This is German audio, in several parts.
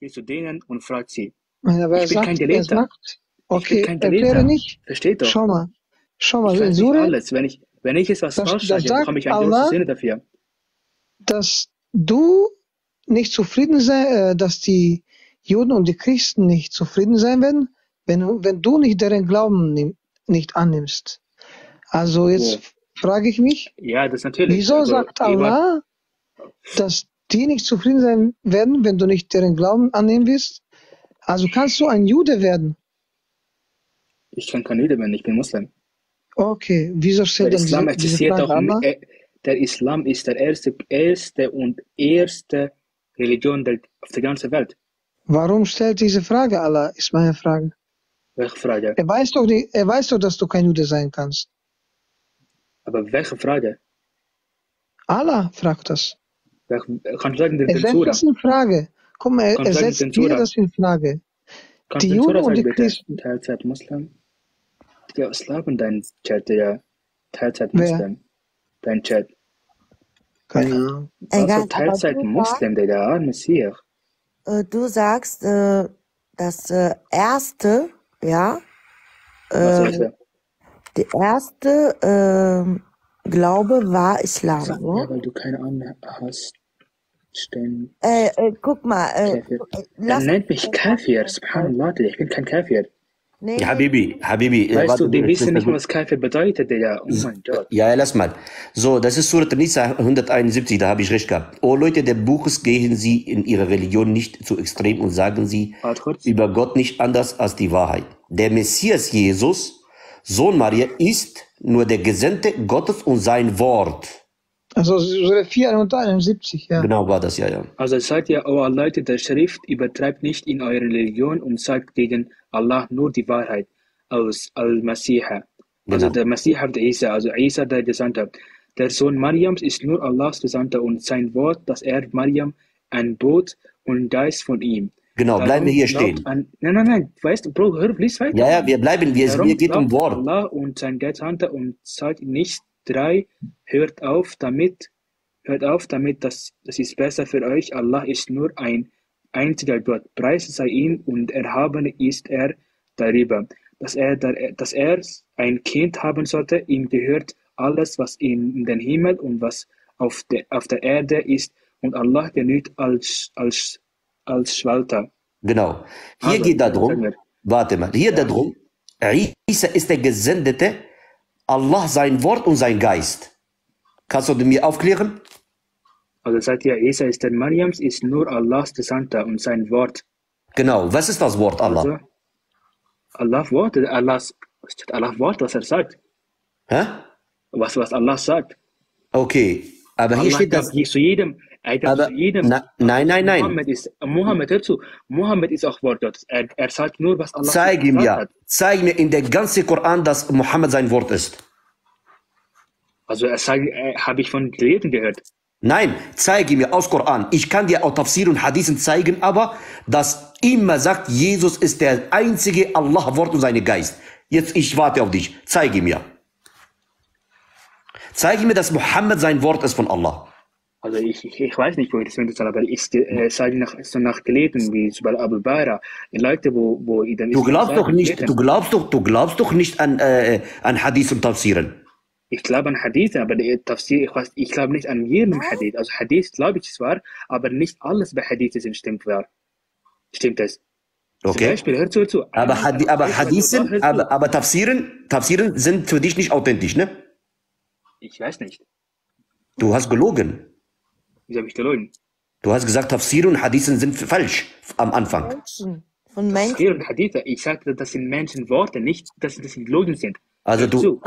geht zu denen und fragt sie. Aber ich bin kein Gelehrter. Okay, erkläre nicht. Versteht doch. Schau mal. Ich weiß nicht alles. Wenn ich jetzt was falsch sage, bekomme ich eine große Sünde dafür. Dass du nicht zufrieden sein, dass die Juden und die Christen nicht zufrieden sein werden, wenn du nicht deren Glauben nicht annimmst. Also jetzt frage ich mich, ja, das natürlich. Wieso also, sagt Allah, dass die nicht zufrieden sein werden, wenn du nicht deren Glauben annehmen willst? Also kannst du ein Jude werden? Ich kann kein Jude werden, ich bin Muslim. Okay, wieso steht das? Der Islam ist der erste Religion auf der ganzen Welt. Warum stellt diese Frage Allah, ist meine Frage. Welche Frage? Er weiß doch, dass du kein Jude sein kannst. Aber welche Frage? Allah fragt das. Kannst du sagen, er setzt das in Frage. Komm, er setzt dir das in Frage. Die Juden und die Christen. Teilzeit-Muslim? Der Islam in deinem Chat, der Teilzeit-Muslim. Dein Chat. Keine Ahnung. Also Teilzeit-Muslim, der arme Messias. Du sagst, das erste, ja? Der erste Glaube war Islam. Sag mir, weil du keine Ahnung hast. Guck mal. Er nennt mich Kafir. Subhanallah, ich bin kein Kafir. Nee. Habibi. Weißt du, die wissen nicht, was Kafir bedeutet, Digga. Oh mein Gott. Ja, lass mal. So, das ist Surat Nisa 171, da habe ich recht gehabt. Oh Leute des Buches, gehen Sie in Ihrer Religion nicht zu extrem und sagen Sie über Gott nicht anders als die Wahrheit. Der Messias Jesus, Sohn Maria, ist nur der Gesandte Gottes und sein Wort. Also Surat 471, ja. Genau war das, ja. Also sagt ja, oh Leute der Schrift, übertreibt nicht in eure Religion und sagt gegen Allah nur die Wahrheit aus Al-Masiha. Also der Masiha, der Isa, also Isa der Gesandte. Der Sohn Mariams ist nur Allahs Gesandter und sein Wort, dass er Mariam anbot und Geist von ihm. Genau, darum bleiben wir hier stehen. Nein, weißt du, Bro, hör, lies weiter. Ja, wir bleiben, wir geht um Wort. Allah und sein Gesandter und sagt nicht, 3, hört auf damit, das ist besser für euch. Allah ist nur ein einziger Gott. Preis sei ihm und erhaben ist er darüber. Dass er ein Kind haben sollte, ihm gehört alles, was in den Himmel und was auf der Erde ist. Und Allah genügt als Schwalter. Genau. Hier also, geht darum, warte mal, hier darum, Isa ist der Gesendete, Allah, sein Wort und sein Geist. Kannst du mir aufklären? Also sagt ja, Isa ist der Mariams, ist nur Allahs Gesandter und sein Wort. Genau, was ist das Wort Allah? Also, Allah Wort, was er sagt. Hä? Was Allah sagt. Okay, aber Allah hier steht das... Zu jedem. Nein. Muhammad, hör zu. Muhammad ist auch Wort Gottes. Er sagt nur, was Allah sagt. Zeig mir in der ganzen Koran, dass Muhammad sein Wort ist. Also habe ich von Gelehrten gehört. Nein, zeige mir aus Koran. Ich kann dir auch Tafsir und Hadithen zeigen, aber dass immer sagt, Jesus ist der einzige Allah Wort und seine Geist. Jetzt, ich warte auf dich. Zeige mir. Zeige mir, dass Muhammad sein Wort ist von Allah. Also ich weiß nicht, wo ich das finde, aber ich sage nach Gelehrten, wie zum Beispiel Abu Bara, die Leute, wo ich dann... Du glaubst doch nicht an Hadith und Tafsiren. Ich glaube an Hadith, aber Tafsir, ich glaube nicht an jedem Hadith. Also Hadith glaube ich zwar, aber nicht alles bei Hadith stimmt es. Okay. Zum Beispiel, hör zu. Aber Tafsiren sind für dich nicht authentisch, ne? Ich weiß nicht. Du hast gelogen. Wieso habe ich gelogen? Du hast gesagt, Tafsir und Hadithen sind falsch am Anfang. Von Menschen. Tafsir und Hadithen, ich sagte, das sind Menschenworte, nicht, dass das gelogen sind. Also du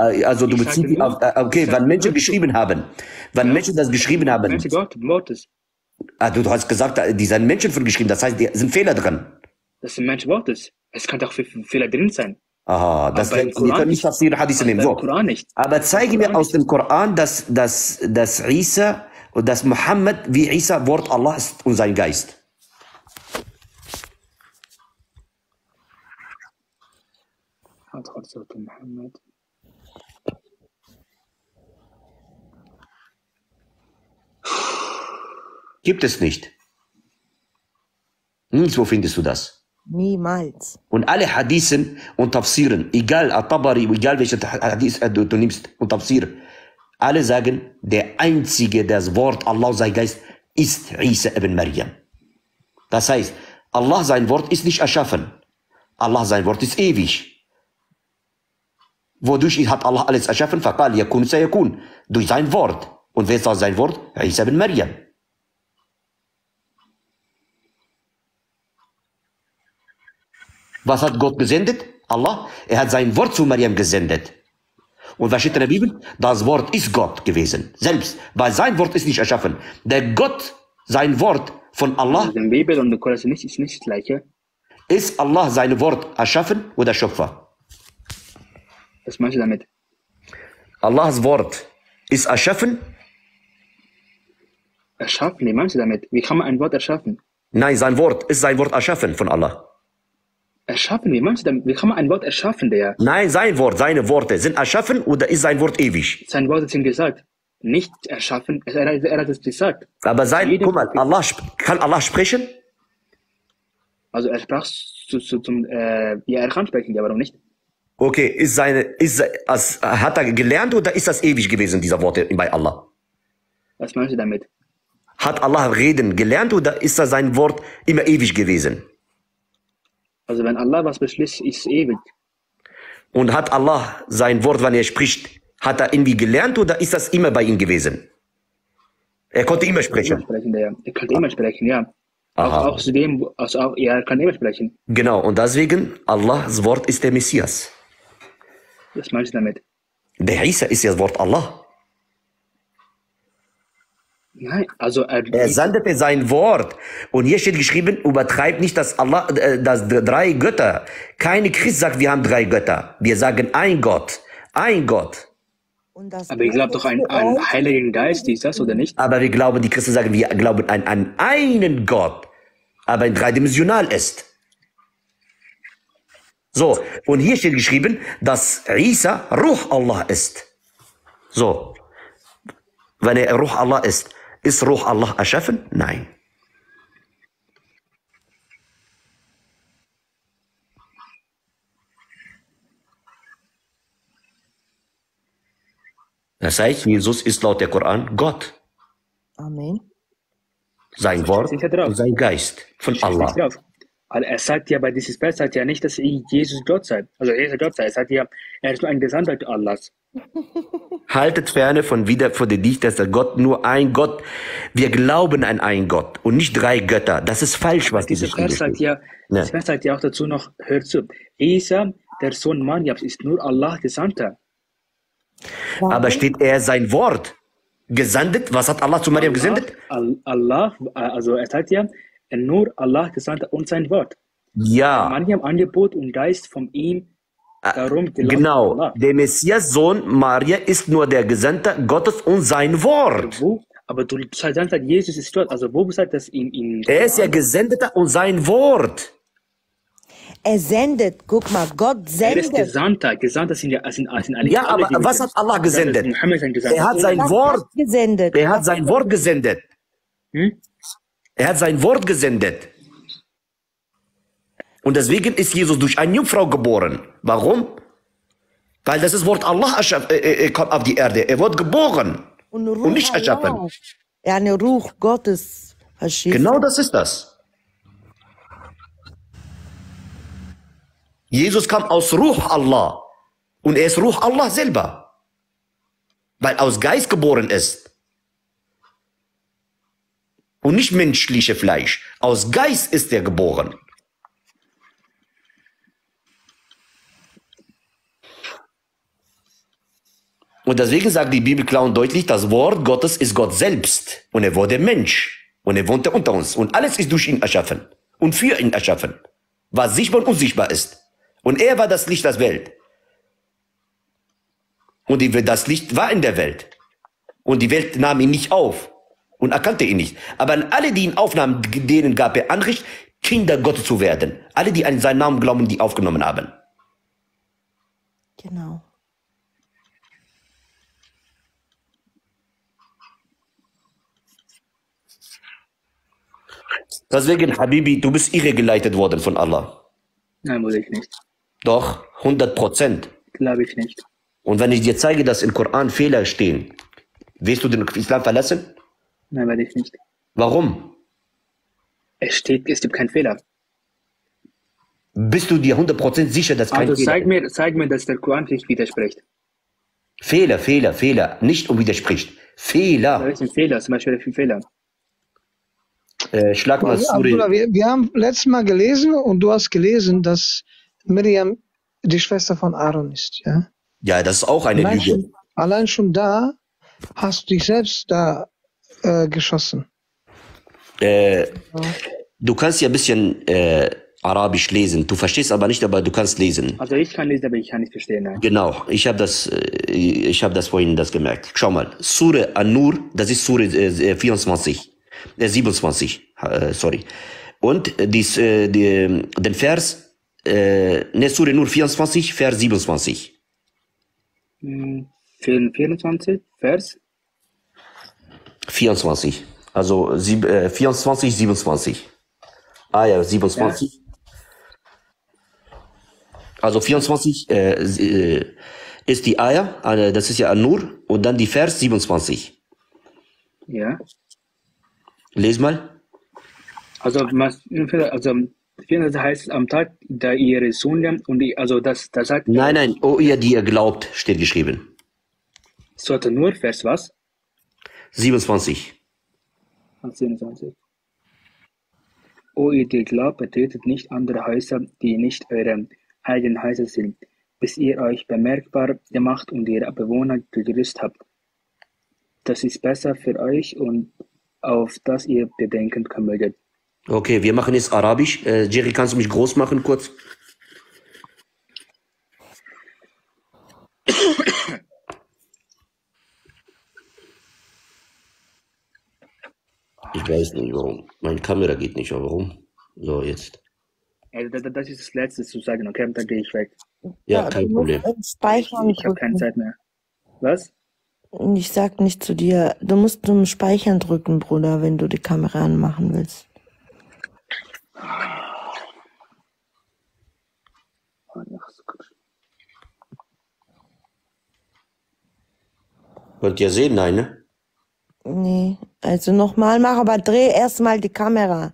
beziehst dich auf, okay, wann Menschen geschrieben haben. Wann Menschen das geschrieben haben. Menschen Gottes. Du hast gesagt, die sind Menschen von geschrieben, das heißt, da sind Fehler dran. Das sind Menschenwortes. Es kann auch Fehler drin sein. Aha, das können nicht Tafsir und Hadithen nehmen. Aber zeige mir aus dem Koran, dass Isa... Und dass Muhammad wie Isa Wort Allah ist und sein Geist. Gibt es nicht. Nirgendwo findest du das. Niemals. Und alle Hadithen und Tafsiren, egal At-Tabari, egal welche Hadith du nimmst und Tafsir, alle sagen, der Einzige, das Wort Allah, sein Geist, ist Isa ibn Maryam. Das heißt, Allah, sein Wort ist nicht erschaffen. Allah, sein Wort ist ewig. Wodurch hat Allah alles erschaffen? Faqal yakun sayakun. Durch sein Wort. Und wer ist das sein Wort? Isa ibn Maryam. Was hat Gott gesendet? Allah. Er hat sein Wort zu Maryam gesendet. Und was steht in der Bibel? Das Wort ist Gott gewesen. Selbst, weil sein Wort ist nicht erschaffen. Der Gott, sein Wort von Allah. Also in der Bibel und der Koran ist nicht das Gleiche. Ist Allah sein Wort erschaffen oder Schöpfer? Was meinst du damit? Allahs Wort ist erschaffen? Erschaffen, wie meinst du damit? Wie kann man ein Wort erschaffen? Nein, sein Wort ist sein Wort erschaffen von Allah. Erschaffen, wie meinst du damit? Wie kann man ein Wort erschaffen, der? Nein, sein Wort, seine Worte sind erschaffen oder ist sein Wort ewig? Sein Wort ist ihm gesagt. Nicht erschaffen, er hat es gesagt. Aber sein, guck mal, Allah, kann Allah sprechen? Also er sprach ja, er kann sprechen, ja, warum nicht? Okay, hat er gelernt oder ist das ewig gewesen, diese Worte bei Allah? Was meinst du damit? Hat Allah reden gelernt oder ist das sein Wort immer ewig gewesen? Also wenn Allah was beschließt, ist es ewig. Und hat Allah sein Wort, wenn er spricht, hat er irgendwie gelernt oder ist das immer bei ihm gewesen? Er konnte immer sprechen. Er konnte immer sprechen, ja. Er kann immer sprechen. Genau, und deswegen, Allahs Wort ist der Messias. Was meinst du damit? Der Isa ist das Wort Allah. Nein, also er sandete sein Wort. Und hier steht geschrieben, übertreibt nicht, dass Allah, dass drei Götter. Keine Christ sagt, wir haben drei Götter. Wir sagen ein Gott, ein Gott. Und das aber ihr glaubt doch an einen Heiligen Geist, ist das oder nicht? Aber wir glauben, die Christen sagen, wir glauben an einen Gott, aber in dreidimensional ist. So, und hier steht geschrieben, dass Isa Ruh Allah ist. So, wenn er Ruh Allah ist Ruh Allah erschaffen? Nein. Das heißt, Jesus ist laut der Koran Gott. Amen. Sein Wort und sein Geist von Allah. Er sagt ja bei diesem Vers sagt ja nicht, dass Jesus Gott sei. Also er ist Gott sei. Er sagt ja, er ist nur ein Gesandter Allahs. Haltet ferne von den Dichtern, dass Gott nur ein Gott. Wir glauben an einen Gott und nicht drei Götter. Das ist falsch, was dieses Vers sagt ja. Das Vers sagt ja auch dazu noch, hört zu. Isa, der Sohn Mariams, ist nur Allah Gesandter. Warum? Aber steht er sein Wort gesandt? Was hat Allah zu Maryam gesendet? Allah, also er sagt ja, nur Allah gesandt und sein Wort. Ja. Maryam Angebot und Geist von ihm, darum genau. Allah. Der Messias Sohn Maria ist nur der Gesandte Gottes und sein Wort. Aber du sagst, Jesus ist dort. Also wo sagt das in er ist ja Gesendeter und sein Wort. Er sendet, guck mal, Gott sendet. Er ist Gesandter, Gesandter sind alle. Ja, aber was hat Allah gesendet? Er hat sein Wort gesendet. Er hat sein Wort gesendet. Er hat sein Wort gesendet. Und deswegen ist Jesus durch eine Jungfrau geboren. Warum? Weil das Wort Allah kommt auf die Erde. Er wird geboren und nicht erschaffen. Ja, eine Ruch Gottes. Genau das ist das. Jesus kam aus Ruh Allah und er ist Ruh Allah selber, weil er aus Geist geboren ist und nicht menschliche Fleisch. Aus Geist ist er geboren. Und deswegen sagt die Bibel klar und deutlich, das Wort Gottes ist Gott selbst und er wurde Mensch und er wohnte unter uns und alles ist durch ihn erschaffen und für ihn erschaffen, was sichtbar und unsichtbar ist. Und er war das Licht der Welt. Und das Licht war in der Welt. Und die Welt nahm ihn nicht auf und erkannte ihn nicht. Aber an alle, die ihn aufnahmen, denen gab er Anrecht, Kinder Gottes zu werden. Alle, die an seinen Namen glauben, die aufgenommen haben. Genau. Deswegen, Habibi, du bist irregeleitet worden von Allah. Nein, muss ich nicht. Doch, 100%. Glaube ich nicht. Und wenn ich dir zeige, dass im Koran Fehler stehen, wirst du den Islam verlassen? Nein, werde ich nicht. Warum? Es gibt keinen Fehler. Bist du dir 100% sicher, dass kein Fehler ist? Also zeig mir, dass der Koran nicht widerspricht. Fehler, Fehler, Fehler. Nicht widerspricht. Fehler. Das ist ein Fehler, zum Beispiel ein Fehler. Schlag mal zu. Wir haben letztes Mal gelesen und du hast gelesen, dass Miriam die Schwester von Aaron ist. Ja, ja, das ist auch eine Lüge. Allein schon da hast du dich selbst da geschossen. Du kannst ja ein bisschen Arabisch lesen. Du verstehst aber nicht, aber du kannst lesen. Also ich kann lesen, aber ich kann nicht verstehen. Nein. Genau, ich hab das vorhin das gemerkt. Schau mal, Surah An-Nur, das ist Surah 27. Sorry. Und den Vers, Surah An-Nur 24, Vers 27. 24, Vers? 24. Also 24, 27. Ah ja, 27. Ja. Also 24 ist die Ayah, das ist ja An-Nur, und dann die Vers 27. Ja. Les mal. Also 24 heißt am Tag, da ihr Sohn lernt, und das sagt... Nein, nein, oh ihr, die ihr glaubt, steht geschrieben. Surat An-Nur, Vers was? 27. 27. O ihr, die glaubt, betötet nicht andere Häuser, die nicht eure eigenen Häuser sind, bis ihr euch bemerkbar gemacht und ihre Bewohner gegrüßt habt. Das ist besser für euch und auf das ihr bedenken mögt. Okay, wir machen jetzt Arabisch. Jerry, kannst du mich groß machen kurz? Ich weiß nicht warum. Meine Kamera geht nicht, aber warum? So, jetzt. Also das ist das Letzte zu sagen, okay, dann gehe ich weg. Ja, ja, kein Problem. Speichern, ich habe keine Zeit mehr. Was? Ich sag nicht zu dir, du musst zum Speichern drücken, Bruder, wenn du die Kamera anmachen willst. Wollt ihr sehen, nein, ne? Nee, also nochmal mach, aber dreh erstmal die Kamera.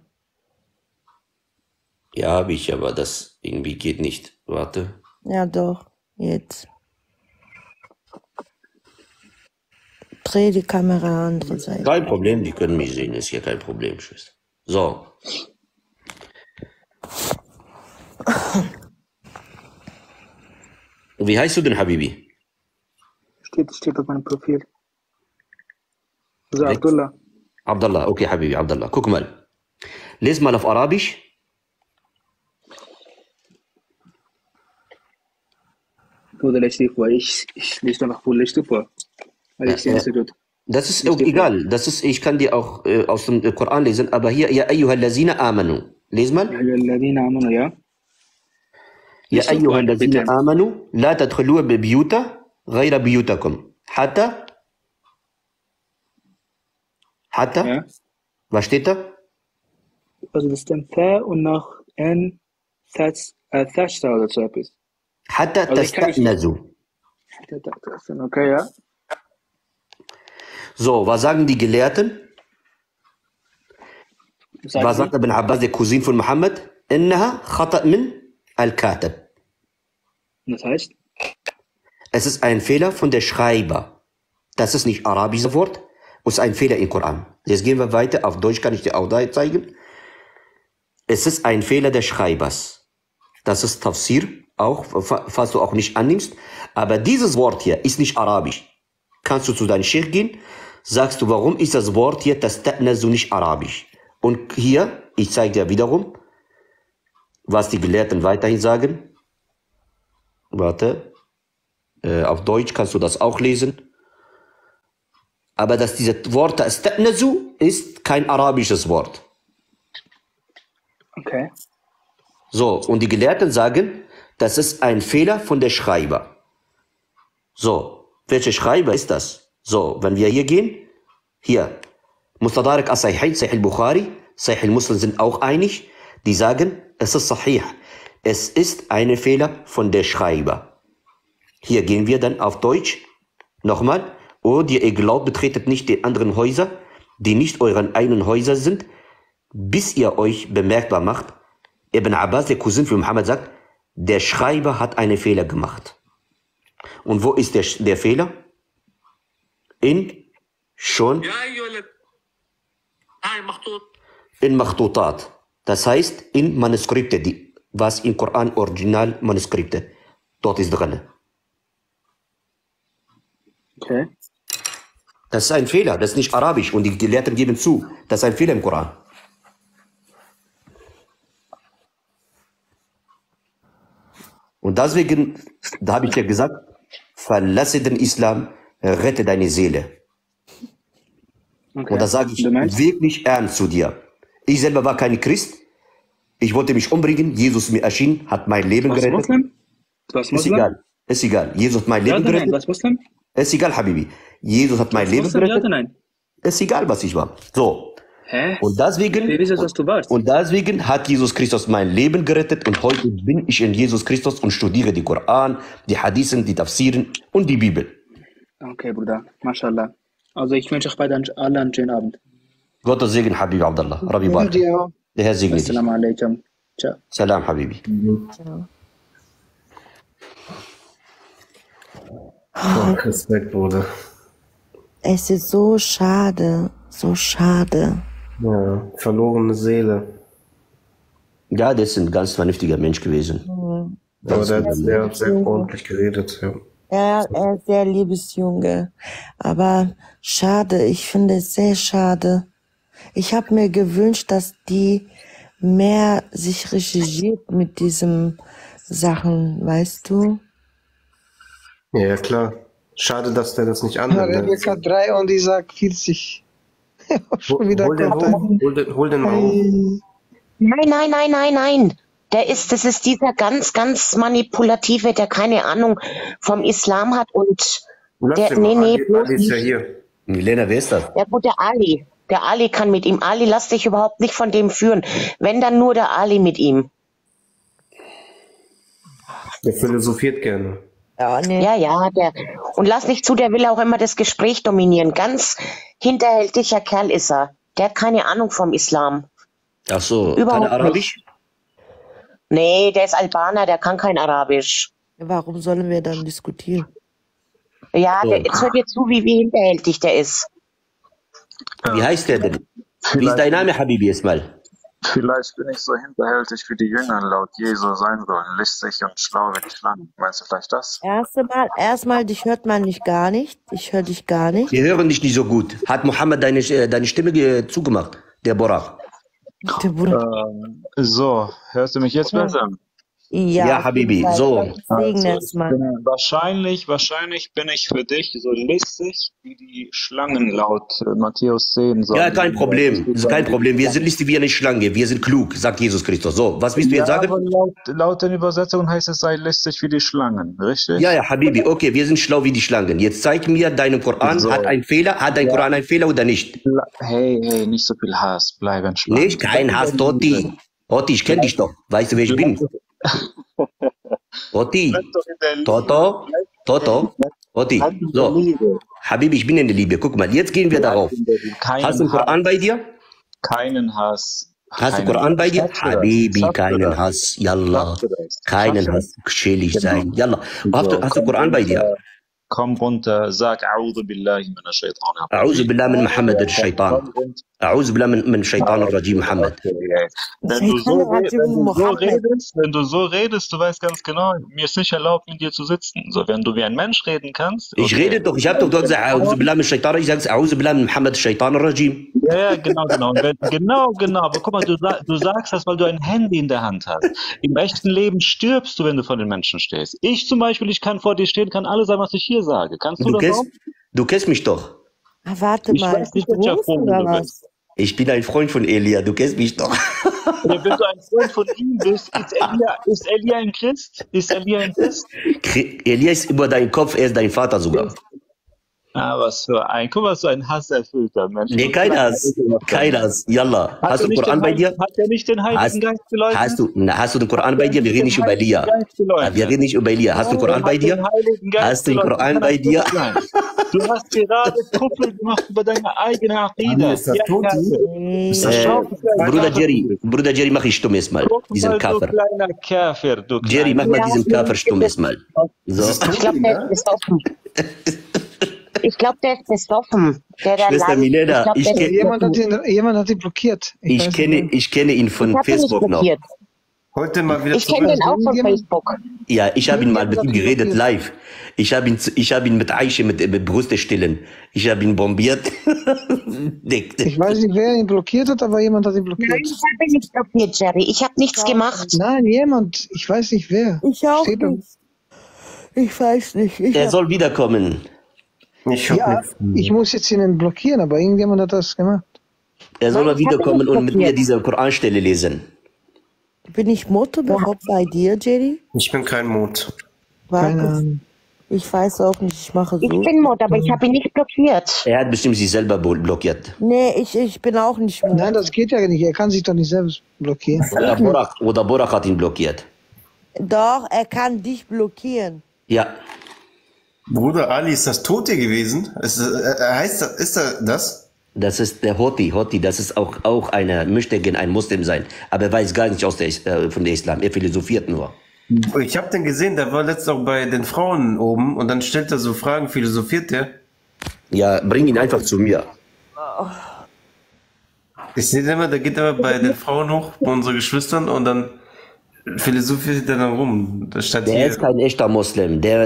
Ja, habe ich, aber das irgendwie geht nicht. Warte. Ja, doch, jetzt. Dreh die Kamera andere Seite. Kein Problem, die können mich sehen, ist ja kein Problem, Schwester. So. Wie heißt du denn, Habibi? Steht auf meinem Profil. Also Abdullah. Abdullah, okay, Habibi, Abdullah. Guck mal. Les mal auf Arabisch. Ich lese noch vor, lese gut. Das ist auch egal. Das ist, ich kann dir auch aus dem Koran lesen, aber hier, ja, ayyuhallazina amanu. Les mal. Ja, ayyuhallazina amanu, ja. Ja, ayyuhallazina amanu, la tadkhulu bi biyuta, ghayra biyutakum. Hatta? Ja. Was steht da? Also das ist ein Tha und nach N Thashta oder so etwas. Hatta Tasta'nazu. Okay, ja. So, was sagen die Gelehrten? Was sagt Ibn Abbas, der Cousin von Muhammad? Innaha khata' min al-Katib. Das heißt? Es ist ein Fehler von der Schreiber. Das ist nicht arabisches Wort. Ist ein Fehler im Koran. Jetzt gehen wir weiter. Auf Deutsch kann ich dir auch da zeigen. Es ist ein Fehler des Schreibers. Das ist Tafsir, auch, falls du auch nicht annimmst. Aber dieses Wort hier ist nicht arabisch. Kannst du zu deinem Sheikh gehen, sagst du, warum ist das Wort hier, das Tanazu, nicht arabisch? Und hier, ich zeige dir wiederum, was die Gelehrten weiterhin sagen. Warte. Auf Deutsch kannst du das auch lesen. Aber dass dieses Wort Tanazu ist kein arabisches Wort. Okay. So, und die Gelehrten sagen, das ist ein Fehler von der Schreiber. So, welcher Schreiber ist das? So, wenn wir hier gehen, hier, Mustadrak As-Sahih al-Bukhari, Sahih Muslim sind auch einig, die sagen, es ist Sahih. Es ist ein Fehler von der Schreiber. Hier gehen wir dann auf Deutsch nochmal. Oder ihr glaubt, betretet nicht die anderen Häuser, die nicht euren eigenen Häuser sind, bis ihr euch bemerkbar macht. Ibn Abbas, der Cousin von Muhammad, sagt, der Schreiber hat einen Fehler gemacht. Und wo ist der Fehler? In Machtutat. Das heißt, in Manuskripte, was im Koran Original Manuskripte. Dort ist drin. Okay. Das ist ein Fehler, das ist nicht Arabisch. Und die Gelehrten geben zu, das ist ein Fehler im Koran. Und deswegen, da habe ich ja gesagt, verlasse den Islam, rette deine Seele. Okay. Und da sage ich wirklich ernst zu dir. Ich selber war kein Christ, ich wollte mich umbringen, Jesus mir erschien, hat mein Leben gerettet. Ist egal, Jesus hat mein Leben gerettet. Ist egal, Habibi, Jesus hat mein Leben gerettet. Ist egal, was ich war. So. Hä? Und deswegen hat Jesus Christus mein Leben gerettet und heute bin ich in Jesus Christus und studiere die Koran, die Hadithen, die Tafsiren und die Bibel. Okay, Bruder, mashallah. Also ich wünsche euch beiden allen einen schönen Abend. Gottes Segen, Habibi Abdallah. Rabbi Barak. Der Herr segne dich. Assalamu alaikum. Ciao. Salam, Habibi. Ciao. Oh, Respekt, Bruder. Es ist so schade, so schade. Ja, verlorene Seele. Ja, das ist ein ganz vernünftiger Mensch gewesen. Mhm. Aber der hat sehr freundlich geredet. Ja. Er ist sehr liebes Junge. Aber schade, ich finde es sehr schade. Ich habe mir gewünscht, dass die mehr sich recherchiert mit diesen Sachen, weißt du? Ja, klar. Schade, dass der das nicht anhört. Ja, Rebecca 3 und ich sag 40. Schon wieder hol den mal hoch. Nein. Das ist dieser ganz manipulative, der keine Ahnung vom Islam hat und der, Ali ist ja hier. Milena, wer ist das? Ja gut, der Ali. Der Ali kann mit ihm. Ali, lass dich überhaupt nicht von dem führen. Wenn, dann nur der Ali mit ihm. Der philosophiert gerne. Ja, nee. Ja, und lass nicht zu, der will auch immer das Gespräch dominieren. Ganz hinterhältiger Kerl ist er. Der hat keine Ahnung vom Islam. Ach so, überhaupt kein Arabisch? Nicht. Nee, der ist Albaner, der kann kein Arabisch. Warum sollen wir dann diskutieren? Ja, jetzt hört ihr zu, wie hinterhältig der ist. Wie heißt der denn? Wie ist dein Name, Habibi, erstmal? Vielleicht bin ich so hinterhältig wie die Jünger laut Jesu sein sollen, listig und schlau wie Schlangen. Meinst du vielleicht das? Erstmal, dich hört man nicht gar nicht. Ich höre dich gar nicht. Wir hören dich nicht so gut. Hat Mohammed deine Stimme zugemacht? Der Buraq. So, hörst du mich jetzt besser? Ja, Habibi, so. Also, wahrscheinlich bin ich für dich so listig wie die Schlangen laut Matthäus 10. So ja, kein Problem. Wir sind listig wie eine Schlange. Wir sind klug, sagt Jesus Christus. So, was willst du jetzt sagen? Aber laut den Übersetzungen heißt es, sei listig wie die Schlangen, richtig? Ja, Habibi, okay, wir sind schlau wie die Schlangen. Jetzt zeig mir, deinen Koran hat dein Koran einen Fehler oder nicht? Hey, nicht so viel Hass, bleib entspannt. Nicht kein Hass, Totti, ich kenne dich doch. Weißt du, wer ich bin? Totti, so, Habibi, ich bin in der Liebe, guck mal, jetzt gehen wir darauf. Hast du Koran bei dir? Keinen Hass. Hast du Koran bei dir? Habibi, keinen Hass, Yallah, keinen Hass, chillig sein, Yallah. Hast du Koran bei dir? Komm runter, sag A'udhu billahi min ash-Shaytan. A'udhu billahi min Muhammad al-Shaytan. A'udhu billahi min Shaytan al-Rajim Muhammad. Wenn du so redest, du weißt ganz genau, mir ist nicht erlaubt, mit dir zu sitzen. So, wenn du wie ein Mensch reden kannst. Okay. Ich rede doch, ich habe doch dort gesagt, A'udhu billahi min Shaytan, ich sage A'udhu billahi min Muhammad al-Shaytan al-Rajim. Ja, genau. Aber guck mal, du sagst das, weil du ein Handy in der Hand hast. Im echten Leben stirbst du, wenn du vor den Menschen stehst. Ich zum Beispiel, ich kann vor dir stehen, kann alles sagen, was ich hier sage. Kannst du das auch? Du kennst mich doch. Ah, warte mal. Ich bin ein Freund von Elia, du kennst mich doch. Wenn du ein Freund von ihm bist, ist Elia ein Christ? Elia ist über deinen Kopf, er ist dein Vater sogar. Was für ein hasserfüllter Mensch. Nee, kein Hass. Kein Hass. Yalla. Hast du den Koran bei dir? Hat er nicht den Heiligen Geist geläutet? Hast du den Koran bei dir? Wir reden nicht über Elia. Hast du den Koran bei dir? Du hast gerade Kuppel gemacht über deine eigene Aqida. Bruder Jerry, mach ich stumm erstmal. Diesen Kafir. Jerry, mach mal diesen Kafir stumm erstmal. Ich glaube, der ist offen. Ich glaube, der ist besoffen. Schwester Milena, jemand hat ihn blockiert. Ich kenne ihn von Facebook noch. Heute mal wieder. Ich kenne ihn auch von Facebook. Ja, ich habe ihn mal mit ihm geredet, live. Ich habe ihn mit Eiche, mit Brüste stillen. Ich habe ihn bombiert. Ich weiß nicht, wer ihn blockiert hat, aber jemand hat ihn blockiert. Nein, ich habe ihn nicht blockiert, Jerry. Ich habe nichts gemacht. Nein, jemand. Ich weiß nicht, wer. Ich auch nicht. Ich weiß nicht. Er soll wiederkommen. Ich muss jetzt ihn blockieren, aber irgendjemand hat das gemacht. Er soll mal wiederkommen und mit mir diese Koranstelle lesen. Bin ich Mutter überhaupt bei dir, Jerry? Ich bin kein Mut. Ich weiß auch nicht, ich mache so. Ich bin Mut, aber ich habe ihn nicht blockiert. Er hat bestimmt sich selber blockiert. Nee, ich bin auch nicht Mut. Nein, das geht ja nicht. Er kann sich doch nicht selbst blockieren. Oder Buraq hat ihn blockiert. Doch, er kann dich blockieren. Ja. Bruder Ali, ist das Tote gewesen? Ist das? Das ist der Hoti, das ist auch einer, möchte gerne ein Muslim sein, aber er weiß gar nicht von der Islam, er philosophiert nur. Ich habe den gesehen, der war letztens auch bei den Frauen oben und dann stellt er so Fragen, philosophiert der? Ja, bring ihn einfach zu mir. Ich sehe immer, der geht immer bei den Frauen hoch, bei unseren Geschwistern und dann philosophiert er dann rum. Der ist kein echter Muslim, der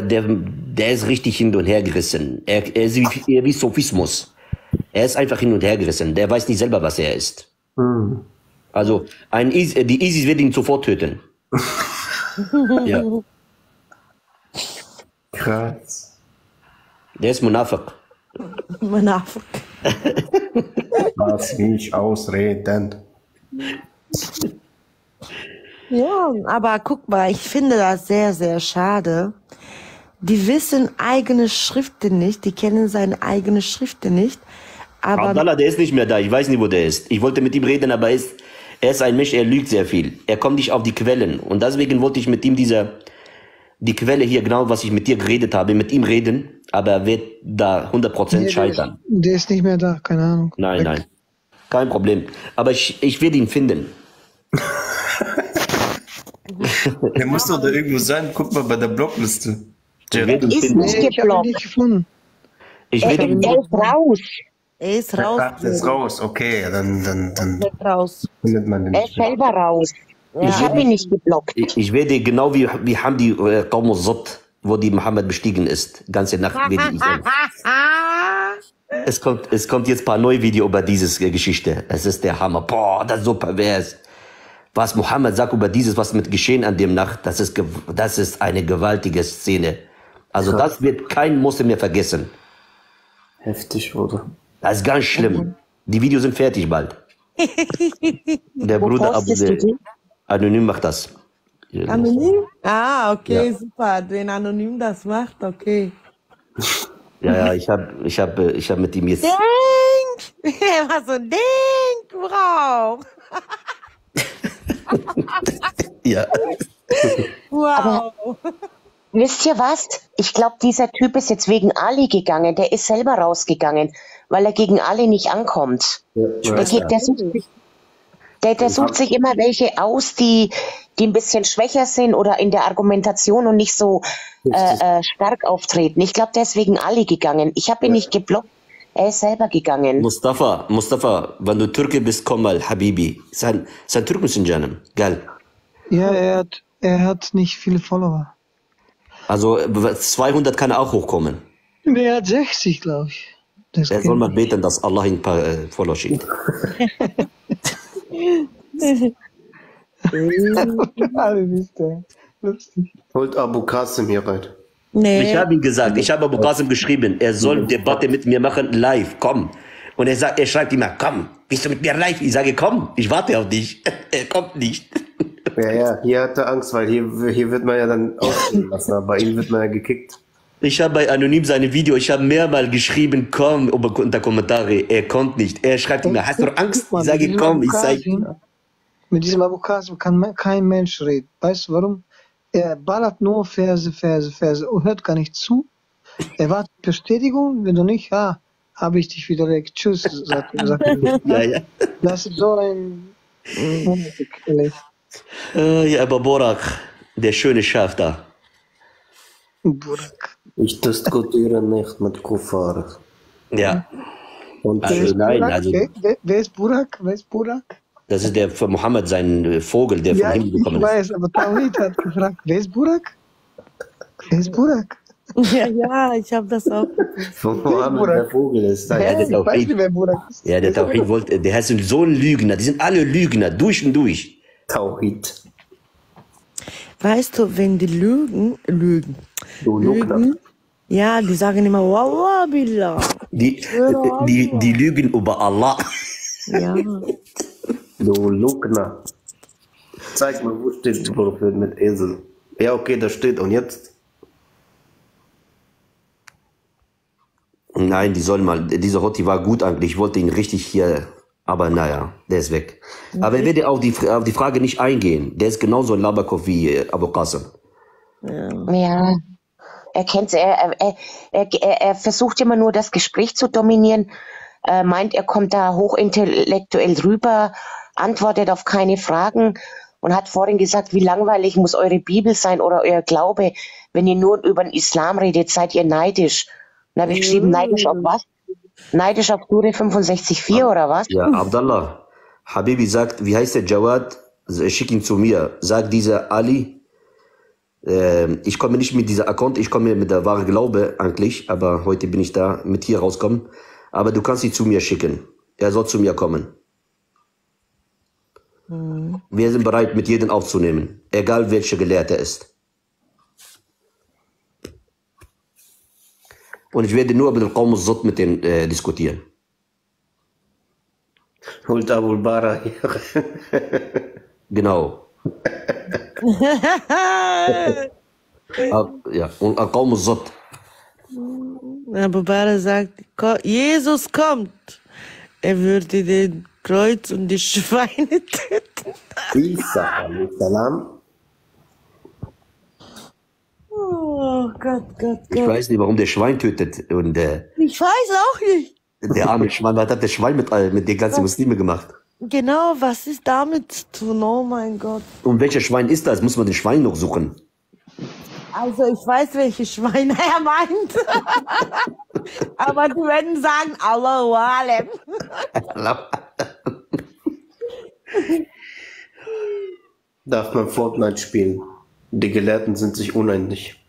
ist richtig hin und her gerissen. Er ist wie Sophismus. Er ist einfach hin und her gerissen. Der weiß nicht selber, was er ist. Hm. Also, die ISIS wird ihn sofort töten. Ja. Krass. Der ist Munafik. Munafik. Lass mich ausreden. Ja, aber guck mal, ich finde das sehr, sehr schade. Die wissen eigene Schriften nicht, die kennen seine eigene Schriften nicht. Aber Abdallah, der ist nicht mehr da, ich weiß nicht, wo der ist. Ich wollte mit ihm reden, aber er ist ein Mensch, er lügt sehr viel. Er kommt nicht auf die Quellen und deswegen wollte ich mit ihm die Quelle hier, genau was ich mit dir geredet habe, mit ihm reden, aber er wird da 100% scheitern. Der ist nicht mehr da, keine Ahnung. Nein, nein, kein Problem. Aber ich werde ihn finden. Der muss doch da irgendwo sein, guck mal bei der Blockliste. Der ist nicht geblockt. Er ist raus. Er ist raus. Ach, er ist raus, okay. Dann findet man den nicht. Er ist selber raus. Ich habe ihn nicht geblockt. Ich werde genau wie Hamdi Qawmuzot, wo die Mohammed bestiegen ist. Ganze Nacht werde ich Es kommt jetzt ein paar neue Videos über diese Geschichte. Es ist der Hammer. Boah, das ist so pervers. Was Mohammed sagt über dieses, was mit geschehen an dem Nacht, das ist eine gewaltige Szene. Also das wird kein Muslim mehr vergessen. Heftig, oder? Das ist ganz schlimm. Die Videos sind fertig bald. Der Bruder Anonym macht das. Anonym? Ah, okay, ja. Super. Wenn Anonym das macht, okay. Ja, ich hab mit ihm jetzt... Denk! Er war so ein Denkbrauch. Ja. Wow. Aber wisst ihr was? Ich glaube, dieser Typ ist jetzt wegen Ali gegangen. Der ist selber rausgegangen, weil er gegen Ali nicht ankommt. Ja, der sucht sich immer welche aus, die ein bisschen schwächer sind oder in der Argumentation und nicht so stark auftreten. Ich glaube, der ist wegen Ali gegangen. Ich habe ihn nicht geblockt. Er ist selber gegangen. Mustafa, wenn du Türke bist, komm mal, Habibi. Sein Türken sind Janem, geil. Ja, er hat nicht viele Follower. Also 200 kann er auch hochkommen. Er hat 60, glaube ich. Er soll mal beten, dass Allah ihn ein paar Follower schickt. Holt Abu Qasim hier rein. Nee. Ich habe ihm gesagt, ich habe Abu Qasim geschrieben, er soll Debatte mit mir machen, live, komm. Und er schreibt immer, komm, bist du mit mir live? Ich sage, komm, ich warte auf dich. Er kommt nicht. Ja, hier hat er Angst, weil hier wird man ja dann ausgelassen, aber ihn wird man ja gekickt. Ich habe bei Anonym seine Video, ich habe mehrmals geschrieben, komm, unter Kommentare, er kommt nicht. Er schreibt immer, hast du Angst? Ich sage, komm, ich zeige. Mit diesem Abu Qasim kann kein Mensch reden. Weißt du warum? Er ballert nur Verse, Verse, Verse und hört gar nicht zu. Er wartet Bestätigung, wenn du nicht, ja, habe ich dich widerlegt. Tschüss, sagt er. Ja, ja. Das ist so ein... Ja, aber Buraq, der schöne Schaf da. Buraq. Ich diskutiere nicht mit Kuffar. Ja. Und also, nein, also... Wer ist Buraq? Wer ist Buraq? Das ist der von Mohammed, sein Vogel, der vom Himmel gekommen ist. Ja, ich weiß, aber Tawhid hat gefragt, wer ist Buraq? Wer ist Buraq? Ja, ja, ich habe das auch. Von Mohammed, der Vogel ist. Ja, der Tawhid. Ja, der Tawhid wollte, der heißt so ein Lügner, die sind alle Lügner, durch und durch. Tawhid. Weißt du, wenn die Lügen, ja, die sagen immer, Wallah, Billah. Die lügen über Allah. Ja. Du Lugner. Zeig mal, wo steht der Prophet mit Esel? Ja, okay, da steht. Und jetzt? Nein, die sollen mal. Dieser Hotti war gut eigentlich. Ich wollte ihn richtig hier. Aber naja, der ist weg. Okay. Aber er wird auf die Frage nicht eingehen. Der ist genauso ein Labakov wie Abu Qasim. Ja. Er kennt es. Er versucht immer nur, das Gespräch zu dominieren. Er meint, er kommt da hochintellektuell rüber, antwortet auf keine Fragen und hat vorhin gesagt, wie langweilig muss eure Bibel sein oder euer Glaube, wenn ihr nur über den Islam redet, seid ihr neidisch. Dann habe ich geschrieben, neidisch auf was? Neidisch auf Sure 65,4 oder was? Ja, Abdallah, Habibi sagt, wie heißt der Jawad? Schick ihn zu mir. Sagt dieser Ali, ich komme nicht mit dieser Account, ich komme mit der wahren Glaube eigentlich, aber heute bin ich da mit hier rauskommen. Aber du kannst sie zu mir schicken. Er soll zu mir kommen. Wir sind bereit, mit jedem aufzunehmen. Egal, welcher Gelehrter ist. Und ich werde nur über den Qawm al-Zut mit denen diskutieren. Holt Abu al-Bara hier. Genau. Ja, und Qawm al-Zut. Abu Bara sagt, Jesus kommt. Er würde den Kreuz und die Schweine töten. Isa alayhi salam. Oh Gott, Gott, Gott. Ich weiß nicht, warum der Schwein tötet. Und, ich weiß auch nicht. Der arme Schwein, was hat der Schwein mit den ganzen Muslime gemacht? Genau, was ist damit zu tun? Oh mein Gott. Und welcher Schwein ist das? Muss man den Schwein noch suchen? Also ich weiß, welche Schweine er meint. Aber die werden sagen, Allahu Alem. Darf man Fortnite spielen? Die Gelehrten sind sich uneinig.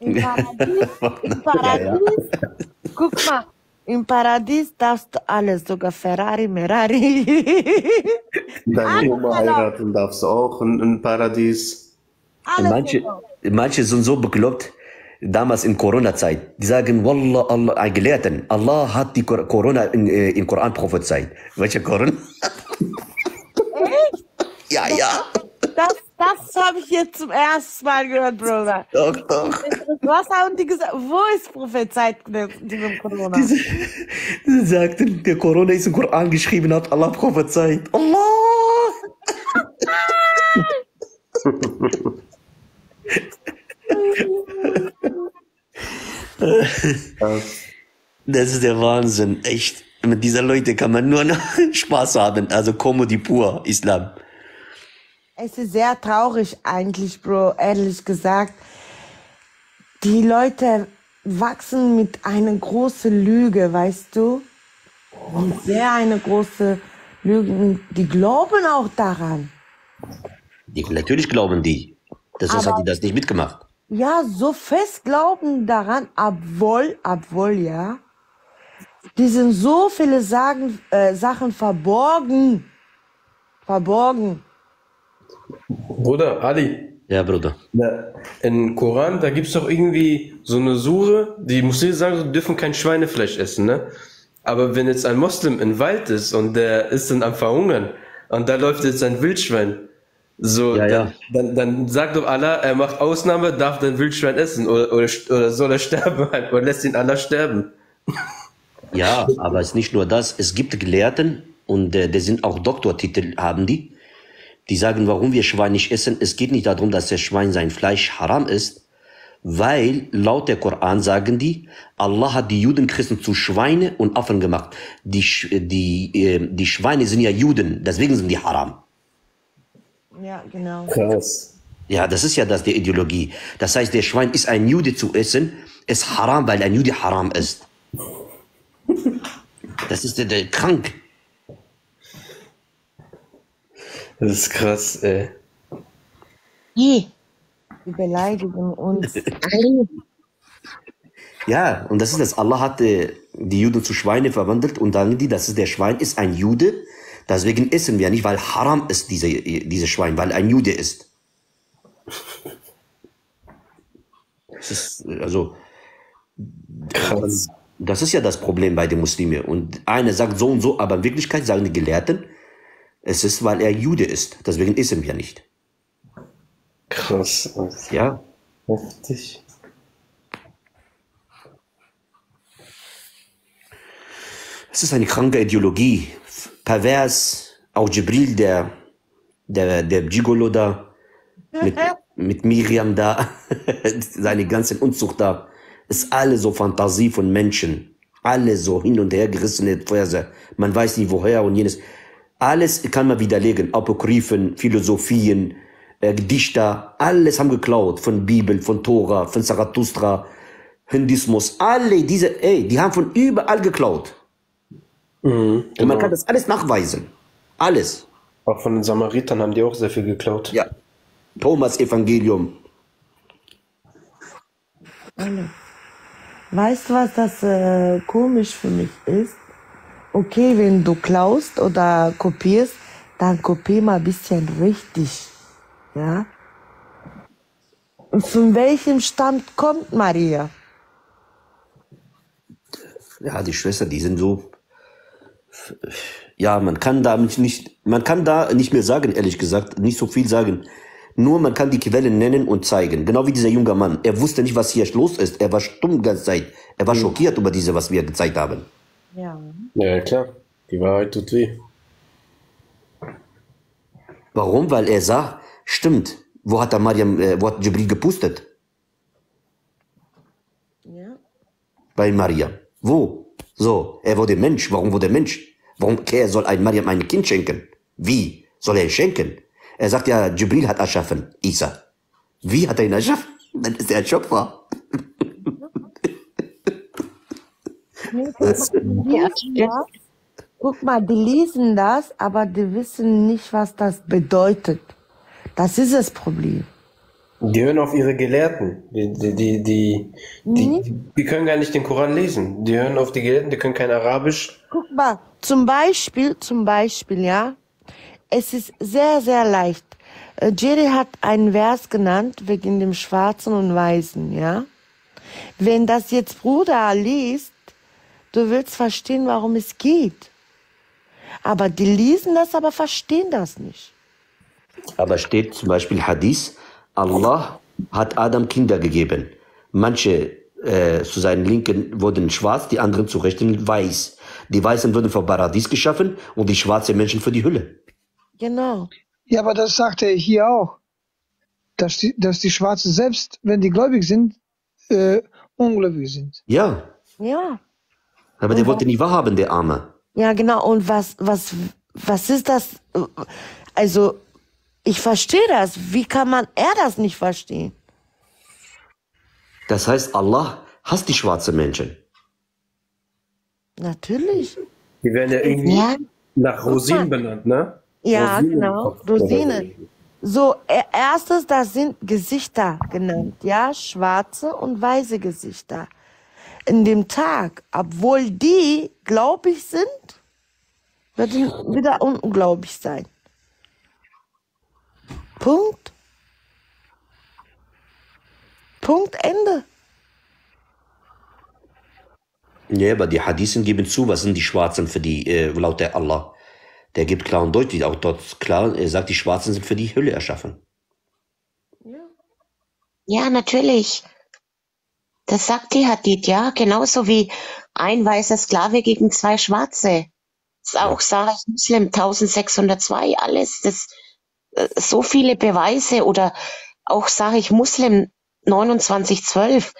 Im Paradies, im Paradies, guck mal, im Paradies darfst du alles, sogar Ferrari, Merari. Deine Oma heiraten darfst du auch im Paradies. Alles manche sind so bekloppt, damals in Corona-Zeit. Die sagen, Wallah, Allah, ein Gelehrten, Allah hat die Corona im Koran prophezeit. Welche Corona? Echt? Ja, ja. Das habe ich jetzt zum ersten Mal gehört, Bruder. Doch, doch. Was haben die gesagt? Wo ist prophezeit diesem Corona? Sie sagten, der Corona ist im Koran geschrieben, hat Allah prophezeit. Allah! Das ist der Wahnsinn, echt. Mit dieser Leute kann man nur noch Spaß haben. Also Comedy pur, Islam. Es ist sehr traurig eigentlich, Bro, ehrlich gesagt. Die Leute wachsen mit einer großen Lüge, weißt du? Und sehr eine große Lüge. Die glauben auch daran. Natürlich glauben die. Sonst hat die das nicht mitgemacht. Ja, so fest glauben daran, obwohl, ja. Die sind so viele Sachen verborgen. Verborgen. Bruder, Ali. Ja, Bruder. Im Koran, da gibt es doch irgendwie so eine Sure, die Muslime sagen, sie dürfen kein Schweinefleisch essen, ne? Aber wenn jetzt ein Moslem im Wald ist und der ist dann am Verhungern und da läuft jetzt ein Wildschwein, So, ja, ja. Dann sagt doch Allah, er macht Ausnahme, darf den Wildschwein essen oder soll er sterben oder lässt ihn Allah sterben. Ja, aber es ist nicht nur das. Es gibt Gelehrten und die sind auch Doktortitel, haben die. Die sagen, warum wir Schwein nicht essen. Es geht nicht darum, dass das Schwein sein Fleisch haram ist, weil laut der Koran sagen die, Allah hat die Juden Christen zu Schweine und Affen gemacht. Die Schweine sind ja Juden, deswegen sind die haram. Ja, genau. Krass. Ja, das ist ja das, die Ideologie. Das heißt, der Schwein ist ein Jude zu essen, ist haram, weil ein Jude haram ist. Das ist der krank. Das ist krass, ey. Die beleidigen uns. Ja, und das ist das. Allah hat die Juden zu Schweine verwandelt und dann die, das ist der Schwein, ist ein Jude. Deswegen essen wir nicht, weil haram ist diese Schwein, weil ein Jude ist. Das ist also krass. Das ist ja das Problem bei den Muslimen. Und einer sagt so und so, aber in Wirklichkeit sagen die Gelehrten, es ist, weil er Jude ist. Deswegen essen wir nicht. Krass. Ja. Heftig. Es ist eine kranke Ideologie. Pervers, auch Jibril, der Gigolo da, mit Miriam da, seine ganzen Unzucht da, ist alles so Fantasie von Menschen, alles so hin und her gerissene Verse, man weiß nicht woher und jenes, alles kann man widerlegen, Apokryphen, Philosophien, Gedichter, alles haben geklaut, von Bibel, von Tora, von Zarathustra, Hindismus, alle diese, ey, die haben von überall geklaut. Mhm, genau. Und man kann das alles nachweisen. Alles. Auch von den Samaritern haben die auch sehr viel geklaut. Ja. Thomas-Evangelium. Weißt du, was das komisch für mich ist? Okay, wenn du klaust oder kopierst, dann kopier mal ein bisschen richtig. Ja? Und von welchem Stamm kommt Maria? Ja, die Schwestern, die sind so... Ja, man kann da nicht mehr sagen, ehrlich gesagt, nicht so viel sagen. Nur man kann die Quellen nennen und zeigen. Genau wie dieser junge Mann. Er wusste nicht, was hier los ist. Er war stumm die ganze Zeit. Er war schockiert über diese, was wir gezeigt haben. Ja. Ja, klar. Die Wahrheit tut weh. Warum? Weil er sah, stimmt, wo hat der Mariam, wo hat Jibril gepustet? Ja. Bei Mariam. Wo? So, er wurde Mensch. Warum wurde Mensch? Warum soll ein Mariam ein Kind schenken? Wie soll er schenken? Er sagt ja, Jibril hat erschaffen, Isa. Wie hat er ihn erschaffen? Dann ist er ein Schöpfer. Ja. Guck mal, die lesen das, aber die wissen nicht, was das bedeutet. Das ist das Problem. Die hören auf ihre Gelehrten. Die können gar nicht den Koran lesen. Die hören auf die Gelehrten, die können kein Arabisch. Guck mal, zum Beispiel, ja. Es ist sehr, sehr leicht. Jerry hat einen Vers genannt, wegen dem Schwarzen und Weißen, ja. Wenn das jetzt Bruder liest, du willst verstehen, warum es geht. Aber die lesen das, aber verstehen das nicht. Aber steht zum Beispiel Hadith, Allah hat Adam Kinder gegeben. Manche zu seinen Linken wurden schwarz, die anderen zu Rechten weiß. Die Weißen wurden vom Paradies geschaffen und die schwarzen Menschen für die Hölle. Genau. Ja, aber das sagt er hier auch. Dass die Schwarzen selbst, wenn die gläubig sind, ungläubig sind. Ja. Ja. Aber und der wollte nie wahrhaben, der Arme. Ja, genau. Und was ist das? Also... Ich verstehe das. Wie kann er das nicht verstehen? Das heißt, Allah hasst die schwarzen Menschen. Natürlich. Die werden ja irgendwie nach Rosinen benannt, ne? Ja, Rosinen, genau. Rosinen. So, erstes, das sind Gesichter genannt. Ja, schwarze und weiße Gesichter. In dem Tag, obwohl die glaubig sind, werden wieder ungläubig sein. Punkt. Punkt, Ende. Ja, aber die Hadithen geben zu, was sind die Schwarzen für die, laut der Allah. Der gibt klar und deutlich auch dort klar, er sagt, die Schwarzen sind für die Hölle erschaffen. Ja, natürlich. Das sagt die Hadith, ja. Genauso wie ein weißer Sklave gegen zwei Schwarze. Das ist auch Sahih Muslim 1602, alles. Das, so viele Beweise. Oder auch Sahih Muslim 2912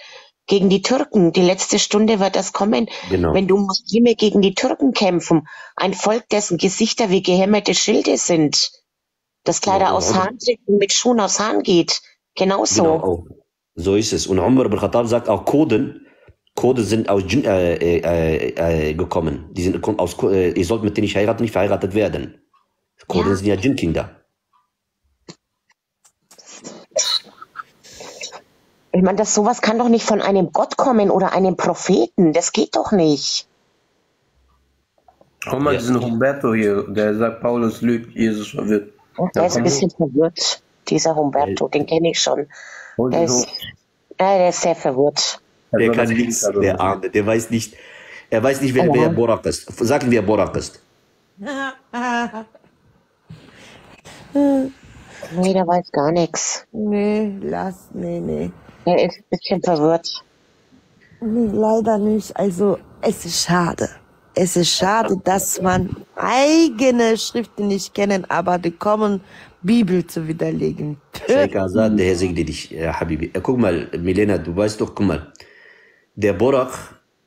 gegen die Türken. Die letzte Stunde wird das kommen, genau. Wenn du Muslime gegen die Türken kämpfen. Ein Volk, dessen Gesichter wie gehämmerte Schilde sind. Das Kleider aus Hahn trägt und mit Schuhen aus Hahn geht. Genauso. Genau, so ist es. Und Omar ibn Khattab sagt auch Koden. Koden sind aus Jinn gekommen. Die sind aus, ihr sollt mit denen nicht heiraten, nicht verheiratet werden. Koden sind ja Jinn-Kinder. Ich meine, das sowas kann doch nicht von einem Gott kommen oder einem Propheten. Das geht doch nicht. Omar ist ein Humberto hier. Der sagt, Paulus lügt, Jesus verwirrt. Der ist ein bisschen verwirrt. Dieser Humberto, den kenne ich schon. Der ist sehr verwirrt. Der kann nichts, der Arme, der weiß nicht, er weiß nicht, wer Buraq ist. Sagen wir, Buraq ist. Nee, der weiß gar nichts. Nee, nee. Er ist ein bisschen verwirrt. Nee, leider nicht. Also, es ist schade. Es ist schade, dass man eigene Schriften nicht kennen, aber die kommen, Bibel zu widerlegen. Sheikh Azad, der Herr segne dich, Habibi. Guck mal, Milena, du weißt doch, guck mal, der Buraq,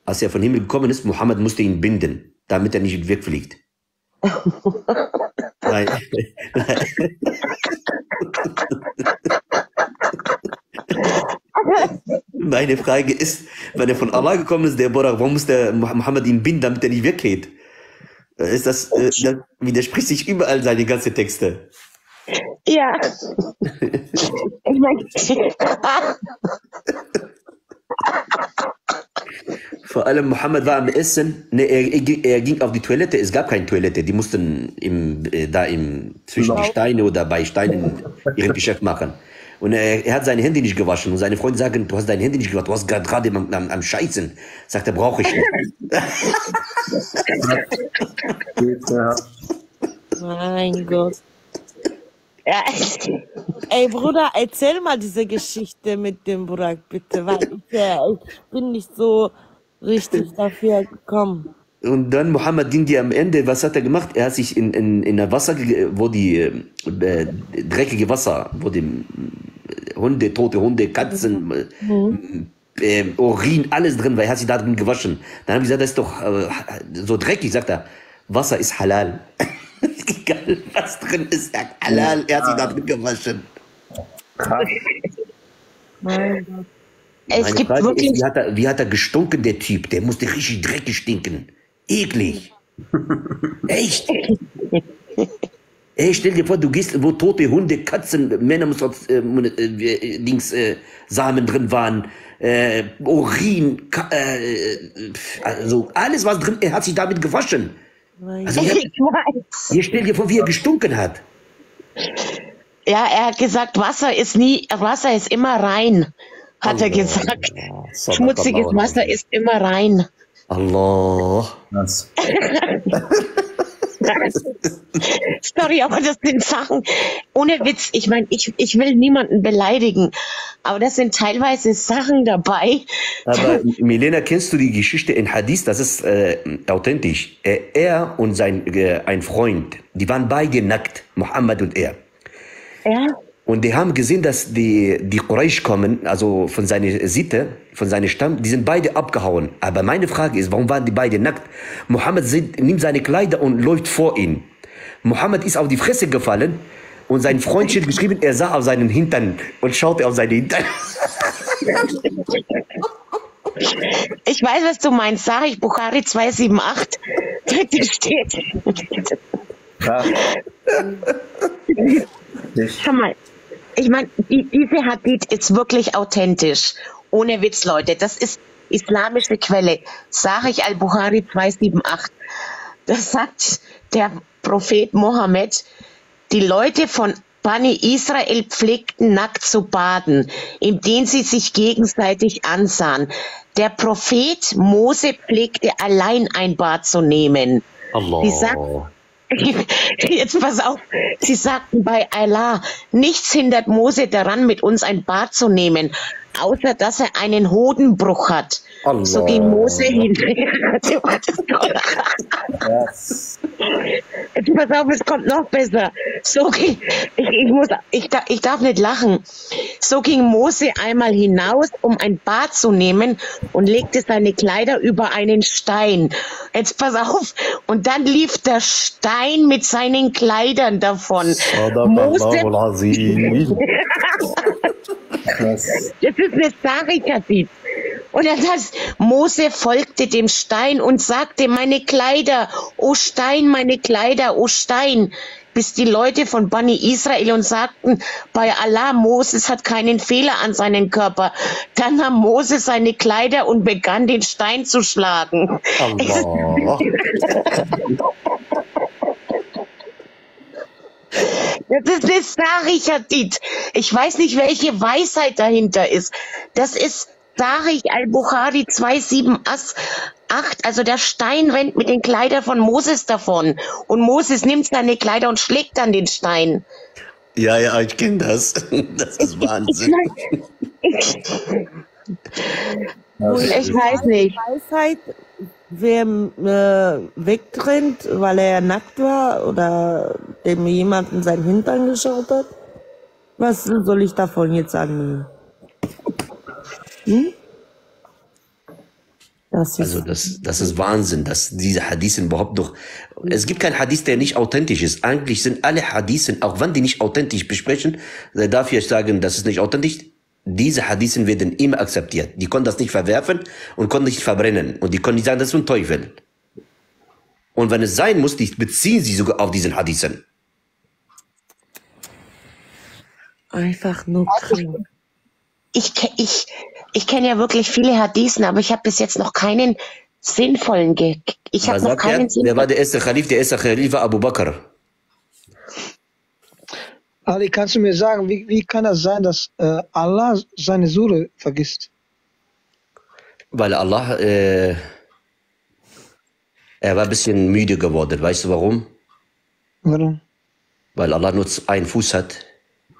als er von Himmel gekommen ist, Mohammed musste ihn binden, damit er nicht wegfliegt. Nein. Meine Frage ist, wenn er von Allah gekommen ist, der Buraq, warum muss der Mohammed ihn binden, damit er nicht weggeht? Ist das, das widerspricht sich überall seine ganzen Texte. Ja. Ich meine, vor allem Mohammed war am Essen, er ging auf die Toilette, es gab keine Toilette, die mussten zwischen die Steine oder bei Steinen ihren Geschäft machen. Und er hat seine Hände nicht gewaschen. Und seine Freunde sagen, du hast deine Hände nicht gewaschen, du hast gerade jemanden am Scheißen. Sagt er, brauche ich nicht. Mein Gott. Ja. Ey Bruder, erzähl mal diese Geschichte mit dem Buraq, bitte, weil ich bin nicht so richtig dafür gekommen. Und dann Mohammed ging dir am Ende, was hat er gemacht? Er hat sich in der Wasser, wo die dreckige Wasser, wo die Hunde, tote Hunde, Katzen, Urin, alles drin war, er hat sich da drin gewaschen. Dann haben wir gesagt, das ist doch so dreckig, sagt er, Wasser ist halal. Egal, was drin ist, er hat halal, er hat sich da drin gewaschen. Mein Gott. Es gibt wirklich ist, wie hat er gestunken, der Typ? Der musste richtig dreckig stinken. Eklig. Echt? Ey, stell dir vor, du gehst, wo tote Hunde, Katzen, Männer, Samen drin waren, Urin, also alles, was drin, er hat sich damit gewaschen. Also, hier stell dir vor, wie er gestunken hat. Ja, er hat gesagt, Wasser ist immer rein. Hat er gesagt, schmutziges Wasser ist immer rein. Allah. Sorry, aber das sind Sachen, ohne Witz, ich meine, ich will niemanden beleidigen, aber das sind teilweise Sachen dabei. Aber Milena, kennst du die Geschichte in Hadith? Das ist authentisch. Er und ein Freund, die waren beide nackt, Mohammed und er. Ja. Und die haben gesehen, dass die Quraysh kommen, also von seiner Sitte, von seinem Stamm, die sind beide abgehauen. Aber meine Frage ist, warum waren die beide nackt? Mohammed nimmt seine Kleider und läuft vor ihn. Mohammed ist auf die Fresse gefallen und sein Freund steht geschrieben, er sah auf seinen Hintern und schaute auf seinen Hintern. Ich weiß, was du meinst, Sahih Bukhari 278, da steht. Schau mal. Ich meine, diese Hadith ist wirklich authentisch. Ohne Witz, Leute. Das ist islamische Quelle. Sahih al-Bukhari 278. Das sagt der Prophet Mohammed, die Leute von Bani Israel pflegten nackt zu baden, indem sie sich gegenseitig ansahen. Der Prophet Mose pflegte allein ein Bad zu nehmen. Allah. Jetzt pass auf, sie sagten bei Allah, nichts hindert Mose daran, mit uns ein Bad zu nehmen, außer dass er einen Hodenbruch hat. Allah. So ging Mose hin. Yes. Jetzt pass auf, es kommt noch besser. So ging, ich darf nicht lachen. So ging Mose einmal hinaus, um ein Bad zu nehmen und legte seine Kleider über einen Stein. Jetzt pass auf. Und dann lief der Stein mit seinen Kleidern davon. Mose... Das ist eine Sache. Und dann heißt, Mose folgte dem Stein und sagte, meine Kleider, o Stein, meine Kleider, o Stein. Bis die Leute von Bani Israel und sagten, bei Allah, Moses hat keinen Fehler an seinen Körper. Dann nahm Mose seine Kleider und begann, den Stein zu schlagen. Allah. Das ist Sarich Hadith. Ich weiß nicht, welche Weisheit dahinter ist. Das ist Sahih al-Bukhari 278, also der Stein rennt mit den Kleidern von Moses davon. Und Moses nimmt seine Kleider und schlägt dann den Stein. Ja, ja, ich kenne das. Das ist Wahnsinn. Ich weiß nicht. Weisheit, wer wegrennt, weil er nackt war oder dem jemanden seinen Hintern geschaut hat. Was soll ich davon jetzt annehmen? Hm? Das ist also das ist Wahnsinn, dass diese Hadithen überhaupt noch... Es gibt keinen Hadith, der nicht authentisch ist. Eigentlich sind alle Hadithen, auch wenn die nicht authentisch besprechen, darf ich sagen, das ist nicht authentisch. Diese Hadithen werden immer akzeptiert. Die können das nicht verwerfen und können nicht verbrennen. Und die können nicht sagen, das ist ein Teufel. Und wenn es sein muss, die beziehen sie sogar auf diesen Hadithen. Einfach nur krank. Ich kenne ja wirklich viele Hadithen, aber ich habe bis jetzt noch keinen sinnvollen Der war der erste Khalif, war Abu Bakr. Ali, kannst du mir sagen, wie kann das sein, dass Allah seine Sura vergisst? Weil Allah, er war ein bisschen müde geworden. Weißt du warum? Warum? Weil Allah nur einen Fuß hat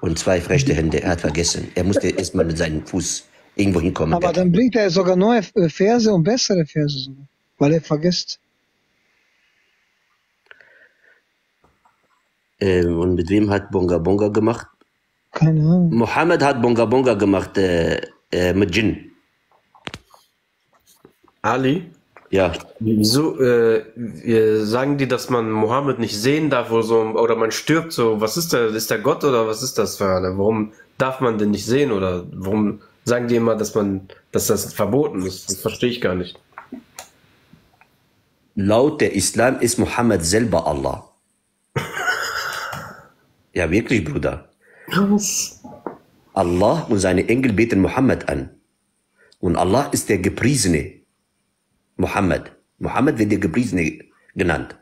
und zwei rechte Hände. Er hat vergessen. Er musste erstmal mit seinem Fuß irgendwo hinkommen. Aber dann bringt er sogar neue Verse und bessere Verse, weil er vergisst. Und mit wem hat Bonga Bonga gemacht? Keine Ahnung. Mohammed hat Bonga Bonga gemacht mit Jinn. Ali? Ja. Wieso sagen die, dass man Mohammed nicht sehen darf oder, so, oder man stirbt so? Was ist das? Ist der Gott oder was ist das für eine? Warum darf man den nicht sehen oder warum sagen die immer, dass das verboten ist? Das verstehe ich gar nicht. Laut der Islam ist Mohammed selber Allah. Ja, wirklich, Bruder. Was? Allah und seine Engel beten Mohammed an. Und Allah ist der Gepriesene. Mohammed. Mohammed wird der Gepriesene genannt.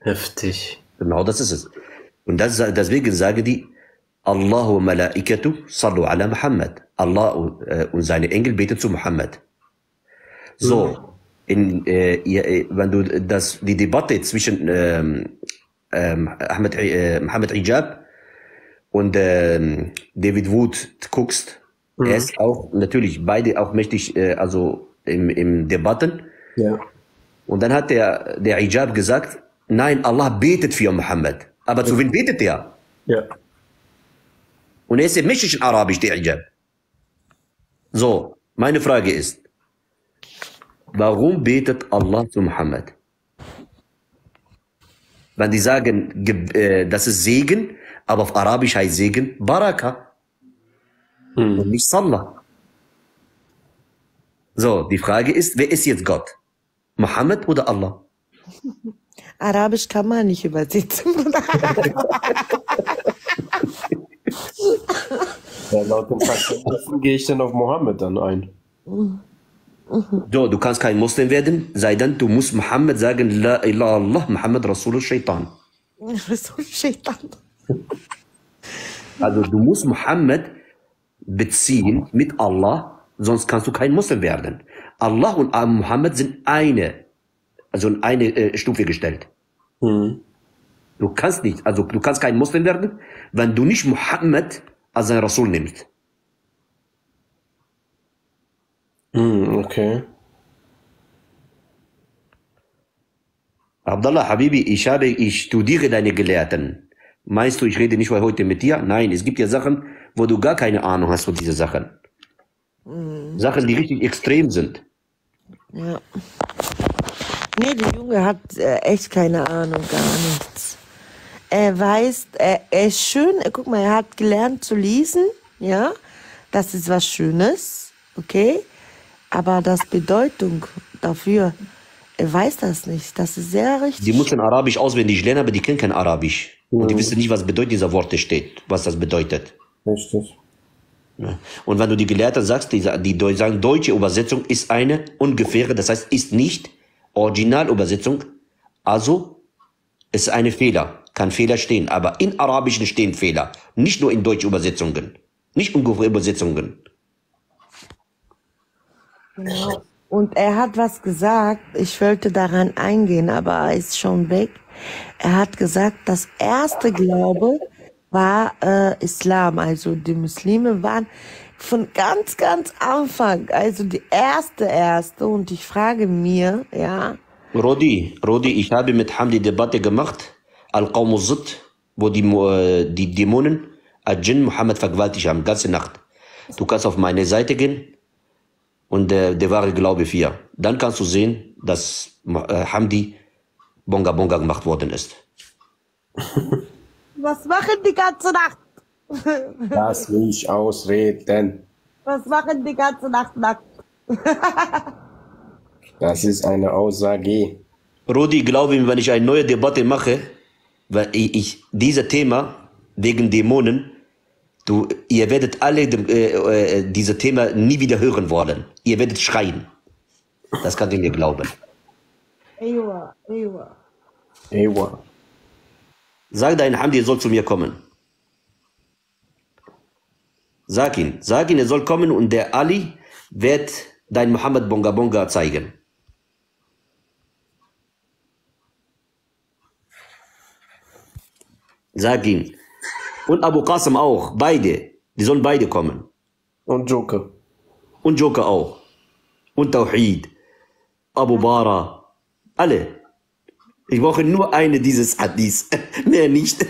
Heftig. Genau, das ist es. Und deswegen sage die, Allahu malaikatu sallu ala Muhammad. Allah und seine Engel beten zu Mohammed. So, wenn du die Debatte zwischen Mohammed Hijab und David Wood guckst, er ist auch natürlich beide auch mächtig, also im Debatten. Ja. Und dann hat der Hijab gesagt, nein, Allah betet für Mohammed. Aber zu wem betet er? Ja. Und er ist im mächtigen Arabisch, der Hijab. So, meine Frage ist, warum betet Allah zu Mohammed? Wenn die sagen, das ist Segen, aber auf Arabisch heißt Segen Baraka und nicht Salah. So, die Frage ist, wer ist jetzt Gott? Mohammed oder Allah? Arabisch kann man nicht übersetzen. Ja, laut dem Verständnis gehe ich dann auf Mohammed dann ein. So, du kannst kein Muslim werden, sei denn, du musst Mohammed sagen, La ilaha Allah, Mohammed Rasul Shaitan. Rasul Shaitan. Also du musst Mohammed beziehen mit Allah, sonst kannst du kein Muslim werden. Allah und Mohammed sind eine Stufe gestellt. Mhm. Du kannst nicht, also du kannst kein Muslim werden, wenn du nicht Muhammad als sein Rasul nimmst. Mhm, okay. Abdallah Habibi, ich studiere deine Gelehrten. Meinst du, ich rede nicht heute mit dir? Nein, es gibt ja Sachen, wo du gar keine Ahnung hast von diesen Sachen. Mhm. Sachen, die richtig extrem sind. Ja. Nee, der Junge hat echt keine Ahnung, gar nichts. Er weiß, er ist schön, guck mal, er hat gelernt zu lesen, ja, das ist was Schönes, okay, aber das Bedeutung dafür, er weiß das nicht, das ist sehr richtig. Die müssen Arabisch auswendig lernen, aber die kennen kein Arabisch. Mhm. Und die wissen nicht, was bedeutet dieser Worte steht, was das bedeutet. Richtig. Und wenn du die Gelehrten sagst, die sagen, deutsche Übersetzung ist eine ungefähre, das heißt, ist nicht Originalübersetzung, also ist ein Fehler, kann Fehler stehen, aber in Arabischen stehen Fehler, nicht nur in deutschen Übersetzungen, nicht ungefähre Übersetzungen. Ja. Und er hat was gesagt, ich wollte daran eingehen, aber er ist schon weg. Er hat gesagt, das erste Glaube war Islam, also die Muslime waren von ganz Anfang, also die erste, und ich frage mir, ja. Rodi, ich habe mit Hamdi Debatte gemacht, Al-Qawmuzid, wo die Dämonen Al-Jinn Muhammad vergewaltigt haben, ganze Nacht. Du kannst auf meine Seite gehen und der wahre Glaube 4. Dann kannst du sehen, dass Hamdi Bonga gemacht worden ist. Was machen die ganze Nacht? Lass mich ausreden. Was machen die ganze Nacht nackt? Das ist eine Aussage. Rudi, glaube mir, wenn ich eine neue Debatte mache, weil ich dieses Thema wegen Dämonen, ihr werdet alle dieses Thema nie wieder hören wollen. Ihr werdet schreien. Das kann ich mir glauben. Ewa. Sag dein Hamdi, er soll zu mir kommen. Sag ihn, er soll kommen und der Ali wird dein Mohammed Bonga Bonga zeigen. Sag ihn. Und Abu Qasim auch, beide. Die sollen beide kommen. Und Joker. Und Joker auch. Und Tawhid. Abu Bara. Alle. Ich brauche nur eine dieses Hadith. Mehr nicht.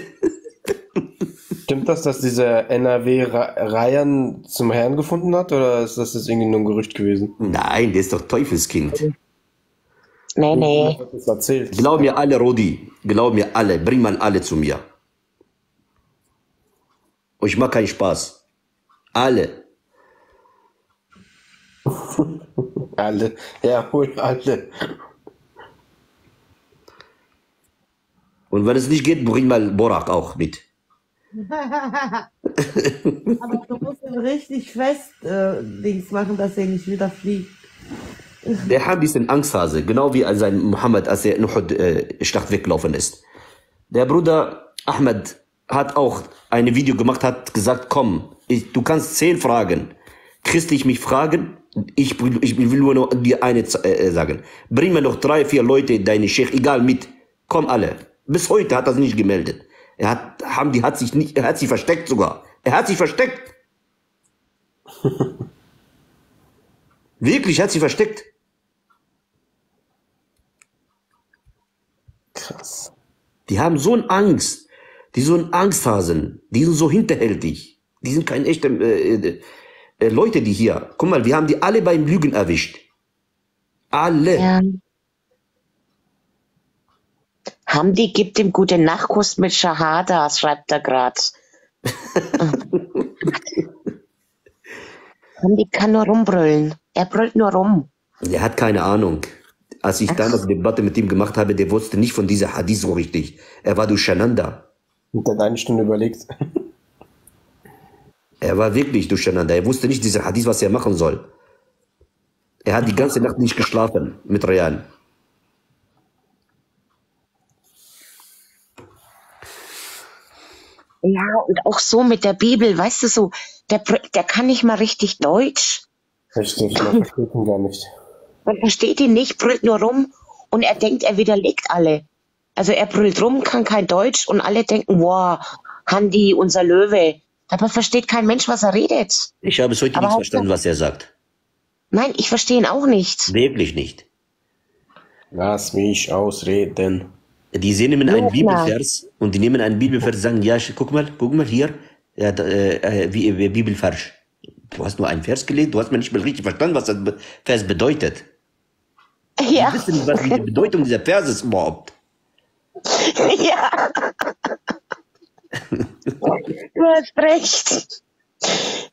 Stimmt das, dass dieser NRW Ryan zum Herrn gefunden hat, oder ist das irgendwie nur ein Gerücht gewesen? Nein, der ist doch Teufelskind. Nee. Glaub mir alle, Rodi. Glaub mir alle. Bring mal alle zu mir. Ich mache keinen Spaß. Alle. Alle. Ja, hol alle. Und wenn es nicht geht, bring mal Buraq auch mit. Aber du musst ihn richtig fest Dings machen, dass er nicht wieder fliegt. Der Hamdi ist ein Angsthase, genau wie sein Mohammed, als er in Uhud Schlacht weggelaufen ist. Der Bruder Ahmed hat auch ein Video gemacht, hat gesagt, komm, du kannst 10 Fragen, christlich mich fragen, ich will nur dir eine sagen. Bring mir noch 3, 4 Leute, deine Sheikh, egal mit, komm alle. Bis heute hat er nicht gemeldet. Er hat sich versteckt sogar. Er hat sich versteckt. Wirklich, er hat sich versteckt. Krass. Die haben so eine Angst. Die sind so ein Angsthasen. Die sind so hinterhältig. Die sind keine echten Leute, die hier. Guck mal, wir haben die alle beim Lügen erwischt. Alle. Ja. Hamdi gibt ihm gute Nachkuss mit Shahada, schreibt er gerade. Hamdi kann nur rumbrüllen. Er brüllt nur rum. Er hat keine Ahnung. Als ich damals eine Debatte mit ihm gemacht habe, der wusste nicht von dieser Hadith so richtig. Er war durcheinander. Und dann eine Stunde überlegt. Er war wirklich durcheinander. Er wusste nicht dieser Hadith, was er machen soll. Er hat die ganze Nacht nicht geschlafen mit Ryan. Ja, und auch so mit der Bibel, weißt du, so, der kann nicht mal richtig Deutsch. Richtig, man versteht ihn gar nicht. Man versteht ihn nicht, brüllt nur rum und er denkt, er widerlegt alle. Also er brüllt rum, kann kein Deutsch und alle denken, wow, Handi, unser Löwe. Aber versteht kein Mensch, was er redet. Ich habe es heute nicht verstanden, was er sagt. Nein, ich verstehe ihn auch nicht. Wirklich nicht. Lass mich ausreden. Die nehmen einen Bibelvers und die nehmen einen Bibelvers und sagen, ja, guck mal hier, Bibelvers. Du hast nur einen Vers gelesen, du hast mir nicht mal richtig verstanden, was der Vers bedeutet. Ja. Du weißt nicht, was die Bedeutung dieser Verse ist überhaupt. Ja. Du hast recht.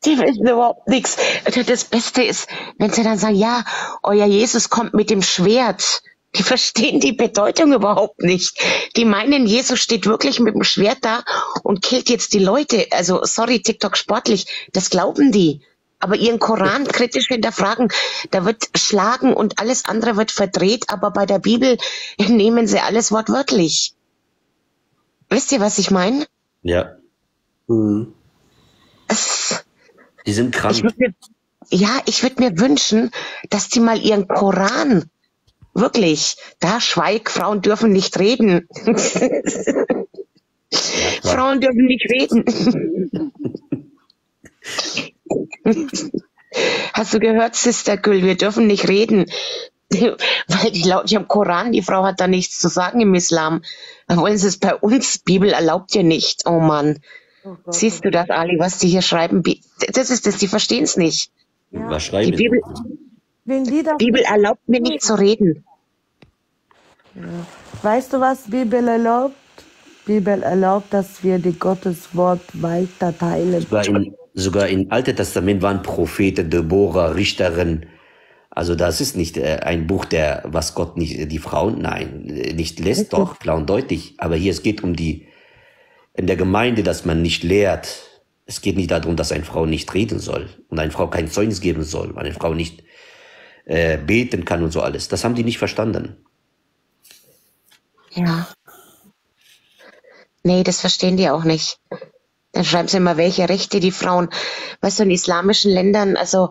Die wissen überhaupt nichts. Das Beste ist, wenn sie dann sagen, ja, euer Jesus kommt mit dem Schwert. Die verstehen die Bedeutung überhaupt nicht. Die meinen, Jesus steht wirklich mit dem Schwert da und killt jetzt die Leute. Also, sorry, TikTok sportlich, das glauben die. Aber ihren Koran kritisch hinterfragen, da wird schlagen und alles andere wird verdreht, aber bei der Bibel nehmen sie alles wortwörtlich. Wisst ihr, was ich meine? Ja. Mhm. Die sind krank. Ich würde mir wünschen, dass die mal ihren Koran, wirklich, da schweig, Frauen dürfen nicht reden. Ja, Frauen dürfen nicht reden. Hast du gehört, Sister Gül, wir dürfen nicht reden. Weil die laut ihrem Koran, die Frau hat da nichts zu sagen im Islam. Dann wollen sie es bei uns, Bibel erlaubt ihr nicht. Oh Mann. Oh, siehst du das, Ali, was die hier schreiben? Das ist das, die verstehen es nicht. Ja. Was schreiben die Bibel? Wenn die Bibel erlaubt mir nicht zu reden. Ja. Weißt du, was Bibel erlaubt? Bibel erlaubt, dass wir die Gottes Wort weiter teilen. Sogar im Alten Testament waren Propheten, Deborah, Richterin. Also das ist nicht ein Buch, der was Gott nicht die Frauen, nein, nicht lässt, doch klar und deutlich. Aber hier es geht um die in der Gemeinde, dass man nicht lehrt. Es geht nicht darum, dass eine Frau nicht reden soll und eine Frau kein Zeugnis geben soll, weil eine Frau nicht beten kann und so alles. Das haben die nicht verstanden. Ja. Nee, das verstehen die auch nicht. Dann schreiben sie immer, welche Rechte die Frauen, weißt du, in islamischen Ländern, also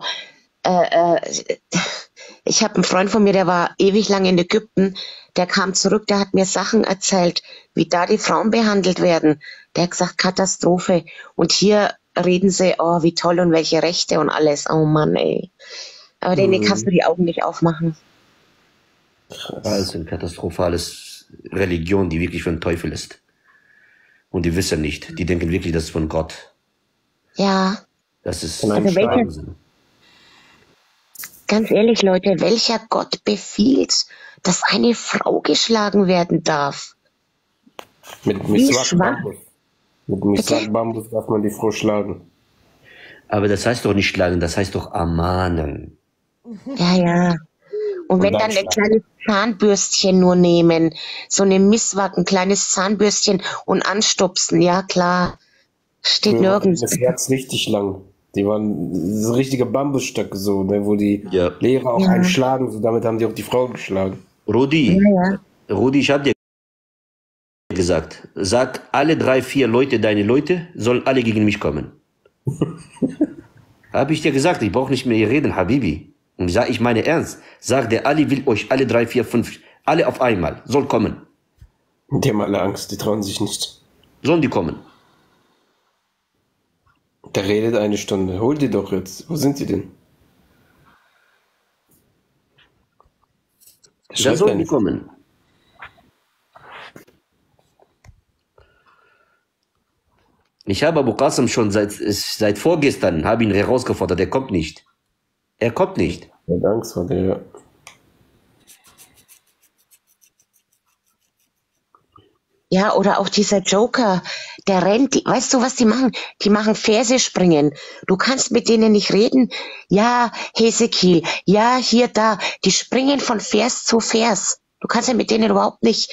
ich habe einen Freund von mir, der war ewig lang in Ägypten, der kam zurück, der hat mir Sachen erzählt, wie da die Frauen behandelt werden. Der hat gesagt, Katastrophe. Und hier reden sie, oh, wie toll und welche Rechte und alles. Oh Mann, ey. Aber denen kannst du die Augen nicht aufmachen. Das ist eine katastrophale Religion, die wirklich für den Teufel ist. Und die wissen nicht. Die denken wirklich, das ist von Gott. Ja. Das ist Wahnsinn. Ganz ehrlich, Leute, welcher Gott befiehlt, dass eine Frau geschlagen werden darf? Mit Miswak-Bambus darf man die Frau schlagen. Aber das heißt doch nicht schlagen, das heißt doch ermahnen. Ja, ja. Und wenn dann ein kleines Zahnbürstchen nur nehmen, so eine Miswak, ein kleines Zahnbürstchen und anstupsen, ja klar. Steht ja, nirgends. Das Herz richtig lang. Die waren so richtige Bambusstöcke, so, ne, wo die Lehrer auch einschlagen, so, damit haben die auch die Frau geschlagen. Rudi, Rudi, ich habe dir gesagt, sag alle 3, 4 Leute, deine Leute, sollen alle gegen mich kommen. Habe ich dir gesagt, ich brauche nicht mehr hier reden, Habibi. Und sage ich meine ernst, sag der Ali will euch alle 3, 4, 5, alle auf einmal, soll kommen. Die haben alle Angst, die trauen sich nicht. Sollen die kommen? Der redet eine Stunde. Hol die doch jetzt. Wo sind die denn? Da sollen die kommen. Ich habe Abu Qasim schon seit vorgestern, habe ihn herausgefordert. Er kommt nicht. Er kommt nicht. Er hat Angst vor dir, ja. Ja, oder auch dieser Joker, der rennt, weißt du, was die machen? Die machen Verse springen. Du kannst mit denen nicht reden. Ja, Hesekiel, ja, hier, da. Die springen von Vers zu Vers. Du kannst ja mit denen überhaupt nicht,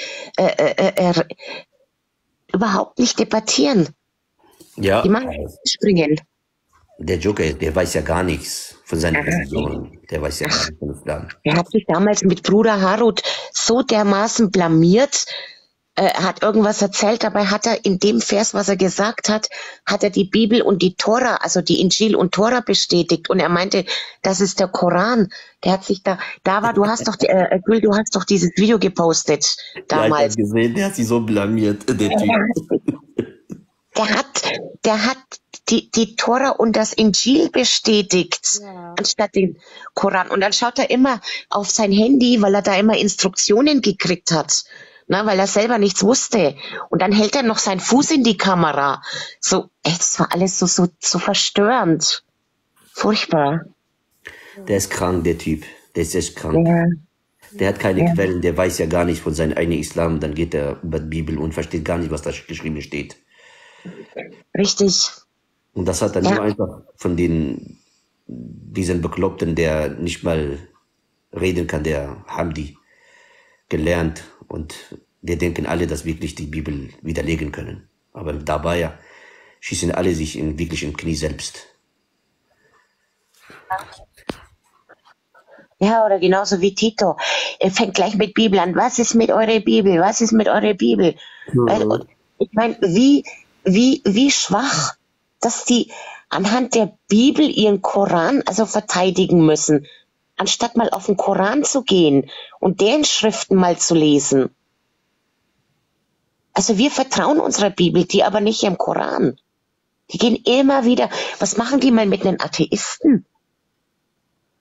debattieren. Ja. Die machen springen. Der Joker, der weiß ja gar nichts von seinen Personen. Der weiß ja gar nichts von seinen Planen. Er hat sich damals mit Bruder Harut so dermaßen blamiert, hat irgendwas erzählt, dabei hat er in dem Vers, was er gesagt hat, hat er die Bibel und die Tora, also die Injil und Tora bestätigt. Und er meinte, das ist der Koran. Der hat sich da war, du hast doch dieses Video gepostet damals. Ja, ich hab gesehen, der hat sich so blamiert, der Typ. Der hat die Tora und das Injil bestätigt, ja, anstatt den Koran. Und dann schaut er immer auf sein Handy, weil er da immer Instruktionen gekriegt hat, ne, weil er selber nichts wusste. Und dann hält er noch seinen Fuß in die Kamera. So, ey, das war alles so verstörend. Furchtbar. Der ist krank, der Typ. Der ist echt krank. Ja. Der hat keine Quellen, der weiß ja gar nicht von seinem eigenen Islam. Dann geht er über die Bibel und versteht gar nicht, was da geschrieben steht. Richtig. Und das hat er nur einfach von diesen Bekloppten, der nicht mal reden kann, der haben die gelernt. Und wir denken alle, dass wirklich die Bibel widerlegen können. Aber dabei schießen alle sich wirklich im Knie selbst. Ja, oder genauso wie Tito. Er fängt gleich mit Bibel an. Was ist mit eurer Bibel? Was ist mit eurer Bibel? Ja. Ich meine, wie schwach, dass die anhand der Bibel ihren Koran also verteidigen müssen, anstatt mal auf den Koran zu gehen und deren Schriften mal zu lesen. Also wir vertrauen unserer Bibel, die aber nicht im Koran. Die gehen immer wieder, was machen die mal mit den Atheisten?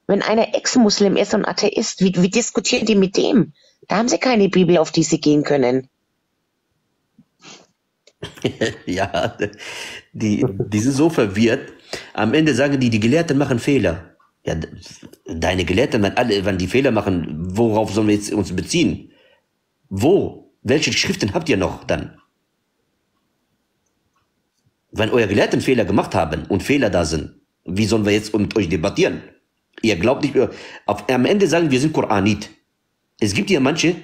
Wenn einer Ex-Muslim ist und Atheist, wie diskutieren die mit dem? Da haben sie keine Bibel, auf die sie gehen können. Ja, die sind so verwirrt. Am Ende sagen die, die Gelehrten machen Fehler. Ja, deine Gelehrten, wenn die Fehler machen, worauf sollen wir jetzt uns beziehen? Wo? Welche Schriften habt ihr noch dann? Wenn eure Gelehrten Fehler gemacht haben und Fehler da sind, wie sollen wir jetzt mit euch debattieren? Ihr glaubt nicht, am Ende sagen wir sind Koranit. Es gibt ja manche,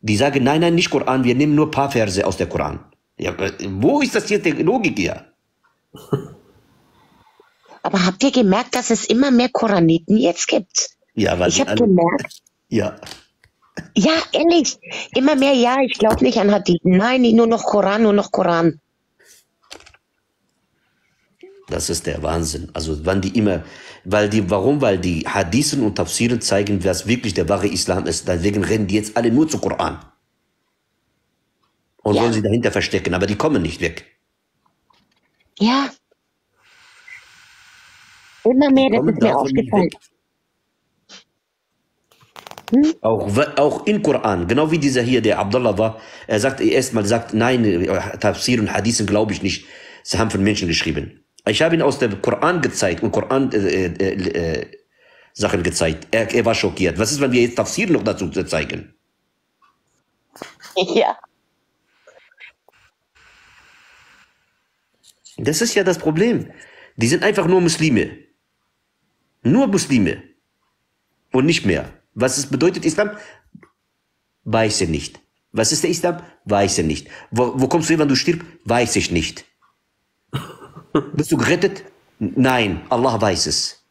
die sagen, nein, nein, nicht Koran, wir nehmen nur ein paar Verse aus der Koran. Ja, wo ist das hier die Logik hier? Aber habt ihr gemerkt, dass es immer mehr Koraniten jetzt gibt? Ja, weil ich habe gemerkt. Ja. Ja, ehrlich. Immer mehr, ja, ich glaube nicht an Hadithen. Nein, nur noch Koran, nur noch Koran. Das ist der Wahnsinn. Also, wann die immer, warum? Weil die Hadithen und Tafsiren zeigen, was wirklich der wahre Islam ist. Deswegen rennen die jetzt alle nur zu Koran. Und wollen sie dahinter verstecken, aber die kommen nicht weg. Ja. Immer mehr, das ist mir aufgefallen. Hm? Auch in Koran, genau wie dieser hier, der Abdullah war, er sagt erstmal, nein, Tafsir und Hadithen glaube ich nicht, sie haben von Menschen geschrieben. Ich habe ihn aus dem Koran gezeigt und Koran Sachen gezeigt. Er war schockiert. Was ist, wenn wir jetzt Tafsir noch dazu zeigen? Ja. Das ist ja das Problem. Die sind einfach nur Muslime. Nur Muslime. Und nicht mehr. Was es bedeutet Islam? Weiß ich nicht. Was ist der Islam? Weiß ich nicht. Wo kommst du hin, wenn du stirbst? Weiß ich nicht. Bist du gerettet? Nein, Allah weiß es.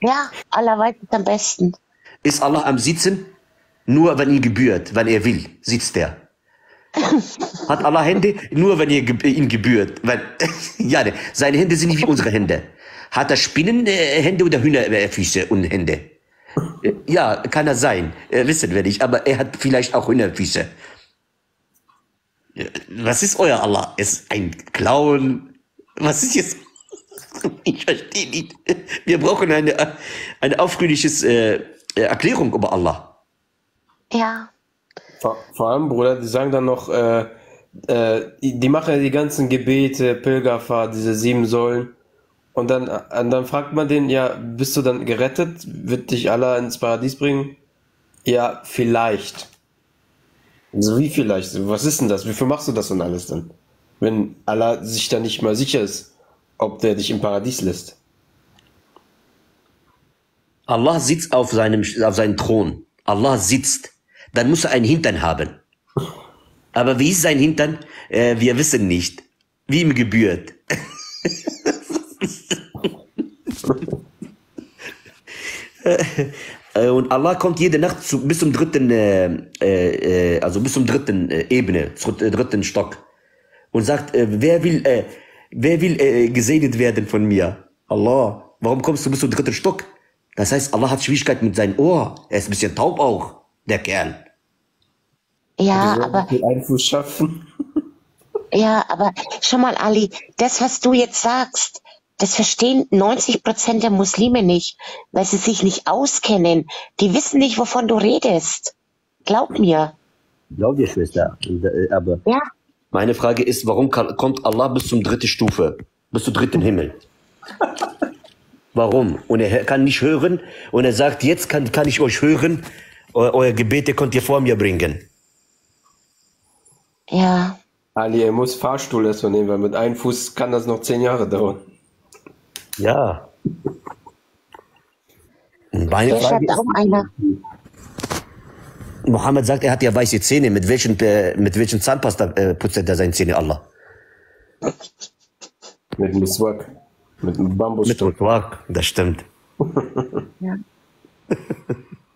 Ja, Allah weiß es am besten. Ist Allah am Sitzen? Nur, wenn ihm gebührt, wenn er will, sitzt er. Hat Allah Hände? Nur wenn ihr ihn gebührt. Weil, ja, seine Hände sind nicht wie unsere Hände. Hat er Spinnenhände oder Hühnerfüße und Hände? Ja, kann er sein. Wissen wir nicht. Aber er hat vielleicht auch Hühnerfüße. Was ist euer Allah? Ist ein Clown? Was ist jetzt? Ich verstehe nicht. Wir brauchen eine aufrührliche Erklärung über Allah. Ja. Vor allem, Bruder, die sagen dann noch, die machen ja die ganzen Gebete, Pilgerfahrt, diese 7 Säulen. Und dann fragt man den, ja, bist du dann gerettet? Wird dich Allah ins Paradies bringen? Ja, vielleicht. So wie vielleicht? Was ist denn das? Wofür machst du das und alles dann? Wenn Allah sich da nicht mal sicher ist, ob der dich im Paradies lässt. Allah sitzt auf seinem Thron. Allah sitzt. Dann muss er einen Hintern haben. Aber wie ist sein Hintern? Wir wissen nicht. Wie ihm gebührt. Und Allah kommt jede Nacht bis zum dritten, Ebene, zum dritten Stock und sagt, wer will gesegnet werden von mir? Allah, warum kommst du bis zum dritten Stock? Das heißt, Allah hat Schwierigkeiten mit seinem Ohr. Er ist ein bisschen taub auch, der Kerl. Ja, aber... Einfluss schaffen. Ja, aber schau mal, Ali, das, was du jetzt sagst, das verstehen 90% der Muslime nicht, weil sie sich nicht auskennen. Die wissen nicht, wovon du redest. Glaub mir. Glaub dir, Schwester. Aber ja. Meine Frage ist, warum kommt Allah bis zum dritten Stufe, bis zum dritten Himmel? Warum? Und er kann nicht hören und er sagt, jetzt kann ich euch hören, euer Gebete könnt ihr vor mir bringen. Ja. Ali, er muss Fahrstuhl erstmal nehmen, weil mit einem Fuß kann das noch 10 Jahre dauern. Ja. Meine Frage ist, Mohammed sagt, er hat ja weiße Zähne. Mit welchen Zahnpasta putzt er seine Zähne, Allah? Mit Muswak. Mit einem Bambusstock. Mit Muswak, das stimmt. Ja.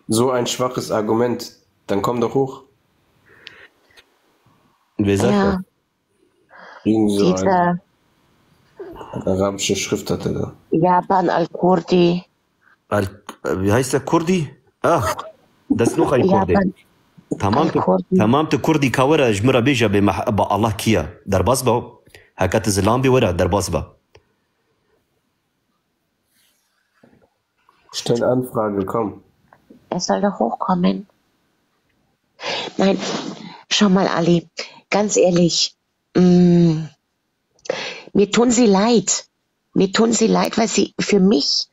So ein schwaches Argument. Dann komm doch hoch. Wer sagt ja. das? So eine arabische Schrift hatte da. Japan al-Kurdi. Wie heißt der Kurdi? Ach, das ist noch ein Kurdi. Tamam te Kurdi kawara jmira beja be Allah kia. Darbasba. Hakat zelam be wara Darbasba. Stell Anfrage, komm. Er soll doch hochkommen. Nein, schau mal, Ali. Ganz ehrlich, mir tun sie leid. Mir tun sie leid, weil sie für mich,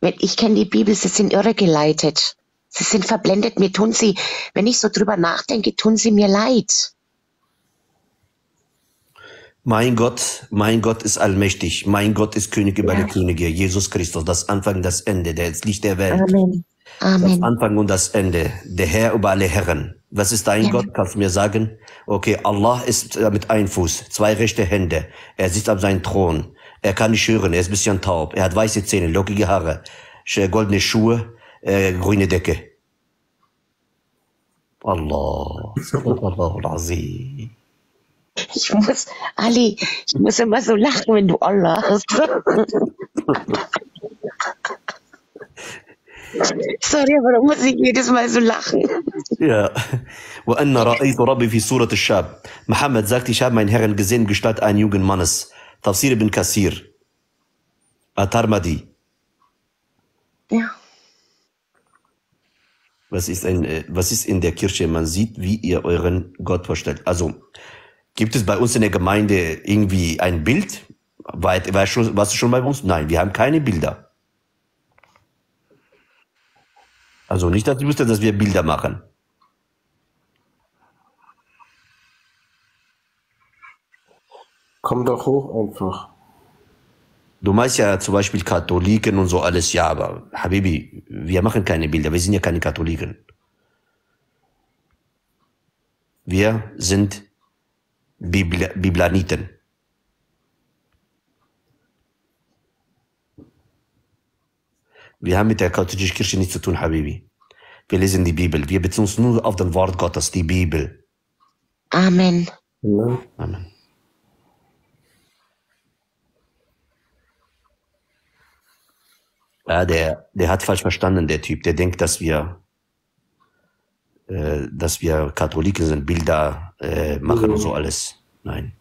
wenn ich kenne die Bibel, sie sind irregeleitet. Sie sind verblendet. Mir tun sie, wenn ich so drüber nachdenke, tun sie mir leid. Mein Gott ist allmächtig. Mein Gott ist König über die Könige. Jesus Christus, das Anfang, das Ende, der ist Licht der Welt. Amen. Amen. Das Anfang und das Ende, der Herr über alle Herren. Was ist dein Gott? Kannst du mir sagen? Okay, Allah ist mit einem Fuß, 2 rechte Hände. Er sitzt auf seinem Thron. Er kann nicht hören, er ist ein bisschen taub. Er hat weiße Zähne, lockige Haare, goldene Schuhe, grüne Decke. Allah. Ali, ich muss immer so lachen, wenn du Allah hast. Sorry, aber da muss ich jedes Mal so lachen. Ja. Muhammad sagt, ich habe meinen Herrn gesehen, Gestalt einen jungen Mannes. Tafsir ibn Kassir. At-Tabari. Ja. Was ist in der Kirche? Man sieht, wie ihr euren Gott vorstellt. Also, gibt es bei uns in der Gemeinde irgendwie ein Bild? Warst du schon bei uns? Nein, wir haben keine Bilder. Also nicht, dass du wüsstest, dass wir Bilder machen. Komm doch hoch einfach. Du meinst ja zum Beispiel Katholiken und so alles, ja, aber Habibi, wir machen keine Bilder, wir sind ja keine Katholiken. Wir sind Biblaniten. Wir haben mit der katholischen Kirche nichts zu tun, Habibi. Wir lesen die Bibel. Wir beziehen uns nur auf das Wort Gottes, die Bibel. Amen. Ja. Amen. Ja, der hat falsch verstanden, der Typ. Der denkt, dass wir Katholiken sind, Bilder machen und so alles. Nein.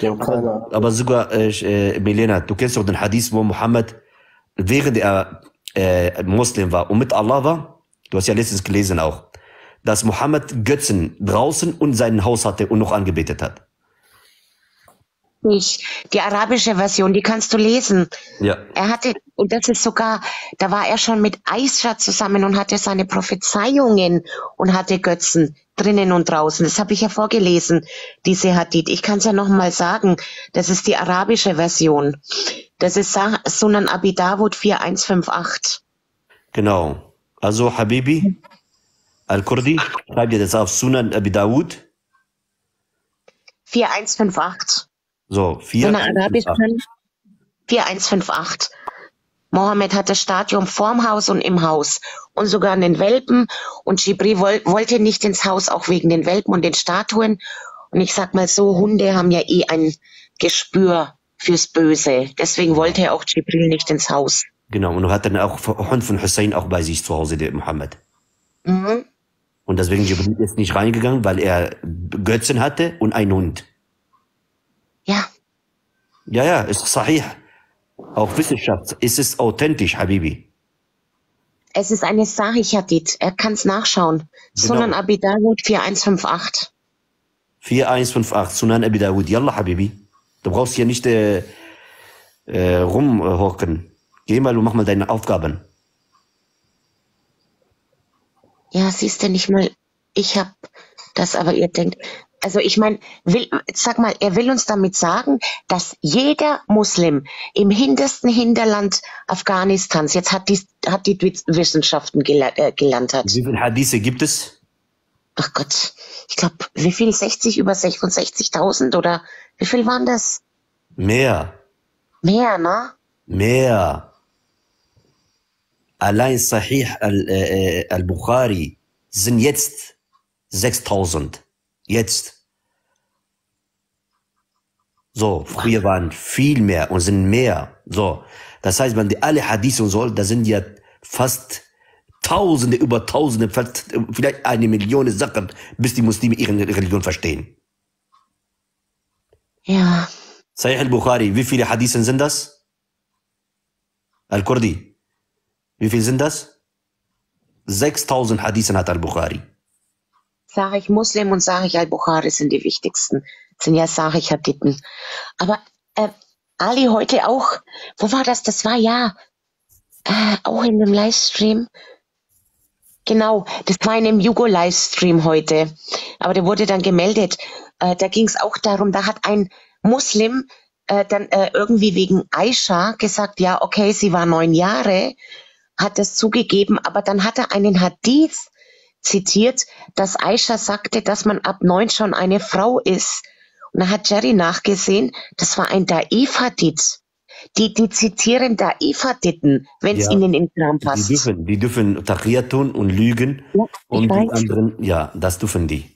Ja, aber sogar, Milena, du kennst doch den Hadith, wo Mohammed, während er Muslim war und mit Allah war, du hast ja letztens gelesen auch, dass Mohammed Götzen draußen und sein Haus hatte und noch angebetet hat. Die arabische Version, die kannst du lesen. Ja. Er hatte, und das ist sogar, da war er schon mit Aisha zusammen und hatte seine Prophezeiungen und hatte Götzen drinnen und draußen. Das habe ich ja vorgelesen, diese Hadith. Ich kann es ja nochmal sagen, das ist die arabische Version. Das ist Sunan Abu Dawud 4158. Genau. Also Habibi, Al-Kurdi, schreib dir das auf, Sunan Abu Dawud 4158. So, 4158. Mohammed hat das Stadium vorm Haus und im Haus und sogar an den Welpen. Und Jibril wollte nicht ins Haus, auch wegen den Welpen und den Statuen. Und ich sag mal so, Hunde haben ja eh ein Gespür fürs Böse. Deswegen wollte er auch Jibril nicht ins Haus. Genau, und hat dann auch Hund von Hussein auch bei sich zu Hause, der Mohammed. Mhm. Und deswegen Jibril ist nicht reingegangen, weil er Götzen hatte und einen Hund. Ja. Ja, ja, ist sahih. Auch Wissenschaft. Es ist authentisch, Habibi. Es ist eine Sahih Hadith. Er kann es nachschauen. Genau. Sunan Abu Dawud 4158. 4158, Sunan Abu Dawud. Yalla, Habibi. Du brauchst hier nicht rumhocken. Geh mal und mach mal deine Aufgaben. Ja, siehst du nicht mal, ich habe das, aber ihr denkt, also ich meine, sag mal, er will uns damit sagen, dass jeder Muslim im hintersten Hinterland Afghanistans jetzt hat die Wissenschaften gelernt hat. Wie viele Hadithe gibt es? Ach Gott, ich glaube, wie viel? 60, über 66.000 oder wie viel waren das? Mehr. Mehr, ne? Mehr. Allein Sahih al-Bukhari sind jetzt 6.000. Jetzt. So, früher waren viel mehr und sind mehr. So, das heißt, wenn die alle Hadith und so, da sind ja fast Tausende, über Tausende, fast, vielleicht 1 Million Sachen, bis die Muslime ihre Religion verstehen. Ja. Sahih al-Bukhari, wie viele Hadithen sind das? Al-Kurdi, wie viel sind das? 6.000 Hadithen hat al-Bukhari. Sahih Muslim und Sahih al-Bukhari sind die wichtigsten. Das sind ja Sahih Hadithen. Aber Ali heute auch, wo war das? Das war ja auch in einem Livestream. Genau, das war in einem Jugo-Livestream heute. Aber der wurde dann gemeldet. Da ging es auch darum, da hat ein Muslim dann irgendwie wegen Aisha gesagt, ja, okay, sie war 9 Jahre, hat das zugegeben, aber dann hat er einen Hadith zitiert, dass Aisha sagte, dass man ab 9 schon eine Frau ist. Und da hat Jerry nachgesehen, das war ein Daif-Hadith. Die zitieren Daif-Hadithen, wenn es ihnen in den Kram passt. Die dürfen Taqiyya tun und lügen. Ja, und die anderen, ja, das dürfen die.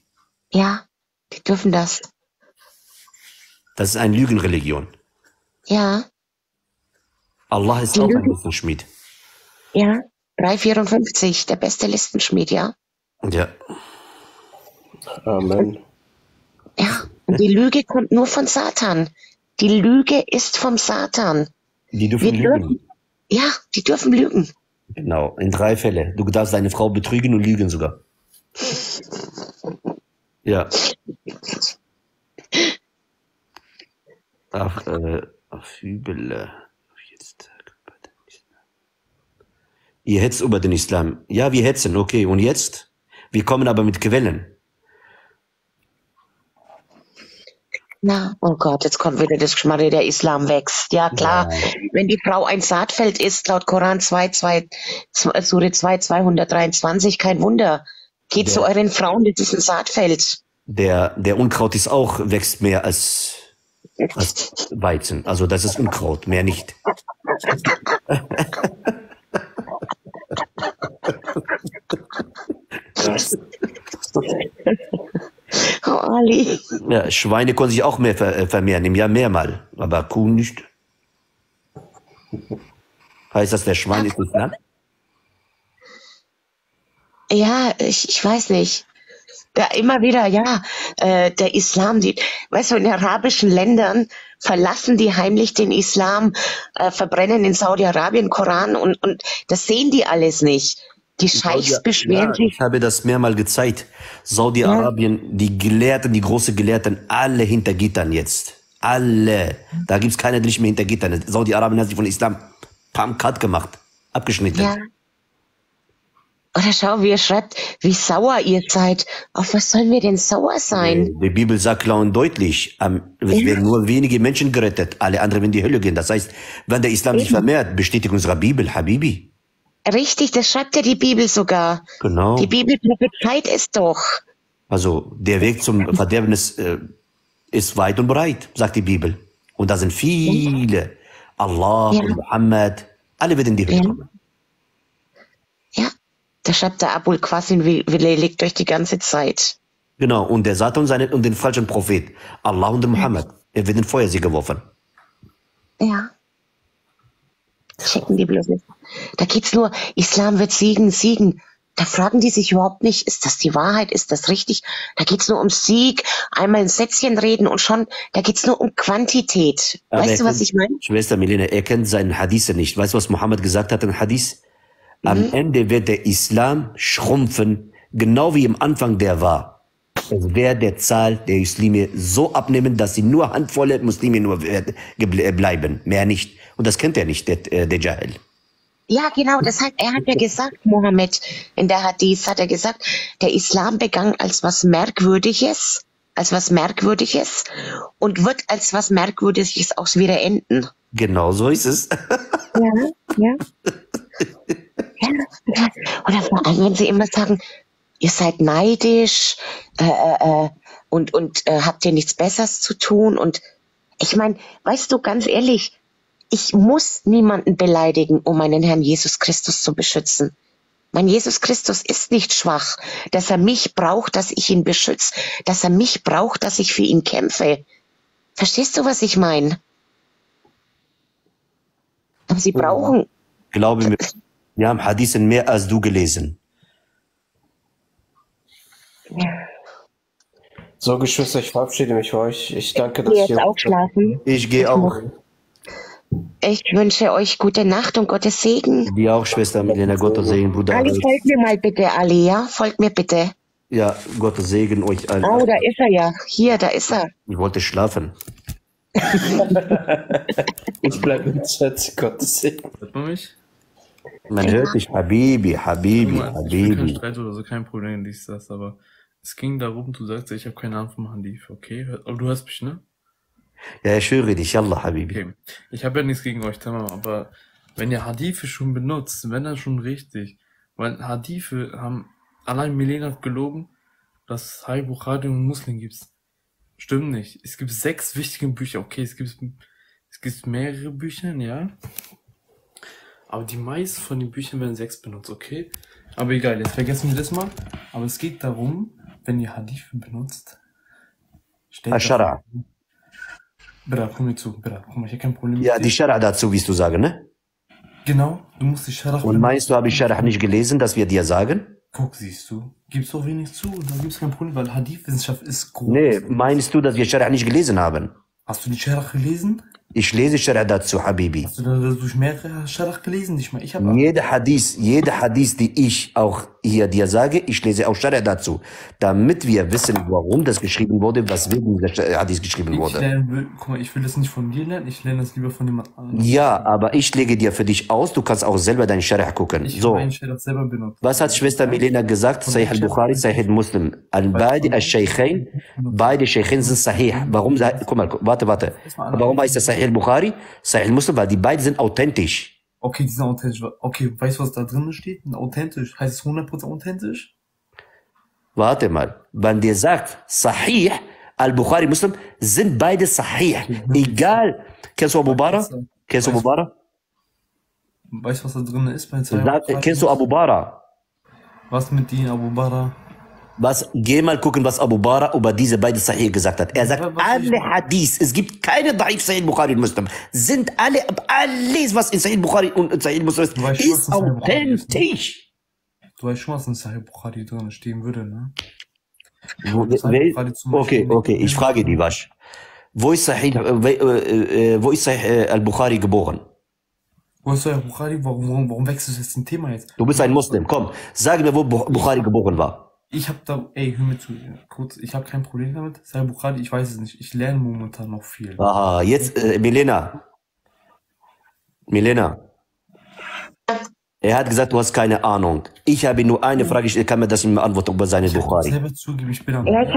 Ja, die dürfen das. Das ist eine Lügenreligion. Ja. Allah ist die auch ein Listenschmied. Ja, 354, der beste Listenschmied, ja. Ja. Amen. Ja, und die Lüge kommt nur von Satan. Die Lüge ist vom Satan. Die dürfen lügen. Ja, die dürfen lügen. Genau, in 3 Fällen. Du darfst deine Frau betrügen und lügen sogar. Ja. Ach, übel. Ihr hetzt über den Islam. Ja, wir hetzen, okay. Und jetzt? Wir kommen aber mit Quellen. Na, oh Gott, jetzt kommt wieder das Geschmarre, der Islam wächst. Ja, klar, ja. Wenn die Frau ein Saatfeld ist, laut Koran 223, kein Wunder. Geht zu euren Frauen, das ist ein Saatfeld. Der Unkraut ist auch, wächst mehr als Weizen. Also das ist Unkraut, mehr nicht. Oh, Ali. Ja, Schweine können sich auch mehr vermehren, im Jahr mehrmal, aber Kuh nicht. Heißt das, der Schwein ist nicht da? Ja, ich weiß nicht. Da immer wieder, ja, der Islam, weißt du, in arabischen Ländern verlassen die heimlich den Islam, verbrennen in Saudi-Arabien Koran und das sehen die alles nicht. Die Scheichs beschweren sich. Ich habe das mehrmal gezeigt. Saudi-Arabien, die Gelehrten, die großen Gelehrten, alle hinter Gittern jetzt. Alle. Da gibt es keine, die nicht mehr hinter Gittern. Saudi-Arabien hat sich von Islam cut gemacht. Abgeschnitten. Ja. Oder schau, wie ihr schreibt, wie sauer ihr seid. Auf was sollen wir denn sauer sein? Die Bibel sagt klar und deutlich, es werden nur wenige Menschen gerettet, alle anderen werden in die Hölle gehen. Das heißt, wenn der Islam sich vermehrt, bestätigt unsere Bibel, Habibi. Richtig, das schreibt ja die Bibel sogar. Genau. Die Bibel prophezeit es doch. Also der Weg zum Verderbnis ist weit und breit, sagt die Bibel. Und da sind viele. Allah und Muhammad, Alle wird in die Hölle kommen. Ja, das schreibt der Abul Qasim widerlegt durch die ganze Zeit. Genau, und der Satan und den falschen Prophet, Allah und Muhammad, er wird in Feuersee geworfen. Ja. Checken die bloß nicht. Da geht's nur, Islam wird siegen, siegen. Da fragen die sich überhaupt nicht, ist das die Wahrheit, ist das richtig? Da geht's nur um Sieg, einmal ein Sätzchen reden und schon, da geht's nur um Quantität. Aber weißt du, was ich meine? Schwester Milena, er kennt seinen Hadith nicht. Weißt du, was Mohammed gesagt hat in Hadith? Am Ende wird der Islam schrumpfen, genau wie am Anfang der war. Es wird der Zahl der Muslime so abnehmen, dass sie nur handvolle Muslime nur bleiben, mehr nicht. Und das kennt er nicht, der Jahil. Ja, genau, das heißt, er hat ja gesagt, Mohammed, in der Hadith hat er gesagt, der Islam begann als was Merkwürdiges, und wird als was Merkwürdiges auch wieder enden. Genau so ist es. Ja. Oder vor allem, wenn sie immer sagen, ihr seid neidisch und habt ihr nichts Besseres zu tun. Und ich meine, weißt du, ganz ehrlich, ich muss niemanden beleidigen, um meinen Herrn Jesus Christus zu beschützen. Mein Jesus Christus ist nicht schwach, dass er mich braucht, dass ich ihn beschütze, dass er mich braucht, dass ich für ihn kämpfe. Verstehst du, was ich meine? Aber sie brauchen... Glaube mir, wir haben Hadith mehr als du gelesen. Ja. So, Geschwister, ich verabschiede mich für euch. Ich danke, dass ihr... Ich gehe jetzt auch schlafen. Ich gehe auch... Ich wünsche euch gute Nacht und Gottes Segen. Dir auch, Schwester Milena, Gottes Segen, Bruder. Ali, folgt mir mal bitte, Ali, ja? Folgt mir bitte. Ja, Gottes Segen euch allen. Oh, da ist er ja. Hier, da ist er. Ich wollte schlafen. Ich bleibe im Chat, Gottes Segen. Hört man mich? Man hört dich, Habibi, Habibi, Habibi. Ich bin kein Streit oder so, kein Problem, dies, das, aber es ging darum, du sagst, ich habe keinen Namen vom Handif, okay? Aber du hörst mich, ne? Ja, ich höre dich, Yallah, Habibi. Okay. Ich habe ja nichts gegen euch, Tamam, aber wenn ihr Hadife schon benutzt, wenn dann schon richtig, weil Hadife haben allein Milena gelogen, dass Sahih Bukhari und Muslim gibt. Stimmt nicht. Es gibt 6 wichtige Bücher, okay, es gibt mehrere Bücher, ja. Aber die meisten von den Büchern werden 6 benutzt, okay. Aber egal, jetzt vergessen wir das mal. Aber es geht darum, wenn ihr Hadife benutzt, Ashara. Bra, komm mir zu, Bra, komm, ich hab kein Problem. Ja, die Scharah dazu, willst du sagen, ne? Genau, du musst die Scharah... Und meinst du, habe ich Scharah nicht gelesen, dass wir dir sagen? Guck, siehst du, gibst auch wenig zu, da gibt's kein Problem, weil Hadith-Wissenschaft ist groß. Nee, meinst du, dass wir Scharah nicht gelesen haben? Hast du die Scharah gelesen? Ich lese Scharah dazu, Habibi. Hast du dadurch mehrere Scharah gelesen? Ich meine, ich habe... Jede Hadith, die ich auch hier dir sage, ich lese auch Scharah dazu. Damit wir wissen, warum das geschrieben wurde, was wegen dieser Hadith geschrieben wurde. Guck mal, ich will das nicht von dir lernen, ich lerne das lieber von jemand anderem. Ja, aber ich lege dir für dich aus, du kannst auch selber deinen Scharah gucken. Ich so. Scharah selber benutzt. Was hat Schwester Milena gesagt? Sahih al-Bukhari, Sahih Muslim. Al-Badi al-Shaykhain, beide Shaykhain sind Sahih. Warum? Guck mal, warte. Warum heißt das Sahih? Sahih al-Bukhari, Sahih al-Muslim, weil die beiden sind authentisch. Okay, die sind authentisch. Okay, weißt du, was da drin steht? Authentisch. Heißt es 100% authentisch? Warte mal. Wenn dir sagt, Sahih al-Bukhari, Muslim, sind beide Sahih. Egal. Kennst du Abu Bara? Weißt du, was da drin ist? Kennst du Abu Bara? Was mit dir, Abu Bara? Geh mal gucken, was Abu Bara über diese beiden Sahih gesagt hat. Er sagt, alle Hadith, es gibt keine Daif Sahih Bukhari und Muslim, sind alles, was in Sahih Bukhari und Sahih Muslim ist, ist authentisch. Du weißt schon, was in Sahih Bukhari drin stehen würde, ne? Okay, ich frage dich, Wasch. Wo ist Sahih al-Bukhari geboren? Warum wechselst du jetzt ein Thema jetzt? Du bist ein Muslim, komm, sag mir, wo Bukhari geboren war. Ich habe da, ey, hör mir zu, kurz, ich habe kein Problem damit. Sahih Bukhari, ich weiß es nicht, ich lerne momentan noch viel. Aha, jetzt, Milena. Er hat gesagt, du hast keine Ahnung. Ich habe nur eine Frage, ich kann mir das nicht mehr antworten über seine Bukhari. Ich selber zugeben, ich bin am... Ja, ich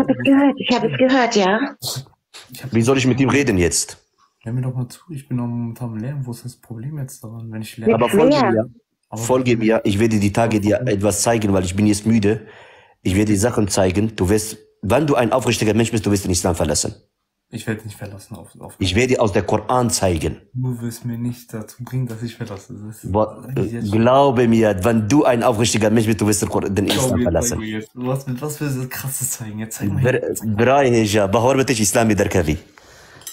habe es gehört, ja. Wie soll ich mit ihm reden jetzt? Hör mir doch mal zu, ich bin auch momentan am Lernen, wo ist das Problem jetzt daran, wenn ich lerne? Aber folge mir, ich werde die Tage dir etwas zeigen, weil ich bin jetzt müde. Ich werde dir Sachen zeigen, du wirst, wenn du ein aufrichtiger Mensch bist, du wirst den Islam verlassen. Ich werde nicht verlassen auf Ich werde aus der Koran zeigen. Du wirst mir nicht dazu bringen, dass ich verlassen. Glaube mir, wenn du ein aufrichtiger Mensch bist, du wirst den Islam verlassen. Was für ein krasses Zeigen. Jetzt zeig mal.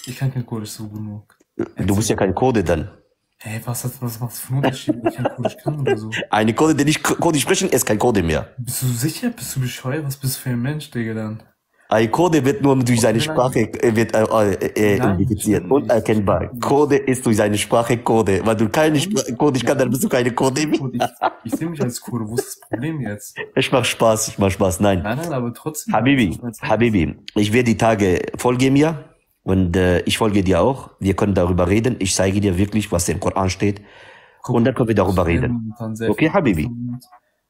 Ich kann kein Kurdisch so genug. Du bist ja kein Kurde dann. Hey, was machst du für einen Unterschied, wenn ich kein Kurde kann oder so? Eine Kurde, die nicht Kurde sprechen, ist kein Kurde mehr. Bist du sicher? Bist du bescheuert? Was bist du für ein Mensch, Digga, dann? Ein Kurde wird nur durch seine Sprache identifiziert und erkennbar. Kurde ist durch seine Sprache Kurde. Weil du keine Kurdisch kannst, dann bist du keine Kurde mehr. Ich sehe mich als Kurde. Wo ist das Problem jetzt? Ich mach Spaß. Nein, aber trotzdem. Habibi, ich werde die Tage folgen mir und ich folge dir auch. Wir können darüber reden. Ich zeige dir wirklich, was im Koran steht. Und dann können wir darüber reden. Okay, Habibi.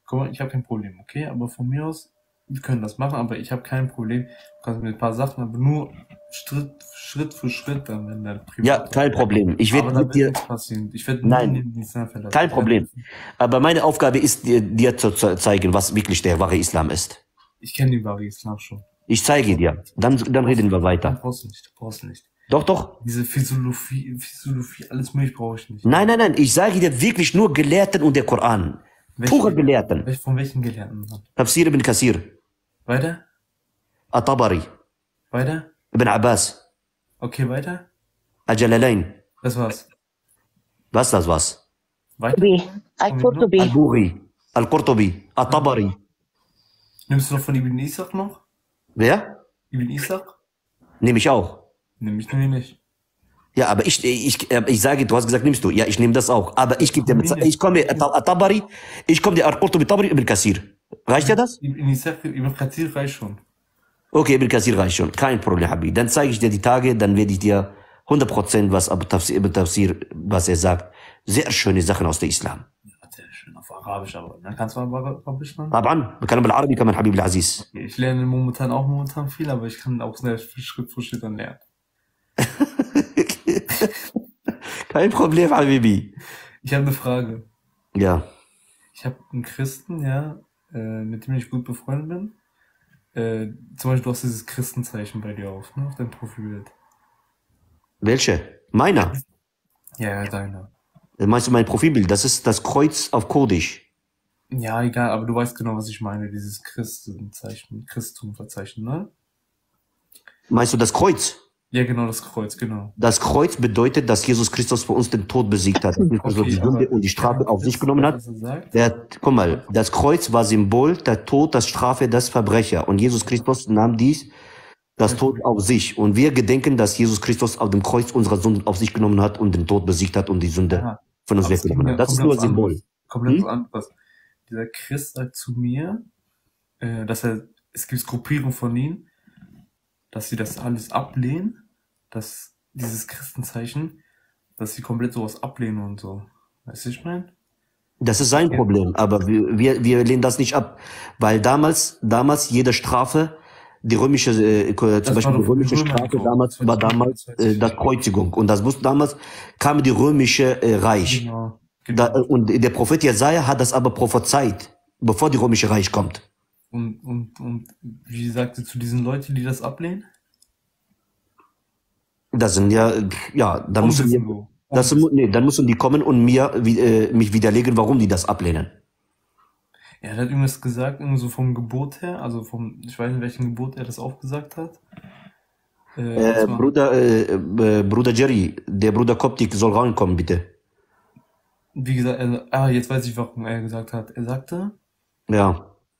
Guck mal, ich habe kein Problem, okay? Aber von mir aus, wir können das machen, aber ich habe kein Problem. Du kannst mir ein paar Sachen, aber nur Schritt für Schritt dann, wenn der Privat. Ja, kein Problem. Ich werde mit dir. Ich werde nie verlassen. Kein Problem. Aber meine Aufgabe ist, dir zu zeigen, was wirklich der wahre Islam ist. Ich kenne den wahren Islam schon. Ich zeige dir. Dann reden wir weiter. Du brauchst nicht. Doch. Diese Philosophie, alles mögliche brauche ich nicht. Nein. Ich sage dir wirklich nur Gelehrten und der Koran. Pure Gelehrten. Von welchen Gelehrten? Tafsir ibn Kassir. Weiter? At-Tabari. Weiter? Ibn Abbas. Okay, weiter? Al-Jalalain. Das war's. Was? Weiter? Al-Qurtubi. Al-Qurtubi. At-Tabari. Nimmst du noch von Ibn Ishaq noch? Wer? Ibn Ishaq? Nehme ich auch. Nehme ich nur nicht. Ja, aber ich sage, du hast gesagt, nimmst du. Ja, ich nehme das auch. Aber ich gebe dir mit, ich komme dir Al-Qurtubi, Tabari, Ibn Kassir. Reicht dir das? Ich sage, Ibn Kassir reicht schon. Okay, Ibn Kassir reicht schon. Kein Problem, Habibi. Dann zeige ich dir die Tage, dann werde ich dir 100% was Abu Tafsir, was er sagt. Sehr schöne Sachen aus dem Islam. Ja, sehr schön. Auf Arabisch, aber dann kannst du Arabisch lernen. Aber Arabisch kann man Habibi Aziz. Ich lerne momentan viel, aber ich kann auch schnell Schritt für Schritt dann lernen. Kein Problem, Habibi. Ich habe eine Frage. Ja. Ich habe einen Christen, ja, mit dem ich gut befreundet bin. Zum Beispiel, du hast dieses Christenzeichen bei dir auf, ne? Auf deinem Profilbild. Welche? Meiner? Ja, deiner. Meinst du mein Profilbild? Das ist das Kreuz auf Kurdisch. Ja, egal, aber du weißt genau, was ich meine. Dieses Christenzeichen, Christumverzeichen, ne? Meinst du das Kreuz? Ja, genau, das Kreuz, genau. Das Kreuz bedeutet, dass Jesus Christus für uns den Tod besiegt hat. Also die Sünde und die Strafe auf sich genommen hat. Guck mal, das Kreuz war Symbol, der Tod, das Strafe, das Verbrecher. Und Jesus Christus nahm das Tod auf sich. Und wir gedenken, dass Jesus Christus auf dem Kreuz unsere Sünden auf sich genommen hat und den Tod besiegt hat und die Sünde von uns weggenommen hat. Das ist nur ein Symbol. Komplett was anderes. Dieser Christ sagt zu mir, dass es gibt Gruppierungen von ihnen, dass sie das alles ablehnen. Dass dieses Christenzeichen, dass sie komplett sowas ablehnen und so. Weißt du, was ich meine? Das ist sein Problem, aber wir lehnen das nicht ab. Weil damals jede Strafe, die römische, zum Beispiel die römische Strafe damals, war damals das Kreuzigung. Und das musste damals, kam die römische Reich. Genau. Und der Prophet Jesaja hat das aber prophezeit, bevor die römische Reich kommt. Und wie sagt ihr zu diesen Leuten, die das ablehnen? Das sind dann müssen die kommen und mich widerlegen, warum die das ablehnen. Er hat irgendwas gesagt, irgendwie so vom Gebot her, also ich weiß nicht, welchen Gebot er das aufgesagt hat. Bruder Jerry, der Bruder Koptik soll rankommen, bitte. Wie gesagt, jetzt weiß ich, warum er gesagt hat. Er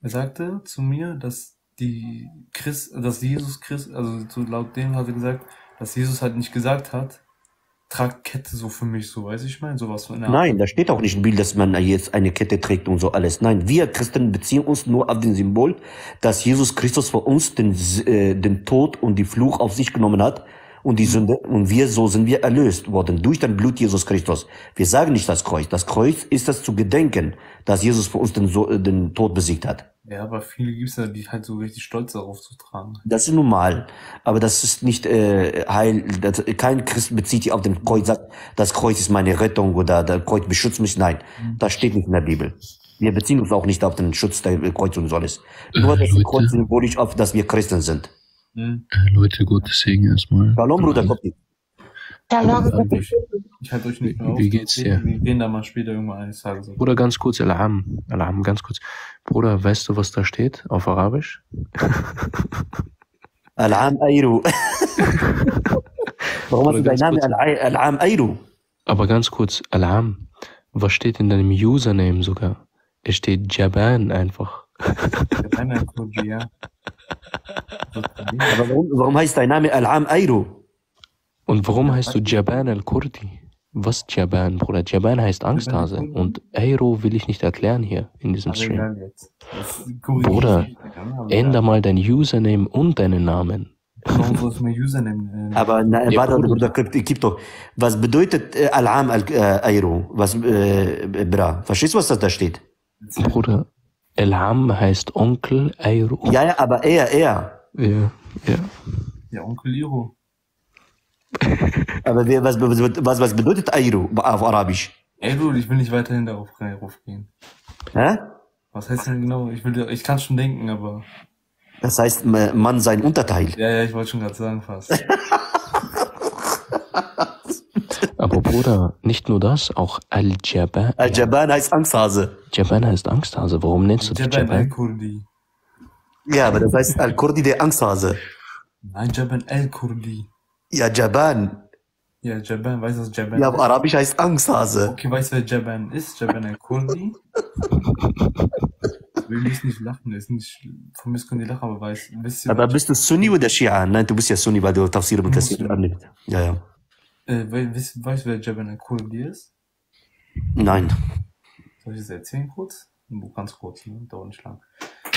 sagte zu mir, dass Jesus Christ, also laut dem hat er gesagt, dass Jesus halt nicht gesagt hat, tragt Kette so für mich, so weiß ich mein, sowas. Nein, da steht auch nicht im Bild, dass man jetzt eine Kette trägt und so alles. Nein, wir Christen beziehen uns nur auf den Symbol, dass Jesus Christus für uns den Tod und die Fluch auf sich genommen hat und die Sünde. Und so sind wir erlöst worden durch das Blut Jesus Christus. Wir sagen nicht das Kreuz. Das Kreuz ist das zu gedenken, dass Jesus für uns den Tod besiegt hat. Ja, aber viele gibt es ja, die halt so richtig stolz darauf zu tragen. Das ist normal, aber das ist nicht heil. Kein Christ bezieht sich auf den Kreuz, sagt, das Kreuz ist meine Rettung oder das Kreuz beschützt mich. Nein, das steht nicht in der Bibel. Wir beziehen uns auch nicht auf den Schutz der Kreuz und so alles. Nur das Kreuz symbolisch auf, dass wir Christen sind. Leute, Gottes Segen erstmal. Shalom, Bruder Kopti. Ich halte euch nicht mehr auf. Wie geht's dir? Wir gehen da mal später irgendwann eines Tages. Bruder, ganz kurz, Al-Am. Al-Am, ganz kurz. Bruder, weißt du, was da steht auf Arabisch? Al-Am Ayru. Warum hast du deinen Namen Al-Am Ayru? Aber ganz kurz, Al-Am, was steht in deinem Username sogar? Es steht Jaban einfach. Jaban Al-Kurdi, ja. Aber warum heißt dein Name Al-Am Ayru? Und warum heißt du Jaban al-Kurdi? Was Jaban, Bruder? Jaban heißt Angsthase. Und Eiro will ich nicht erklären hier in diesem Stream. Bruder, ändere mal dein Username und deinen Namen. Aber Bruder, was bedeutet Al-Am al-Eiro? Verstehst du, was da steht? Bruder, Al-Am heißt Onkel Eiro. Ja, aber er. Ja. Ja, Onkel Eiro. Aber was bedeutet Ayru auf Arabisch? Ayru, ich will nicht weiterhin darauf gehen. Hä? Was heißt denn genau? Ich kann schon denken, aber... Das heißt, Mann sein Unterteil. Ja, ich wollte schon gerade sagen, fast. Aber Bruder, nicht nur das, auch Al-Jaban. Al-Jaban heißt Angsthase. Jaban heißt Angsthase, warum nennst du dich Jaban? Al-Kurdi. Ja, aber das heißt Al-Kurdi der Angsthase. Nein, Jaban Al-Kurdi. Ja, Jaban. Ja, Jaban, weißt du, was Jaban ist? Ja, auf Arabisch heißt Angsthase. Okay, weißt du, wer Jaban ist? Jaban al-Kurdi? Ich will nicht lachen, ist nicht, von mir können die lachen, aber weißt du... Aber bist du Sunni oder Shia? Nein, du bist ja Sunni, weil du Tafsir ibn Kassir annimmst. Ja. Weißt du, wer Jaban al-Kurdi ist? Nein. Soll ich das erzählen kurz? Ganz kurz, ne? Dauert nicht lang.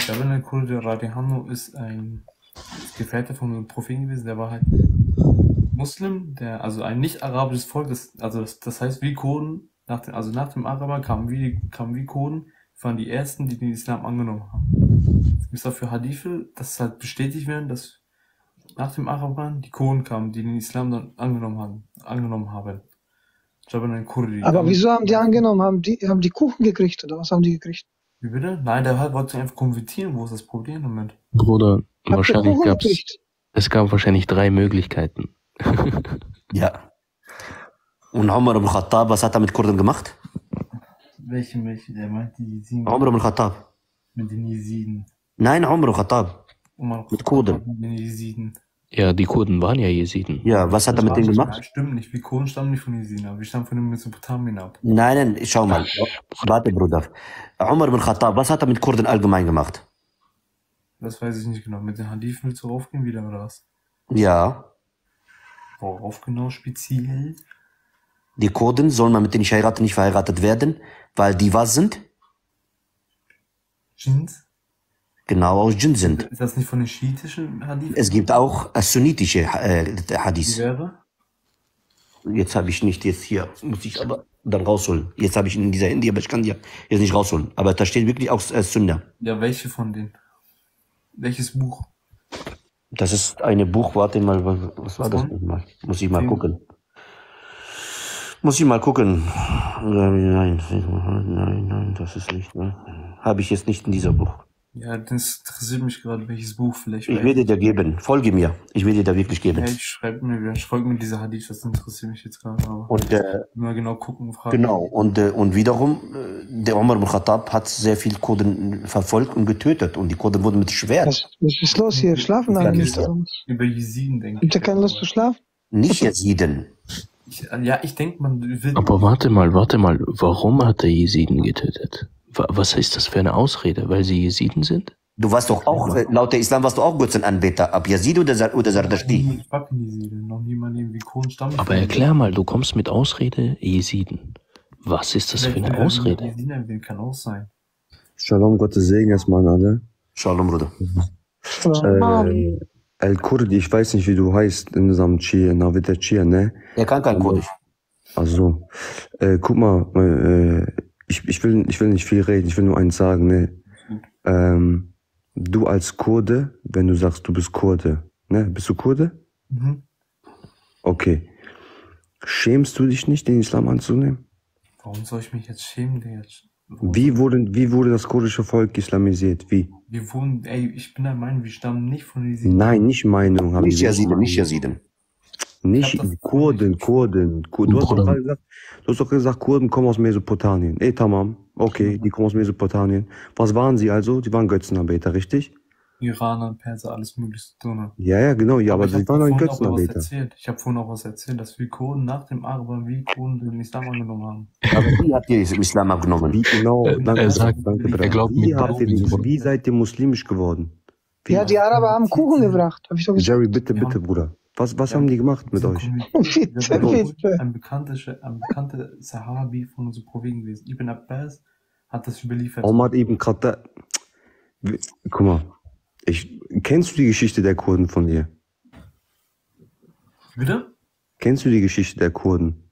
Jaban al-Kurdi Radihanu ist ein Gefährte von einem Propheten gewesen, der war halt... Muslim, also ein nicht-arabisches Volk, das heißt, wie Kurden, nach dem Araber kamen wie Kurden, waren die ersten, die den Islam angenommen haben. Es gibt dafür Hadithe, dass halt bestätigt werden, dass nach dem Arabern die Kurden kamen, die den Islam dann angenommen haben. Aber wieso haben die angenommen? Haben die Kuchen gekriegt oder was haben die gekriegt? Wie bitte? Nein, der wollte einfach konvertieren, wo ist das Problem damit? Bruder, wahrscheinlich es gab wahrscheinlich drei Möglichkeiten. Ja. Und Omar ibn Khattab, was hat er mit Kurden gemacht? Welche? Der meint die Jesiden. Omar ibn Khattab. Mit den Jesiden. Nein, Omar ibn Khattab. Mit Kurden. Mit den Jesiden. Ja, die Kurden waren ja Jesiden. Ja, was hat er mit denen gemacht? Stimmt nicht, wir Kurden stammen nicht von Jesiden ab, wir stammen von den Mesopotamien ab. Nein, schau mal. Warte, Bruder. Omar ibn Khattab, was hat er mit Kurden allgemein gemacht? Das weiß ich nicht genau. Mit den Hadithen willst du raufgehen wieder, oder was? Ja. Worauf genau speziell? Die Kurden sollen mit den Scheirat nicht verheiratet werden, weil die was sind? Dschinns? Genau, aus Dschinn sind. Ist das nicht von den schiitischen Hadithen? Es gibt auch sunnitische Hadith. Jetzt habe ich nicht jetzt hier, muss ich aber dann rausholen. Jetzt habe ich in dieser Indie, aber ich kann die jetzt nicht rausholen. Aber da steht wirklich auch Sunna. Ja, welche von denen? Welches Buch? Das ist eine Buch, warte mal, was war das nochmal? Muss ich mal gucken. Nein, das ist nicht, ne? Habe ich jetzt nicht in diesem Buch. Ja, das interessiert mich gerade, welches Buch vielleicht. Ich werde dir geben, folge mir. Ich werde dir wirklich geben. Ja, ich folge mir diese Hadith, das interessiert mich jetzt gerade. Und mal genau gucken und fragen. Genau, und wiederum, der Omar ibn Khattab hat sehr viele Kurden verfolgt und getötet. Und die Kurden wurden mit Schwert. Was ist los hier? Schlafen eigentlich? Über Jesiden denke ich. Habt ihr keine Lust zu schlafen? Nicht Jesiden. Ich denke, man wird... Aber warte mal, warum hat der Jesiden getötet? Was ist das für eine Ausrede? Weil sie Jesiden sind? Du warst doch auch, laut der Islam warst du auch Götzenanbeter, ab Yazidi oder Zarathustra. Aber erklär mal, du kommst mit Ausrede Jesiden. Was ist das für eine Ausrede? Jesiden kann auch sein. Shalom, Gottes Segen erstmal an alle. Shalom, Bruder. Al-Kurdi, ich weiß nicht, wie du heißt, insgesamt Chia, ne? Er kann kein Kurdisch. Ach so. Guck mal, ich will nicht viel reden, ich will nur eins sagen, ne? Du als Kurde, wenn du sagst, du bist Kurde, ne? Bist du Kurde? Mhm. Okay. Schämst du dich nicht, den Islam anzunehmen? Warum soll ich mich jetzt schämen, Digga? Wie wurde das kurdische Volk islamisiert? Wie? Wir wurden, ey, ich bin der Meinung, wir stammen nicht von Jesiden. Nein, nicht Meinung. Haben nicht Jesiden, nicht Jesiden. Nicht Kurden, Kurden. Du hast doch gesagt, Kurden kommen aus Mesopotamien. Ey, tamam. Okay, die kommen aus Mesopotamien. Was waren sie also? Die waren Götzenanbeter, richtig? Iraner, Perser, alles mögliche zu tun. Ja, ja, genau. Ja, aber sie waren ein Götzenanbeter. Ich habe vorhin auch was erzählt, dass wir Kurden nach dem Araber wie Kurden den Islam angenommen haben. Aber wie habt ihr den Islam abgenommen? Wie genau? Wie seid ihr muslimisch geworden? Ja, die Araber haben Kuchen gebracht. Jerry, bitte, bitte, Bruder. Was haben die gemacht mit euch? Ein bekannter Sahabi von unserem Propheten gewesen. Ibn Abbas hat das überliefert. Omar ibn Khattab. Guck mal. Kennst du die Geschichte der Kurden von dir? Bitte? Kennst du die Geschichte der Kurden?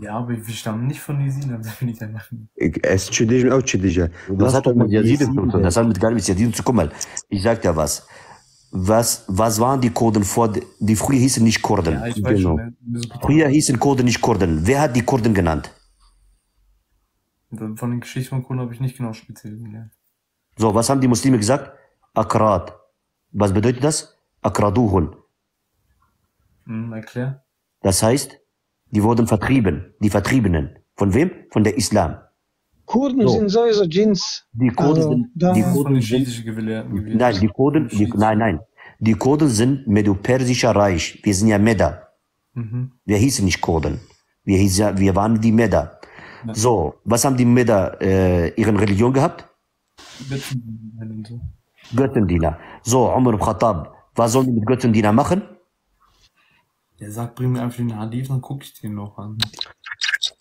Ja, aber wir stammen nicht von Jesiden, das bin ich ja machen. Es ist Jesiden auch Jesiden. Das hat doch mit Jesiden zu tun. Das hat mit gar nichts mit Jesiden zu tun. Ich sag dir was. Was waren die Kurden vor? Die früher hießen nicht Kurden. Ja, ich weiß genau. Früher hießen Kurden nicht Kurden. Wer hat die Kurden genannt? Von den Geschichten von Kurden habe ich nicht genau speziell gelernt. So, was haben die Muslime gesagt? Akrat. Was bedeutet das? Akraduhun. Erklär. Das heißt, die wurden vertrieben. Die Vertriebenen. Von wem? Von der Islam. Kurden sind sowieso Djinns. Die Kurden sind. Nein, die Kurden. Nein. Die Kurden sind Medo-Persischer Reich. Wir sind ja Meder. Mhm. Wir hießen nicht Kurden. Wir waren die Meder. Ja. So, was haben die Meder ihren Religion gehabt? Göttendiener. So, Umar ibn Khattab, was sollen die mit Göttendiener machen? Er sagt, bring mir einfach den Hadith, dann gucke ich den noch an.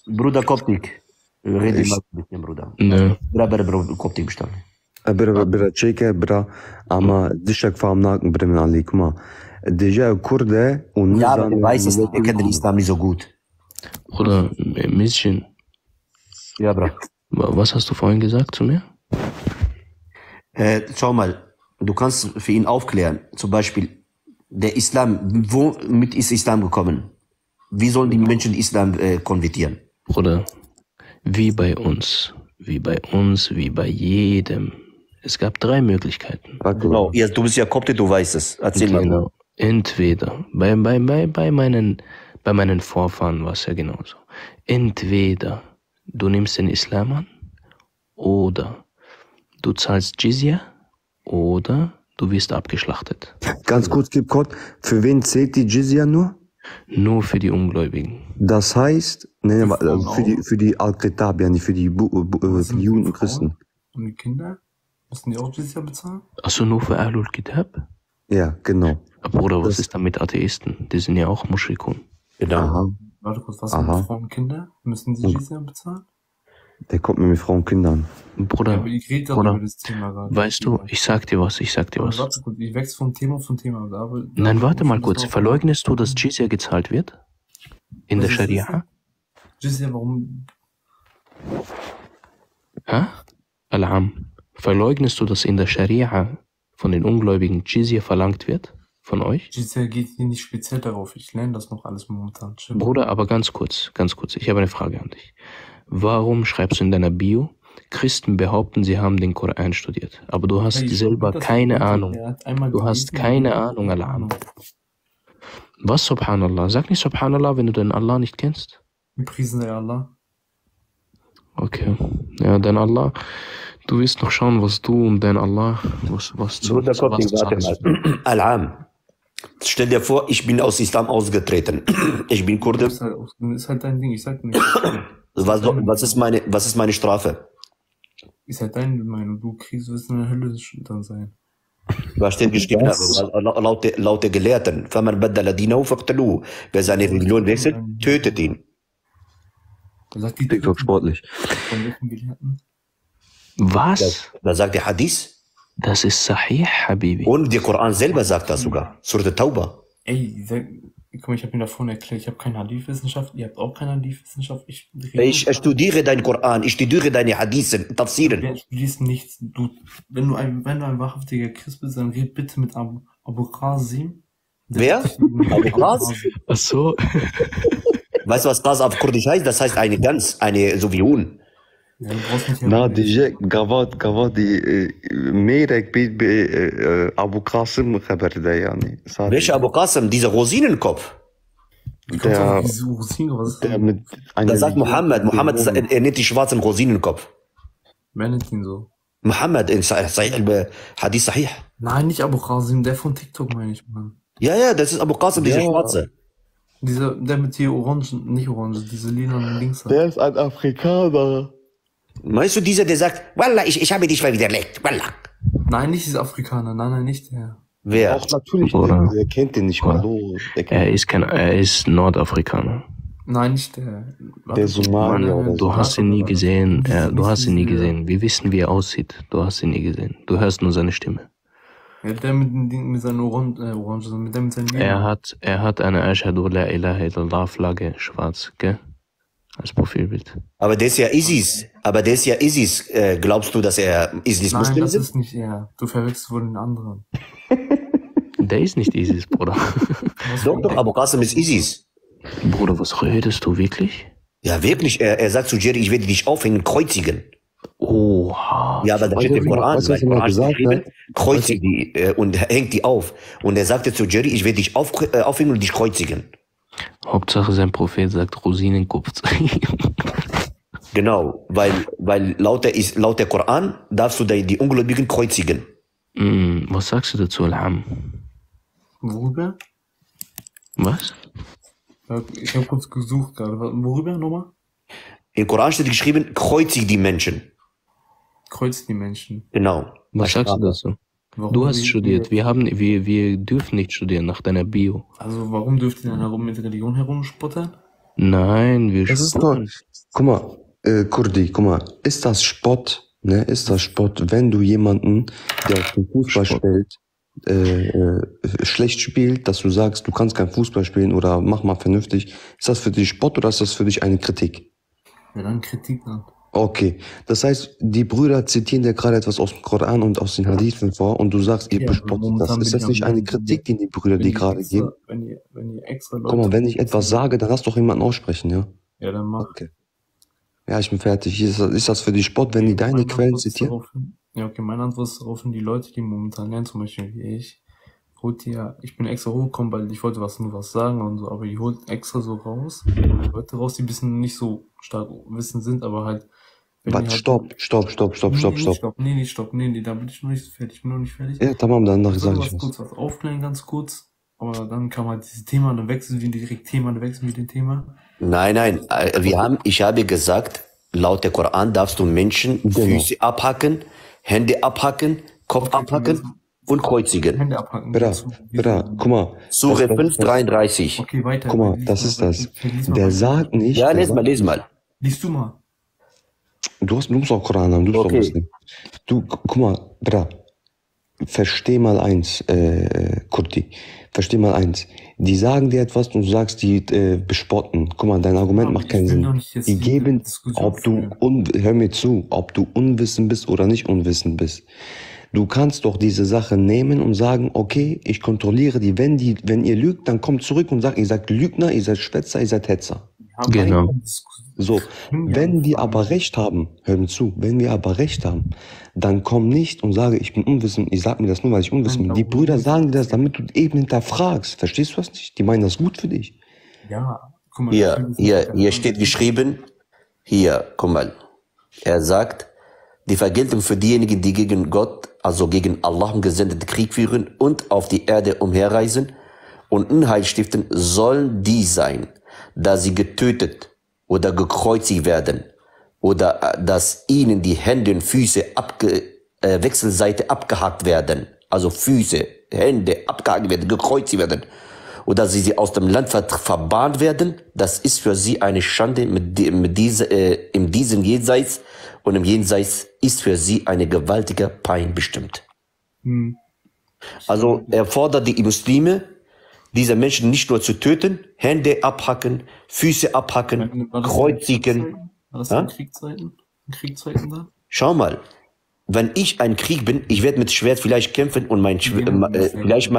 Bruder Koptik. Rede mal mit dem Bruder. Ne. Bruder Koptik bestanden. Bruder Cheke, Bruder, aber Dischak Famnaken bringen alle. Guck mal. Deja Kurde und. Ja, aber du weißt es nicht, er kennt den Islam nicht so gut. Bruder, Mädchen. Ja, Bruder. Was hast du vorhin gesagt zu mir? Schau mal, du kannst für ihn aufklären. Zum Beispiel, der Islam, womit ist Islam gekommen? Wie sollen die Menschen Islam konvertieren? Bruder, wie bei jedem. Es gab 3 Möglichkeiten. Genau, ja, du bist ja Kopte, du weißt es. Erzähl mal. Genau. Entweder, bei meinen Vorfahren war es ja genauso. Entweder du nimmst den Islam an oder du zahlst Jizya oder du wirst abgeschlachtet. Ganz kurz, gib Gott, für wen zählt die Jizya nur? Nur für die Ungläubigen. Das heißt, für die Al-Qurtubi, nicht für die Juden und Christen. Und die Kinder? Müssen die auch Jizya bezahlen? Achso, nur für Al-Qurtubi? Ja, genau. Bruder, was ist da mit Atheisten? Die sind ja auch Mushrikun. Genau. Warte kurz, was sind die Frauen und Kinder? Müssen sie Jizya bezahlen? Der kommt mit Frauen und Kindern. Bruder, ja, ich rede Bruder, über das Thema gerade. Weißt du, ich sag dir was. Warte kurz, ich wechsle vom Thema. Nein, warte mal kurz. Verleugnest du, dass Jizya gezahlt wird? In der Scharia? Jizya, warum? Hä? Al-Am. Verleugnest du, dass in der Scharia von den Ungläubigen Jizya verlangt wird? Von euch? Jizya geht hier nicht speziell darauf. Ich lerne das noch alles momentan. Stimmt. Bruder, aber ganz kurz. Ich habe eine Frage an dich. Warum schreibst du in deiner Bio, Christen behaupten, sie haben den Koran studiert, aber du hast selber keine Ahnung. Du hast keine Ahnung, Allah. Was, Subhanallah? Sag nicht Subhanallah, wenn du den Allah nicht kennst. Gepriesen sei Allah. Okay. Ja, dein Allah, du wirst noch schauen, was du und dein Allah, was zu tun. Allah. Stell dir vor, ich bin aus Islam ausgetreten. Ich bin Kurde. Ist halt dein Ding, ich sag nicht. Was ist meine Strafe? Ist halt deine Meinung, du kriegst, wirst in der Hölle dann sein. Was steht geschrieben, laut der Gelehrten, wer seine Religion wechselt, tötet ihn. TikTok sportlich. Was? Da sagt der Hadith. Das ist Sahih, Habibi. Und der Koran selber sagt das sogar. Surat al-Tauba. Ey, guck mal, ich habe mir davon erklärt, ich habe keine Hadith-Wissenschaft, ihr habt auch keine Hadith-Wissenschaft. Ich studiere deinen Koran, ich studiere deine Hadithen, Tafsiren. Du studierst nichts. Wenn du ein wahrhaftiger Christ bist, dann red bitte mit Abu Qasim. Wer? Abu Qasim? Ach so. Weißt du, was Qasim auf Kurdisch heißt? Das heißt eine Gans, eine Sovion. Diyecek Gavat Merek Abu Kasım haberde yani. Sadece. Welcher Abu Kasım? Dieser Rosinenkopf. Das sagt Muhammad, er nennt die schwarzen Rosinenkopf. Wer nennt ihn so? Muhammad in Sahih al-Hadith Sahih. Nein, nicht Abu Qasim, der von TikTok meine ich, Mann. Ja, das ist Abu Qasim, dieser Schwarze. Dieser, der mit den Orangen, nicht Orangen, diese lila links. Der ist ein Afrikaner. Meinst du dieser, der sagt, Wallah, ich habe dich mal widerlegt, Wallah. Nein, nicht dieser Afrikaner, nein, nicht der. Wer? Auch natürlich, der kennt den nicht mal. Er ist Nordafrikaner. Nein, nicht der. Der Somalier. Du hast ihn nie gesehen. Du hast ihn nie gesehen. Wir wissen, wie er aussieht. Du hast ihn nie gesehen. Du hörst nur seine Stimme. Der mit seinen Orangen, mit dem mit seinen Lieben. Er hat eine Ashhadu la ilaha illallah Flagge, schwarz, gell? Als Profilbild. Aber der ist ja ISIS. Glaubst du, dass er ISIS-Muslim ist? Nein, das ist nicht er. Du verwechselst wohl den anderen. Der ist nicht ISIS, Bruder. Doch, Abu Qasim ist ISIS. Bruder, was redest du wirklich? Ja, wirklich. Er sagt zu Jerry, ich werde dich aufhängen, kreuzigen. Oha. Ja, aber da steht im Koran, kreuzigt die und hängt die auf. Und er sagte zu Jerry, ich werde dich aufhängen und dich kreuzigen. Hauptsache, sein Prophet sagt Rosinenkopf. Genau, weil laut der Koran darfst du die Ungläubigen kreuzigen. Was sagst du dazu, Al-Ham? Worüber? Was? Ich habe kurz gesucht gerade. Worüber nochmal? Im Koran steht geschrieben, kreuzig die Menschen. Kreuzig die Menschen. Genau. Was sagst du dazu? Warum du hast studiert. Wir dürfen nicht studieren nach deiner Bio. Also warum dürft ihr dann herum mit Religion herumspottern? Nein, wir spottern. Guck mal, Kurdi, guck mal, ist das Spott, ne? Ist das Spott, wenn du jemanden, der auf den Fußball stellt, schlecht spielt, dass du sagst, du kannst kein Fußball spielen oder mach mal vernünftig. Ist das für dich Spott oder ist das für dich eine Kritik? Ja, dann Kritik, dann. Okay, das heißt, die Brüder zitieren dir gerade etwas aus dem Koran und aus den Hadithen vor und du sagst, ihr bespottet das. Ist das nicht eine Kritik, die Brüder die gerade extra, geben? Wenn ihr extra Leute, guck mal, wenn ich etwas sage, dann lass doch jemanden aussprechen, ja? Ja, dann mach. Okay. Ja, ich bin fertig. Ist das für dich Spott, wenn die deine Quellen zitieren? Ja, okay, meine Antwort ist darauf, die Leute, die momentan lernen, zum Beispiel wie ich, holt ja, ich bin extra hochgekommen, weil ich wollte nur was sagen und so, aber die holt extra so raus, Leute raus, die ein bisschen nicht so stark Wissen sind, aber halt. Warte, halt stopp. Nee, da bin ich noch nicht fertig, Ja, tamam, danach sage ich was. Kurz was aufklären, ganz kurz, aber dann kam halt dieses Thema und dann wechseln wir direkt Thema, Nein, ich habe gesagt, laut der Koran darfst du Menschen Füße abhacken, Hände abhacken, Kopf abhacken und kreuzigen. Hände abhacken. Bra, guck mal. Sure 533. Okay, weiter. Guck mal, das ist das. Der sagt nicht. Ja, les mal. Liest du mal. Du musst auch Koran haben, du bist auch Muslim. Du, guck mal, Bra, versteh mal eins, Kurdi, versteh mal eins. Die sagen dir etwas und du sagst, die bespotten. Guck mal, dein Argument macht keinen Sinn. Die geben, hör mir zu, ob du unwissend bist oder nicht unwissend bist. Du kannst doch diese Sache nehmen und sagen, okay, ich kontrolliere die. Wenn ihr lügt, dann kommt zurück und sagt, ihr seid Lügner, ihr seid Schwätzer, ihr seid Hetzer. Genau. So, wenn wir aber recht haben, hör mir zu, wenn wir aber recht haben, dann komm nicht und sage, ich bin unwissend, ich sag mir das nur, weil ich unwissend bin. Die Brüder sagen dir das, damit du eben hinterfragst. Verstehst du das nicht? Die meinen das gut für dich. Ja, guck mal. Hier steht geschrieben, guck mal, er sagt, die Vergeltung für diejenigen, die gegen Gott, also gegen Allah und gesendeten Krieg führen und auf die Erde umherreisen und Unheil stiften, sollen die sein, da sie getötet oder gekreuzigt werden oder dass ihnen die Hände und Füße wechselseitig abgehackt werden, also Füße, Hände abgehackt werden, gekreuzigt werden oder sie aus dem Land verbannt werden. Das ist für sie eine Schande in diesem Jenseits und im Jenseits ist für sie eine gewaltige Pein bestimmt. Also er fordert die Muslime, diese Menschen nicht nur zu töten, Hände abhacken, Füße abhacken, kreuzigen. War das in Kriegzeiten? Schau mal, wenn ich ein Krieg bin, ich werde mit Schwert vielleicht kämpfen und mein vielleicht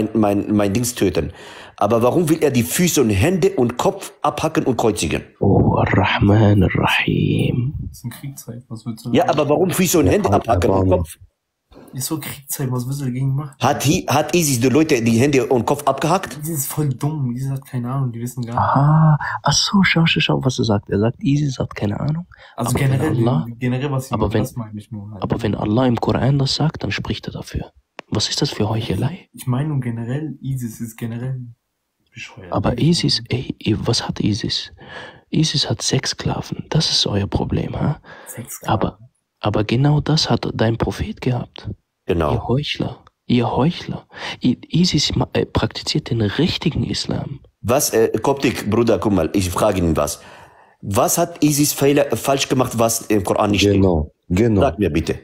mein Dings töten. Aber warum will er die Füße und Hände und Kopf abhacken und kreuzigen? Oh, Ar-Rahman Ar-Rahim. Das ist eine Kriegszeit, was willst du? Ja, aber warum Füße und Hände abhacken und Kopf? Ist so Kriegszeit, was willst du dagegen machen? Hat ISIS die Leute die Hände und Kopf abgehackt? ISIS ist voll dumm, ISIS hat keine Ahnung, die wissen gar nicht. Ah, ach so, schau, was er sagt. Er sagt, ISIS hat keine Ahnung. Also aber generell was ich meine ich nur. Halt. Aber wenn Allah im Koran das sagt, dann spricht er dafür. Was ist das für Heuchelei? Ich meine nur generell, ISIS ist generell bescheuert. Aber ISIS, ey, was hat ISIS? ISIS hat 6 Sklaven, das ist euer Problem, ha? 6 Sklaven? Aber genau das hat dein Prophet gehabt. Genau. Ihr Heuchler. Ihr Heuchler. ISIS praktiziert den richtigen Islam. Was, Koptik, Bruder, guck mal, ich frage ihn was. Was hat ISIS falsch gemacht, was im Koran nicht steht? Genau. Sag mir bitte.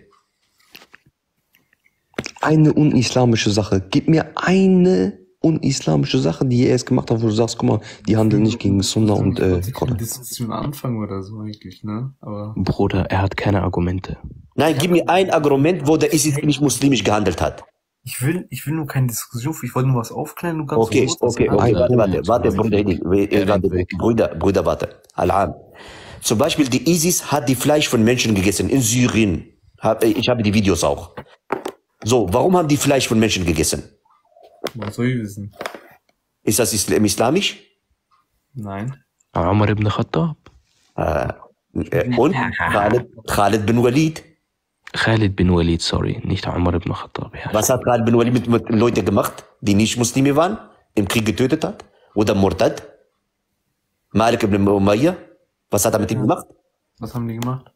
Eine unislamische Sache. Gib mir eine unislamische Sache, die er erst gemacht hat, wo du sagst, guck mal, die handeln nicht gegen Sunna und Koran. Das ist ein Anfang oder so eigentlich, ne? Aber Bruder, er hat keine Argumente. Nein, gib mir ein Argument, wo der ISIS nicht muslimisch gehandelt hat. Ich will nur keine Diskussion, ich wollte nur was aufklären. Nur ganz Bruder, warte. Al-An. Zum Beispiel, die ISIS hat die Fleisch von Menschen gegessen in Syrien. Ich habe die Videos auch. So, warum haben die Fleisch von Menschen gegessen? Was soll ich wissen? Ist das islamisch? Nein. Omar ibn Khattab. Und Khalid ibn Walid. Khalid ibn Walid, sorry, nicht Omar ibn Khattab. Ja. Was hat Khalid ibn Walid mit Leuten gemacht, die nicht Muslime waren, im Krieg getötet hat? Oder Murtad? Malik ibn Umayya? Was hat er mit ihm gemacht? Was haben die gemacht?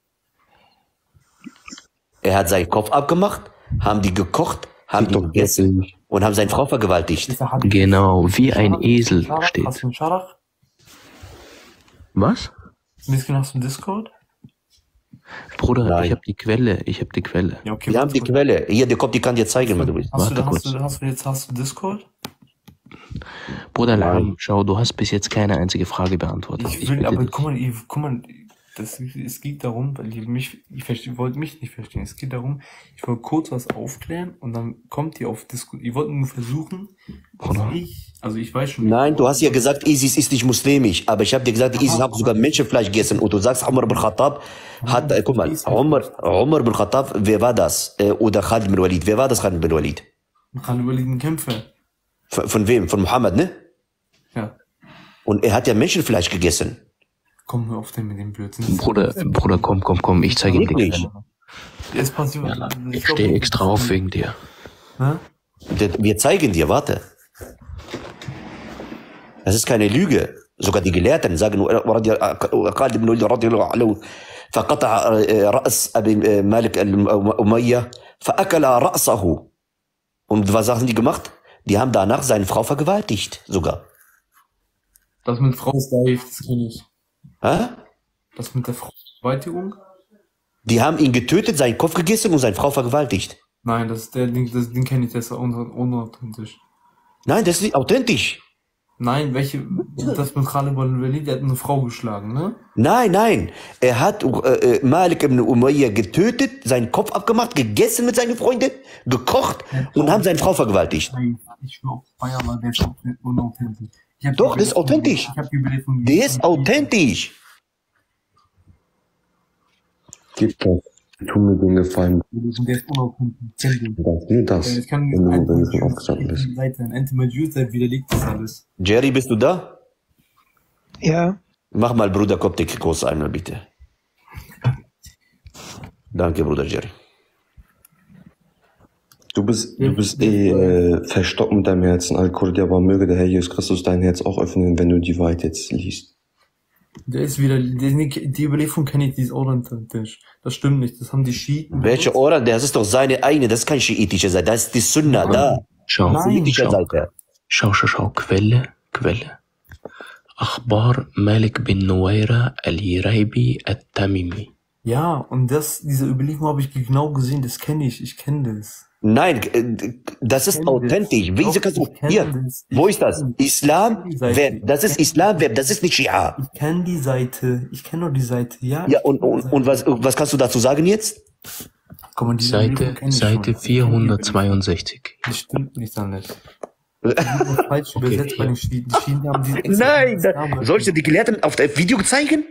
Er hat seinen Kopf abgemacht, haben die gekocht, haben die gegessen. Und haben seine Frau vergewaltigt. Genau, wie ein Esel steht. Hast du einen Scharach? Was? Miskin, hast du einen Discord? Bruder, nein. Ich hab die Quelle. Ja, okay, wir haben die Quelle. Hier, der Kopf, die kann dir zeigen, wenn du willst. Hast du Discord? Bruder, nein. Schau, du hast bis jetzt keine einzige Frage beantwortet. Guck mal, es geht darum, weil ihr wollt mich nicht verstehen. Es geht darum, ich wollte kurz was aufklären und dann kommt ihr auf Diskussion. Ihr wollt nur versuchen, ich weiß schon. Nein, du hast ja gesagt, ISIS ist nicht muslimisch, aber ich habe dir gesagt, ISIS hat sogar Menschenfleisch gegessen und du sagst, Omar ibn Khattab hat, guck mal, Omar ibn Khattab, wer war das? Oder Khalid ibn Walid, wer war das Khalid ibn Walid? Khalid ibn Walid ein Kämpfer. Von wem? Von Muhammad, ne? Ja. Und er hat ja Menschenfleisch gegessen. Komm nur auf den mit dem Blödsinn. Bruder, komm, ich zeige dir die Quelle. Jetzt passiert was. Ich stehe extra auf wegen dir. Na? Wir zeigen dir, warte. Das ist keine Lüge. Sogar die Gelehrten sagen nur, Khalid ibn Walid radiyallahu anhu, faqata'a ra's Abi Malik al-Umayya, fa'akala ra'sahu. Und was haben die gemacht? Die haben danach seine Frau vergewaltigt, sogar. Das mit Frau ist da, das kenne ich. Hä? Was mit der Vergewaltigung? Die haben ihn getötet, seinen Kopf gegessen und seine Frau vergewaltigt. Nein, das ist der Ding, das Ding kenne ich, das ist unauthentisch. Nein, das ist nicht authentisch. Nein, das mit Khalid ibn Walid, der hat eine Frau geschlagen, ne? Nein, er hat Malik ibn Umayya getötet, seinen Kopf abgemacht, gegessen mit seinen Freunden, gekocht und haben seine Frau vergewaltigt. Nein, ich glaube, Feier war der Schopf unauthentisch. Doch, das ist authentisch. Der ist authentisch. Gib das. Tu mir den Gefallen. Der ist unauthentisch. Das kann nicht aufgesagt werden. Anti-Majus-Seite widerlegt das alles. Jerry, bist du da? Ja. Mach mal Bruder Koptik groß einmal, bitte. Danke, Bruder Jerry. Du bist verstockt mit deinem Herzen, Al-Kurdi, aber möge der Herr Jesus Christus dein Herz auch öffnen, wenn du die Wahrheit jetzt liest. Die Überlieferung kenne ich, die ist authentisch. Das stimmt nicht, das haben die Schiiten. Welche Ohren? Das ist doch seine eigene, das ist keine schiitische Seite, das ist die Sunna, da. Schau, Quelle. Achbar Malik bin Nuwaira al-Hiraibi al-Tamimi. Ja, und diese Überlieferung habe ich genau gesehen, das kenne ich, ich kenne das. Nein, das ist authentisch. Wieso kannst du hier? Wo ist das? Islam? Das ist Islam, das ist nicht Schia. Ich kenne die Seite. Ich kenne nur die Seite. Ja. Ja, und was kannst du dazu sagen jetzt? Seite 462. Das stimmt nicht, Sanders. Falsch übersetzt bei den Schweden. Nein, soll ich dir die Gelehrten auf das Video zeigen?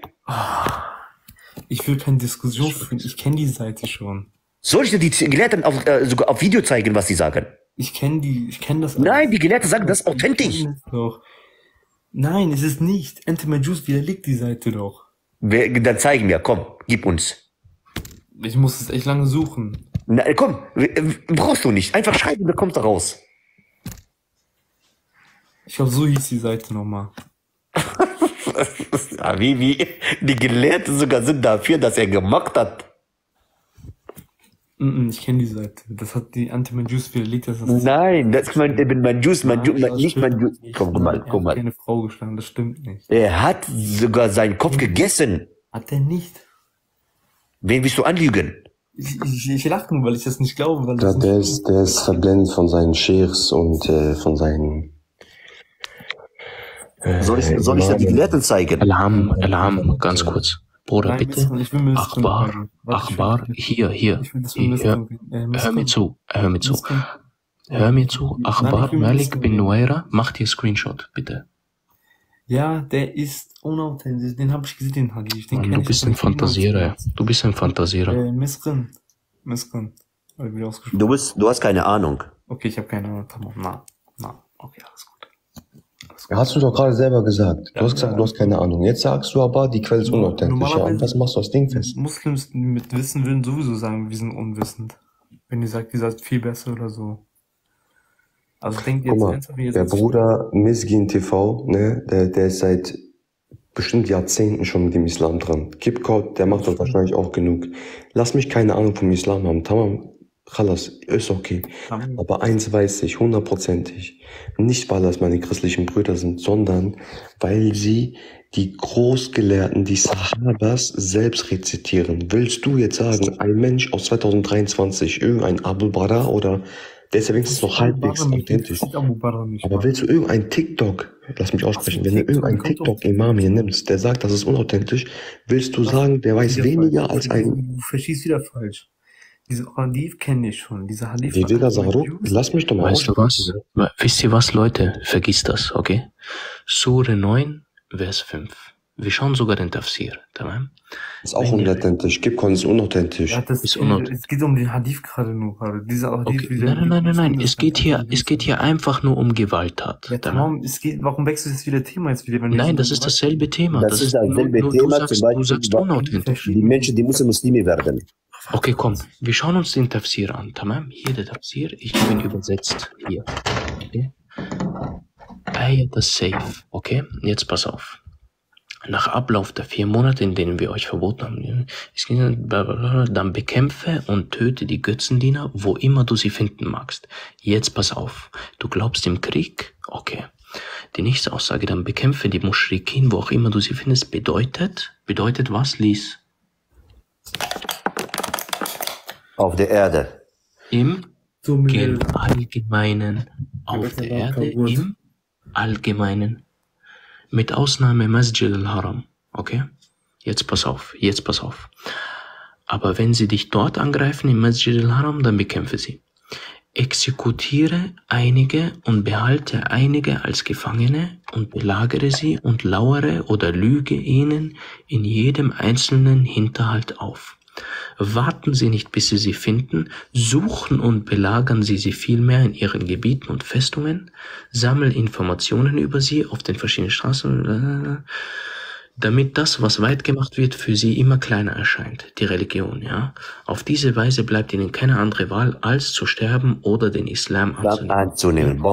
Ich will keine Diskussion führen, ich kenne die Seite schon. Soll ich dir die Gelehrten sogar auf Video zeigen, was sie sagen? Ich kenne die, ich kenne das. Nein, die Gelehrten sagen, das ist authentisch. Nein, es ist nicht. Anti-Majus widerlegt die Seite doch. Dann zeigen wir, komm, gib uns. Ich muss es echt lange suchen. Na, komm, brauchst du nicht. Einfach schreiben, dann kommt da raus. Ich glaube, so hieß die Seite nochmal. Wie die Gelehrten sogar sind dafür, dass er gemacht hat. Ich kenne die Seite. Das hat die Anti-Majus widerlegt. Nein, das meint Ibn Majus, nicht Majus. Komm mal, komm mal. Er hat keine Frau geschlagen, das stimmt nicht. Er hat sogar seinen Kopf gegessen. Hat er nicht. Wen willst du anlügen? Ich lache nur, weil ich das nicht glaube. Weil das der ist verblendet von seinen Scheichs und von seinen... Soll ich dir die Gelehrten zeigen? Alarm, ganz kurz. Bruder, nein, bitte. Achbar, hier. Hör mir zu. Achbar, Malik bin Nuaira, mach dir Screenshot, bitte. Ja, der ist unauthentisch. Den habe ich gesehen, den Hadith. Du bist ein Fantasierer. Misrin. Du hast keine Ahnung. Okay, ich habe keine Ahnung. Na, okay, alles gut. Hast du doch gerade selber gesagt. Du hast gesagt, du hast keine Ahnung. Jetzt sagst du aber, die Quelle ist unauthentisch. Und was machst du aus Ding fest? Muslims mit Wissen würden sowieso sagen, wir sind unwissend. Wenn die sagt, ihr seid viel besser oder so. Also denkt jetzt einfach wie jetzt. Der Bruder Misgin TV, ne, der ist seit bestimmt Jahrzehnten schon mit dem Islam dran. Kipcode, der macht das wahrscheinlich auch genug. Lass mich keine Ahnung vom Islam haben. Tamam. Khalas, ist okay. Aber eins weiß ich, hundertprozentig. Nicht, weil das meine christlichen Brüder sind, sondern weil sie die Großgelehrten, die Sahabas, selbst rezitieren. Willst du jetzt sagen, ein Mensch aus 2023, irgendein Abu Bara oder der ist ja wenigstens noch halbwegs authentisch. Aber willst du irgendein TikTok, lass mich aussprechen, wenn du irgendein TikTok-Imam hier nimmst, der sagt, das ist unauthentisch, willst du sagen, der weiß weniger als ein... Du verstehst wieder falsch. Diesen Hadith kenne ich schon. Dieser Hadith. Lass mich doch mal. Weißt du was? Wisst ihr was, Leute? Vergiss das, okay? Sure 9, Vers 5. Wir schauen sogar den Tafsir. Tamam? Ist auch unauthentisch. Gibcon ist unauthentisch. Ja, das ist unauthentisch. Es geht um den Hadith gerade nur. Dieser Hadith, okay. Nein. Es geht hier einfach nur um Gewalttat. Ja, tamam? Warum wechselst du jetzt wieder Thema? Nein, das ist dasselbe Thema. Das ist dasselbe Thema. Du sagst unauthentisch. Die Menschen, die müssen Muslime werden. Okay, komm, wir schauen uns den Tafsir an, tamam? Hier der Tafsir, ich bin übersetzt, hier. Okay. Ayat al-Sayf, okay? Jetzt pass auf. Nach Ablauf der 4 Monate, in denen wir euch verboten haben, dann bekämpfe und töte die Götzendiener, wo immer du sie finden magst. Jetzt pass auf, du glaubst im Krieg? Okay. Die nächste Aussage, dann bekämpfe die Muschrikin, wo auch immer du sie findest, bedeutet was, Lies? Auf der Erde. Im Allgemeinen. Auf der Erde. Im Allgemeinen. Mit Ausnahme Masjid al-Haram. Okay? Jetzt pass auf. Aber wenn sie dich dort angreifen, im Masjid al-Haram, dann bekämpfe sie. Exekutiere einige und behalte einige als Gefangene und belagere sie und lauere oder lüge ihnen in jedem einzelnen Hinterhalt auf. Warten Sie nicht, bis Sie finden, suchen und belagern Sie vielmehr in Ihren Gebieten und Festungen, sammeln Informationen über Sie auf den verschiedenen Straßen, damit das, was weit gemacht wird, für Sie immer kleiner erscheint, die Religion, ja. Auf diese Weise bleibt Ihnen keine andere Wahl, als zu sterben oder den Islam anzunehmen.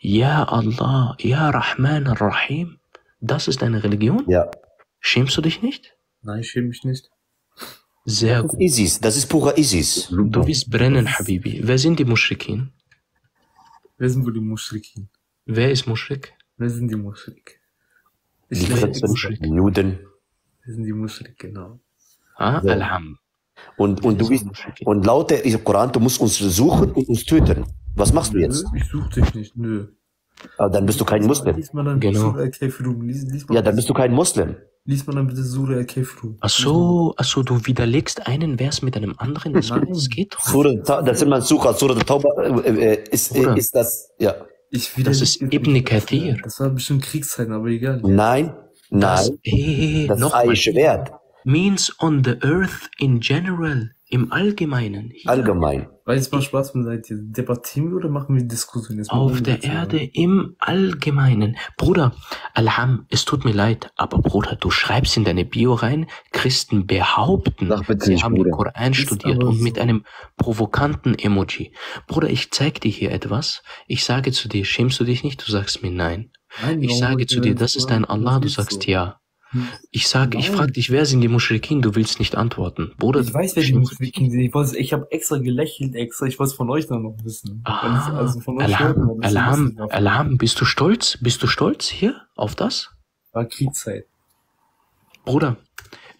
Ja Allah, ja Rahman Rahim, das ist deine Religion? Ja. Schämst du dich nicht? Nein, ich schäme mich nicht. Sehr gut. ISIS, das ist purer ISIS. Du wirst brennen, Habibi. Wer sind die Muschrikin? Wer sind wohl die Muschrikin? Wer ist Muschrik? Wer sind die Muschrik? Die Juden. Wer sind die Muschrik, genau. Ah, ja. Alhamdulillah. Und du bist, und laut der Koran, du musst uns suchen und uns töten. Was machst du jetzt? Ich suche dich nicht, nö. Aber dann bist du kein Muslim. Lies mal dann genau. Surah al-Kafirun. Ja, dann bist du kein Muslim. Lies mal dann bitte Surah al-Kafirun. Ach so, du widerlegst einen Vers mit einem anderen. Das geht doch. Das sind mal Surah. Surah al-Tauba ist das, ja. Das ist Ibn Kassir. Das war bestimmt Kriegszeiten, aber egal. Nein. Das aische Wert. Means on the earth in general. Im Allgemeinen. Hier. Allgemein. Weil jetzt mal Spaß mit seid ihr. Debattieren wir oder machen wir Diskussionen? Auf der Erde im Allgemeinen. Bruder, Alham, es tut mir leid, aber Bruder, du schreibst in deine Bio rein, Christen behaupten, sie haben den Koran studiert und mit einem provokanten Emoji. Bruder, ich zeig dir hier etwas. Ich sage zu dir, schämst du dich nicht? Du sagst mir nein. Ich sage zu dir, das ist dein Allah. Du sagst ja. Ich frage dich, wer sind die Muschrikin? Du willst nicht antworten. Bruder, ich weiß, wer die Muschrikin sind. Ich habe extra gelächelt, ich wollte es von euch dann noch wissen. Alarm, bist du stolz? Bist du stolz hier auf das? War Kriegszeit. Bruder,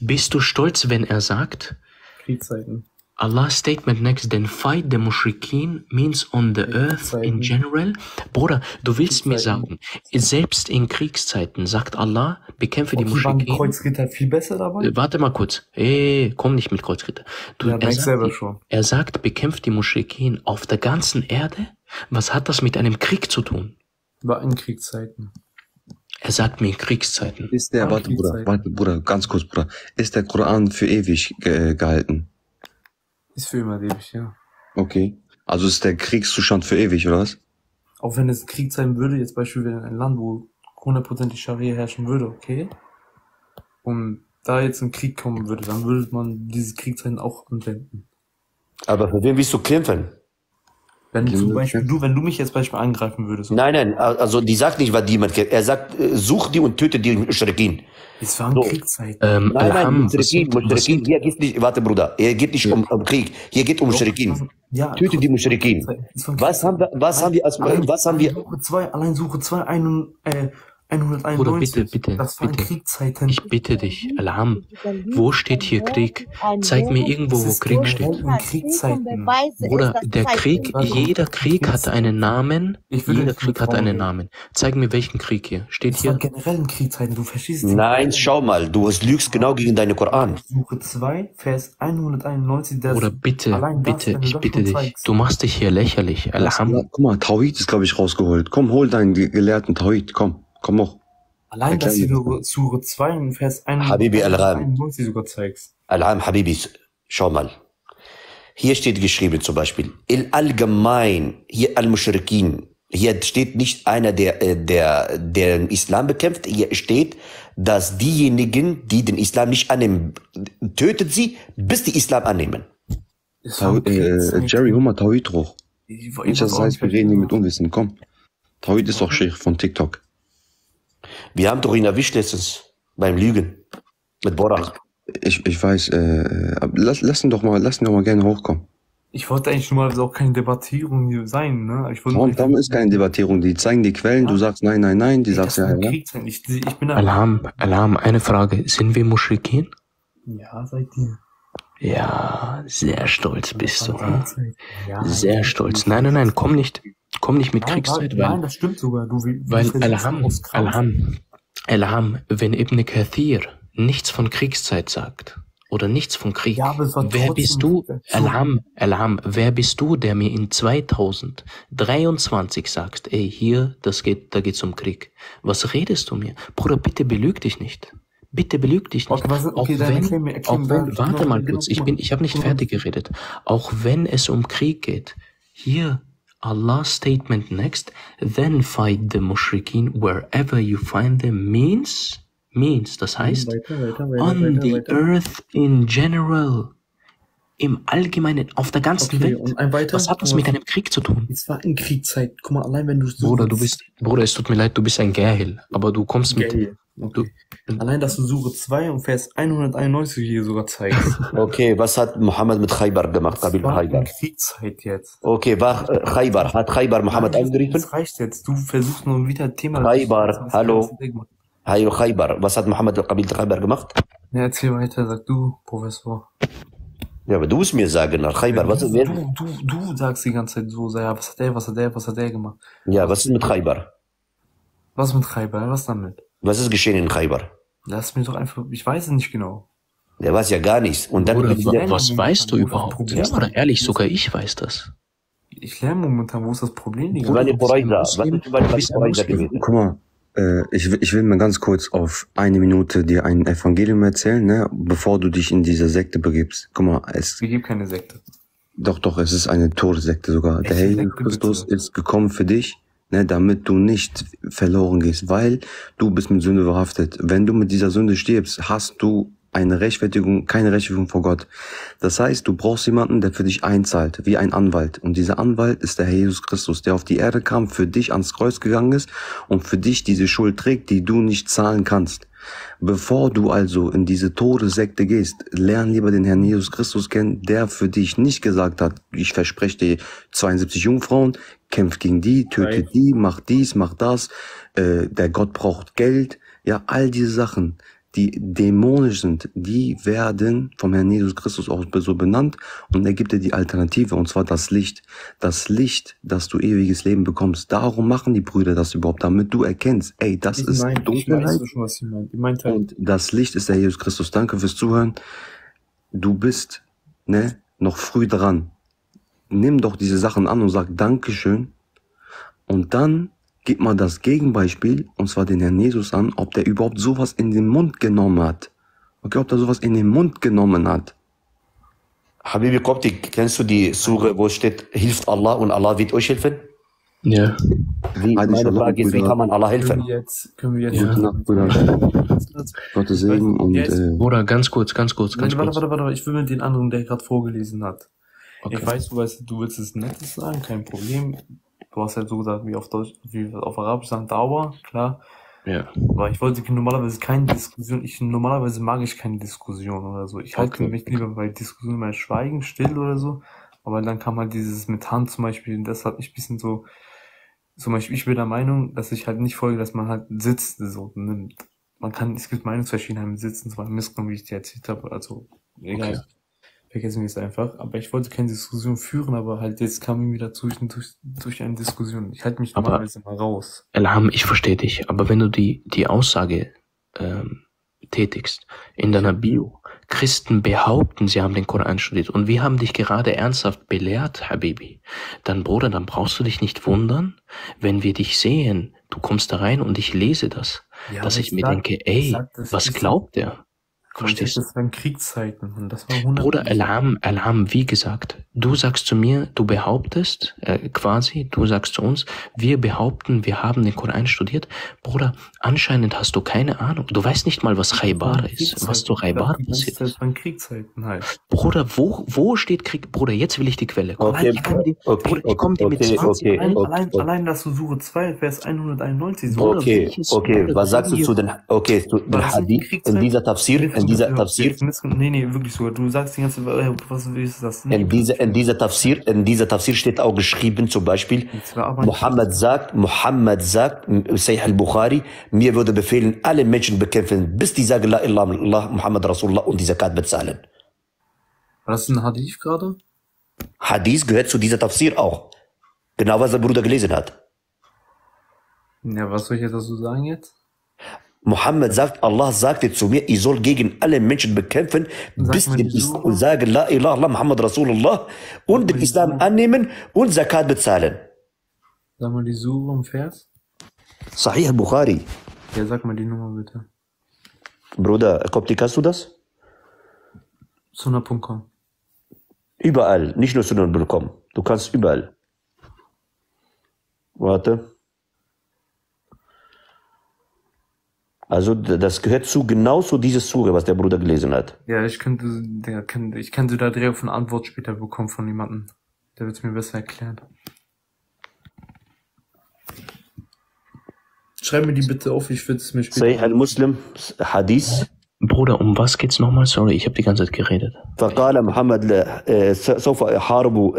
bist du stolz, wenn er sagt? Kriegszeiten. Allah's statement next, then fight the Mushrikin means on the earth in general. Bruder, du willst mir sagen, selbst in Kriegszeiten sagt Allah, bekämpfe die Mushrikin. Kreuzritter viel besser dabei? Warte mal kurz. Ey, komm nicht mit Kreuzritter. Er sagt, bekämpft die Mushrikin auf der ganzen Erde? Was hat das mit einem Krieg zu tun? War in Kriegszeiten. Er sagt mir Kriegszeiten. Warte, Bruder, ganz kurz, Bruder. Ist der Koran für ewig gehalten? Ist für immer ewig, ja. Okay. Also ist der Kriegszustand für ewig, oder was? Auch wenn es Krieg sein würde, jetzt beispielsweise in einem Land, wo 100% die Scharia herrschen würde, okay? Und da jetzt ein Krieg kommen würde, dann würde man diese Kriegszeiten auch anwenden. Aber für wen willst du kämpfen? Wenn du mich jetzt beispielsweise angreifen würdest. Oder? Nein, also die sagt nicht, was jemand kämpft. Er sagt, such die und töte die Muschrikin. Es war Kriegszeit. Muschrikin, hier geht nicht, warte Bruder, hier geht nicht um Krieg, hier geht um Muschrikin. Ja, töte die Muschrikin. Was haben wir? Suche 2, 191. Bruder, bitte. Das war Kriegszeiten. Ich bitte dich, Alarm. Wo steht hier Krieg? Zeig mir irgendwo, wo Krieg steht. Bruder, der Krieg, jeder Krieg hat einen Namen. Jeder Krieg hat einen Namen. Zeig mir, welchen Krieg hier steht hier. Generell in Kriegszeiten, du verstehst es. Nein, schau mal, du lügst genau gegen deinen Koran. Suche 2, Vers 191. Bruder, bitte, ich bitte dich. Du machst dich hier lächerlich, Alarm. Guck mal, Tawhid ist, glaube ich, rausgeholt. Komm, hol deinen gelehrten Tawhid, komm. Komm hoch. Allein, dass du Sure 2 und Vers 1 Habibi Al-Ram sogar zeigst. Al-Ram, Habibi, schau mal. Hier steht geschrieben zum Beispiel, allgemein, hier Al-Mushrikin, hier steht nicht einer, der den Islam bekämpft, hier steht, dass diejenigen, die den Islam nicht annehmen, tötet sie, bis die Islam annehmen. Jerry, hol mal Tawhid hoch. Nicht, das heißt, wir reden hier mit Unwissen, komm. Tawhid ist doch Sheikh von TikTok. Wir haben doch ihn erwischt letztens beim Lügen mit Buraq. Ich weiß, lass ihn doch mal gerne hochkommen. Ich wollte eigentlich schon mal auch keine Debattierung hier sein, ne? Warum ist keine Debattierung? Die zeigen die Quellen, du sagst nein, die sagst ja. Ich bin Alarm, eine Frage. Sind wir Muschrikin? Ja, seid ihr. Ja, sehr stolz bist du. Ja, sehr stolz. Nein, komm nicht mit Kriegszeit, nein, das stimmt sogar. Weil Alham, wenn Ibn Kathir nichts von Kriegszeit sagt oder nichts von Krieg, ja, wer bist du, Alham, wer bist du, der mir in 2023 sagst, ey, hier, da geht's um Krieg. Was redest du mir? Bruder, bitte belüg dich nicht. Bitte belüg dich nicht. Warte mal kurz, ich habe nicht fertig geredet. Auch wenn es um Krieg geht, hier Allah's statement next, then fight the Mushrikin wherever you find them means, das heißt, on the earth in general. Im Allgemeinen, auf der ganzen Welt. Was hat das mit einem Krieg zu tun? Es war in Kriegszeit. Guck mal, allein wenn du suchst. Bruder, es tut mir leid, du bist ein Gehel. Aber du kommst mit. Okay. Allein, dass du Sure 2 und Vers 191 hier sogar zeigst. Okay, was hat Muhammad mit Khaibar gemacht? Das war in Kriegszeit jetzt. Okay, war Khaibar. Hat Khaibar Muhammad angegriffen? Das reicht jetzt. Du versuchst nur wieder Thema. Khaibar, hallo. Hallo Khaibar. Was hat Muhammad mit Khaibar gemacht? Ja, erzähl weiter, sag du, Professor. Ja, aber du musst mir sagen, nach Khaibar, was ist du sagst die ganze Zeit so, was hat er gemacht? Ja, was ist mit Khaibar? Was mit Khaibar? Was damit? Was ist geschehen in Khaibar? Lass mich doch einfach, ich weiß es nicht genau. Der weiß ja gar nichts. Und dann Bruder, was weißt du überhaupt? Ja, oder ehrlich, sogar ich weiß das. Ich lerne momentan, wo ist das Problem? Liegt. Oder was ist gewesen? Guck mal, ich will mal ganz kurz auf eine Minute dir ein Evangelium erzählen, ne, bevor du dich in diese Sekte begibst. Guck mal, es gibt keine Sekte. Doch, doch, es ist eine Tor-Sekte sogar. Der Heilige Christus ist gekommen für dich, ne, damit du nicht verloren gehst, weil du bist mit Sünde verhaftet. Wenn du mit dieser Sünde stirbst, hast du eine Rechtfertigung, keine Rechtfertigung vor Gott. Das heißt, du brauchst jemanden, der für dich einzahlt, wie ein Anwalt. Und dieser Anwalt ist der Herr Jesus Christus, der auf die Erde kam, für dich ans Kreuz gegangen ist und für dich diese Schuld trägt, die du nicht zahlen kannst. Bevor du also in diese Todessekte gehst, lern lieber den Herrn Jesus Christus kennen, der für dich nicht gesagt hat, ich verspreche dir 72 Jungfrauen, kämpf gegen die, töte die, mach dies, mach das, der Gott braucht Geld, ja, all diese Sachen, die dämonisch sind, die werden vom Herrn Jesus Christus auch so benannt und er gibt dir die Alternative, und zwar das Licht. Das Licht, dass du ewiges Leben bekommst. Darum machen die Brüder das überhaupt, damit du erkennst, ey, das ist Dunkelheit und das Licht ist der Jesus Christus. Danke fürs Zuhören. Du bist, ne, noch früh dran. Nimm doch diese Sachen an und sag Dankeschön und dann gib mal das Gegenbeispiel, und zwar den Herrn Jesus an, ob der überhaupt sowas in den Mund genommen hat. Okay, ob der sowas in den Mund genommen hat. Habibi Koptik, kennst du die Sure, wo steht, hilft Allah und Allah wird euch helfen? Ja. Meine Frage ist, wie kann man Allah helfen? Können wir jetzt Gottes Segen und... Bruder, ganz kurz. Warte, ich will mit den anderen, der gerade vorgelesen hat. Okay. Ich weiß, du willst es Nettes sagen, kein Problem. Du hast halt so gesagt, wie auf Deutsch, wie auf Arabisch sagen, Dauer, klar. Ja. Aber ich wollte normalerweise keine Diskussion, normalerweise mag ich keine Diskussion oder so. Ich halte mich lieber bei Diskussionen mal schweigen, still oder so. Aber dann kam halt dieses mit Hand zum Beispiel, das hat mich ein bisschen so, zum Beispiel, ich bin der Meinung, dass ich halt nicht folge, dass man halt sitzt, so nimmt. Es gibt Meinungsverschiedenheiten mit Sitzen, zwar Missgrund, wie ich dir erzählt habe, also, egal. Okay. Vergessen wir es einfach, aber ich wollte keine Diskussion führen, aber halt jetzt kam ich wieder durch eine Diskussion. Ich halte mich normalerweise mal raus. Elham, ich verstehe dich, aber wenn du die Aussage tätigst in deiner Bio, Christen behaupten, sie haben den Koran studiert und wir haben dich gerade ernsthaft belehrt, Habibi, dann Bruder, dann brauchst du dich nicht wundern, wenn wir dich sehen, du kommst da rein und ich lese das, ja, dass ich mir denke, ey, was glaubt er? Verstehst du? Das waren Kriegszeiten und das war 100. Bruder, Alarm, wie gesagt, du sagst zu mir, du behauptest, du sagst zu uns, wir behaupten, wir haben den Koran studiert. Bruder, anscheinend hast du keine Ahnung. Du weißt nicht mal, was Khaibar ist, was zu Khaibar passiert. Das waren Kriegszeiten halt. Bruder, wo steht Krieg? Bruder, jetzt will ich die Quelle. Okay, allein, dass du Sure 2, Vers 191. Bruder, okay, was sagst du zu den Hadith in dieser Tafsir? Nee, wirklich sogar. Du sagst die ganze Zeit, was ist das? Nee, in dieser Tafsir steht auch geschrieben, zum Beispiel, Muhammad sagt, Sahih al-Bukhari, mir würde befehlen, alle Menschen bekämpfen, bis die sagen, La ilaha illallah, Muhammad Rasulullah und die Zakat bezahlen. War das ein Hadith gerade? Hadith gehört zu dieser Tafsir auch. Genau, was der Bruder gelesen hat. Ja, was soll ich jetzt dazu sagen jetzt? Mohammed sagt, Allah sagte zu mir, ich soll gegen alle Menschen bekämpfen, bis den Islam und sagen, La ilaha illallah, Muhammad Rasulullah, und den Islam annehmen und Zakat bezahlen. Sag mal die Sure im Vers. Sahih al-Bukhari. Ja, sag mal die Nummer bitte. Bruder, Koptik, hast du das? Sunnah.com. Überall, nicht nur Sunnah.com. Du kannst überall. Warte. Also das gehört genau zu dieser Sure, was der Bruder gelesen hat. Ja, ich könnte da direkt auf eine Antwort später bekommen von jemandem. Der wird es mir besser erklären. Schreib mir die bitte auf, ich würde es mir später... Sahih al-Muslim, Hadith. Bruder, um was geht's nochmal? Sorry, ich habe die ganze Zeit geredet. فقال محمد سوف يحارب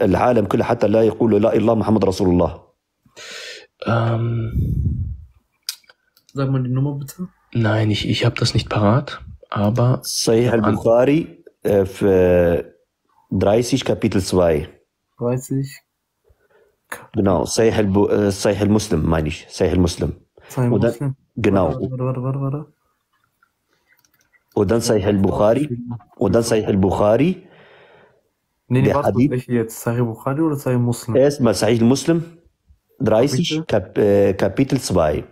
العالم كله حتى لا يقول لا إله محمد رسول الله. Sag mal die Nummer bitte. Nein, ich habe das nicht parat, aber... Sahih al-Bukhari, 30, Kapitel 2. 30, Genau, Sahih al-Muslim meine ich. Sahih al-Muslim. Genau. Warte. Und dann Sahih al-Bukhari. Nee, warte, welche jetzt? Sahih al-Bukhari oder Sahih Muslim? Erstmal Sahih al-Muslim 30, Kapitel 2.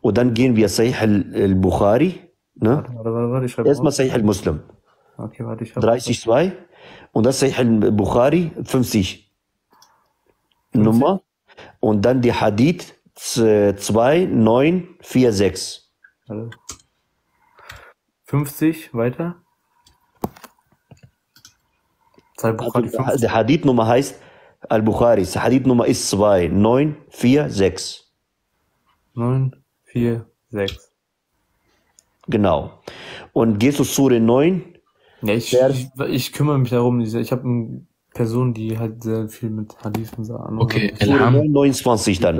Und dann gehen wir Sahih al-Bukhari. Ne? Warte, erstmal Sahih al-Muslim. Okay, warte, ich habe 30,2. Und dann Sahih al-Bukhari 50 Nummer. Und dann die Hadith 2946. 50, weiter. Also, der Hadith-Nummer heißt Al-Bukhari. Die Hadith-Nummer ist 2946. 946. Genau. Und gehst du zu den 9? Ja, ich kümmere mich darum. Ich habe Personen, die halt sehr viel mit Hadithen sagen. Okay, Surah 29 dann.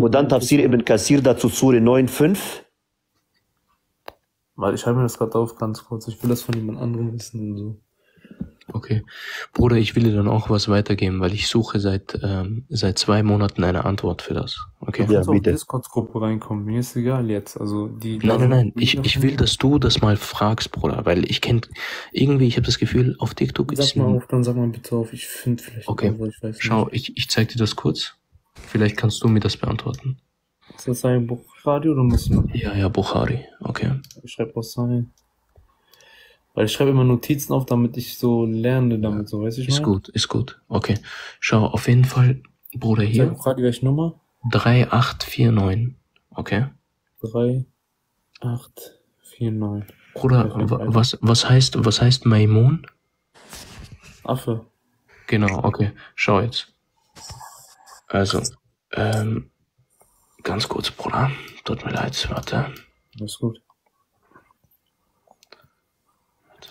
Und dann Tafsir ibn Kassir dazu, Surah 9,5. Weil ich schreibe mir das gerade auf, ganz kurz. Ich will das von jemand anderem wissen und so. Okay. Bruder, ich will dir dann auch was weitergeben, weil ich suche seit 2 Monaten eine Antwort für das. Okay? Du kannst auch in die Discord-Gruppe reinkommen, mir ist egal jetzt. Also die nein. Ich will, dass du das mal fragst, Bruder, weil ich kenne irgendwie, ich habe das Gefühl, auf TikTok ist... Sag mal bitte auf, ich finde vielleicht... Okay, irgendwo, ich weiß nicht. Schau, ich zeige dir das kurz. Vielleicht kannst du mir das beantworten. Ist das ein Bukhari oder Muslim? Ja, Bukhari, okay. Ich schreibe was rein. Weil ich schreibe immer Notizen auf, damit ich so lerne, damit so, weiß ich nicht. Ist gut. Okay. Schau, auf jeden Fall, Bruder, hier. Frage, welche Nummer? 3849. Okay. 3849. Bruder, was heißt Maimun? Affe. Genau, okay. Schau jetzt. Also, ganz kurz, Bruder. Tut mir leid, warte. Alles gut.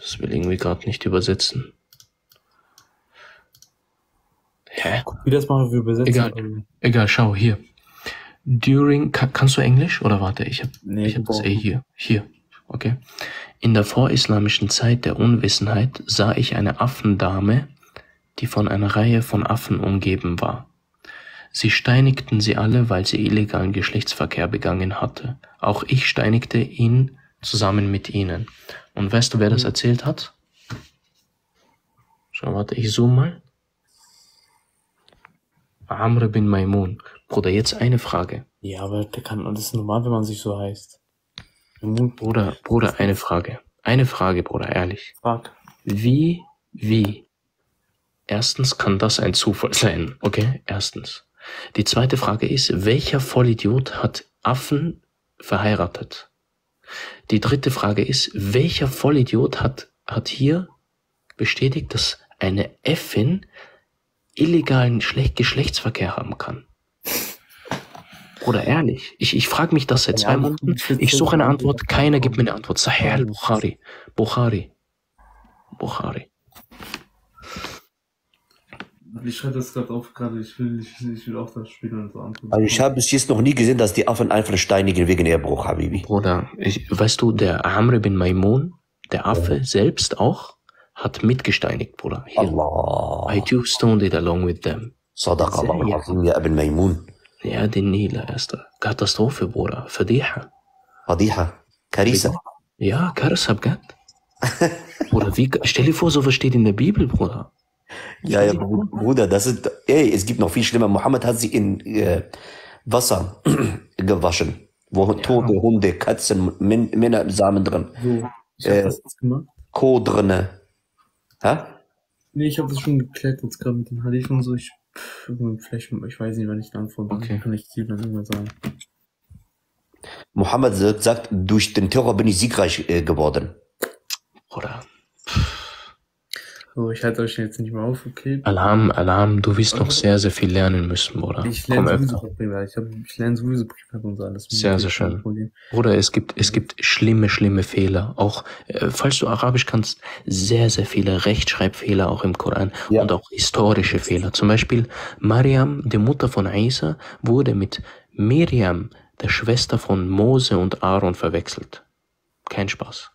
Das will irgendwie gerade nicht übersetzen. Hä? Guck, wie das machen wir übersetzen. Egal, schau, hier. Kannst du Englisch? Oder warte, ich hab das eh hier. Hier, okay. In der vorislamischen Zeit der Unwissenheit sah ich eine Affendame, die von einer Reihe von Affen umgeben war. Sie steinigten sie alle, weil sie illegalen Geschlechtsverkehr begangen hatte. Auch ich steinigte ihn zusammen mit ihnen. Und weißt du, wer das erzählt hat? Schau, warte, ich zoome mal. Amr bin Maimun. Bruder, jetzt eine Frage. Ja, aber das ist normal, wenn man sich so heißt. Bruder, eine Frage. Eine Frage, Bruder, ehrlich. Frag. Wie? Erstens kann das ein Zufall sein, okay? Erstens. Die zweite Frage ist, welcher Vollidiot hat Affen verheiratet? Die dritte Frage ist, welcher Vollidiot hat hier bestätigt, dass eine Äffin illegalen Geschlechtsverkehr haben kann? Oder ehrlich, ich frage mich das seit 2 Monaten, ich suche eine Antwort, keiner gibt mir eine Antwort. Sahih al-Bukhari. Ich schreibe das gerade auf, ich will auch das Spiel und so antworten. Also ich habe bis jetzt noch nie gesehen, dass die Affen einfach steinigen wegen Ehebruch, Habibi. Bruder, weißt du, der Amr bin Maimun, der Affe selbst auch, hat mitgesteinigt, Bruder. Hier. Allah. I too stoned it along with them. Sadaq Allah, ja, Ibn Maimun. Ja, den Nila, erster. Katastrophe, Bruder. Fadiha. Karisa. Ja, Karisa, Gott. Bruder, stell dir vor, sowas steht in der Bibel, Bruder. Ja, Bruder, das ist, es gibt noch viel schlimmer. Mohammed hat sie in Wasser gewaschen, wo tote Hunde, Katzen, Männer, Samen drin. Co drin. Ha? Nee, ich habe das schon geklärt, jetzt gerade mit dem Hadith und so. Ich weiß nicht, wann ich eine Antwort bekomme. Kann ich dir dann irgendwann sagen. Mohammed sagt, durch den Terror bin ich siegreich geworden. Bruder. So, ich halte euch jetzt nicht mehr auf, okay? Alarm, du wirst noch sehr, sehr viel lernen müssen, oder? Ich lerne sowieso privat. Ich lerne sowieso privat und so alles. Sehr, sehr schön. Oder es gibt schlimme Fehler. Auch, falls du Arabisch kannst, sehr, sehr viele Rechtschreibfehler auch im Koran und auch historische Fehler. Zum Beispiel, Maryam, die Mutter von Isa, wurde mit Miriam, der Schwester von Mose und Aaron, verwechselt. Kein Spaß.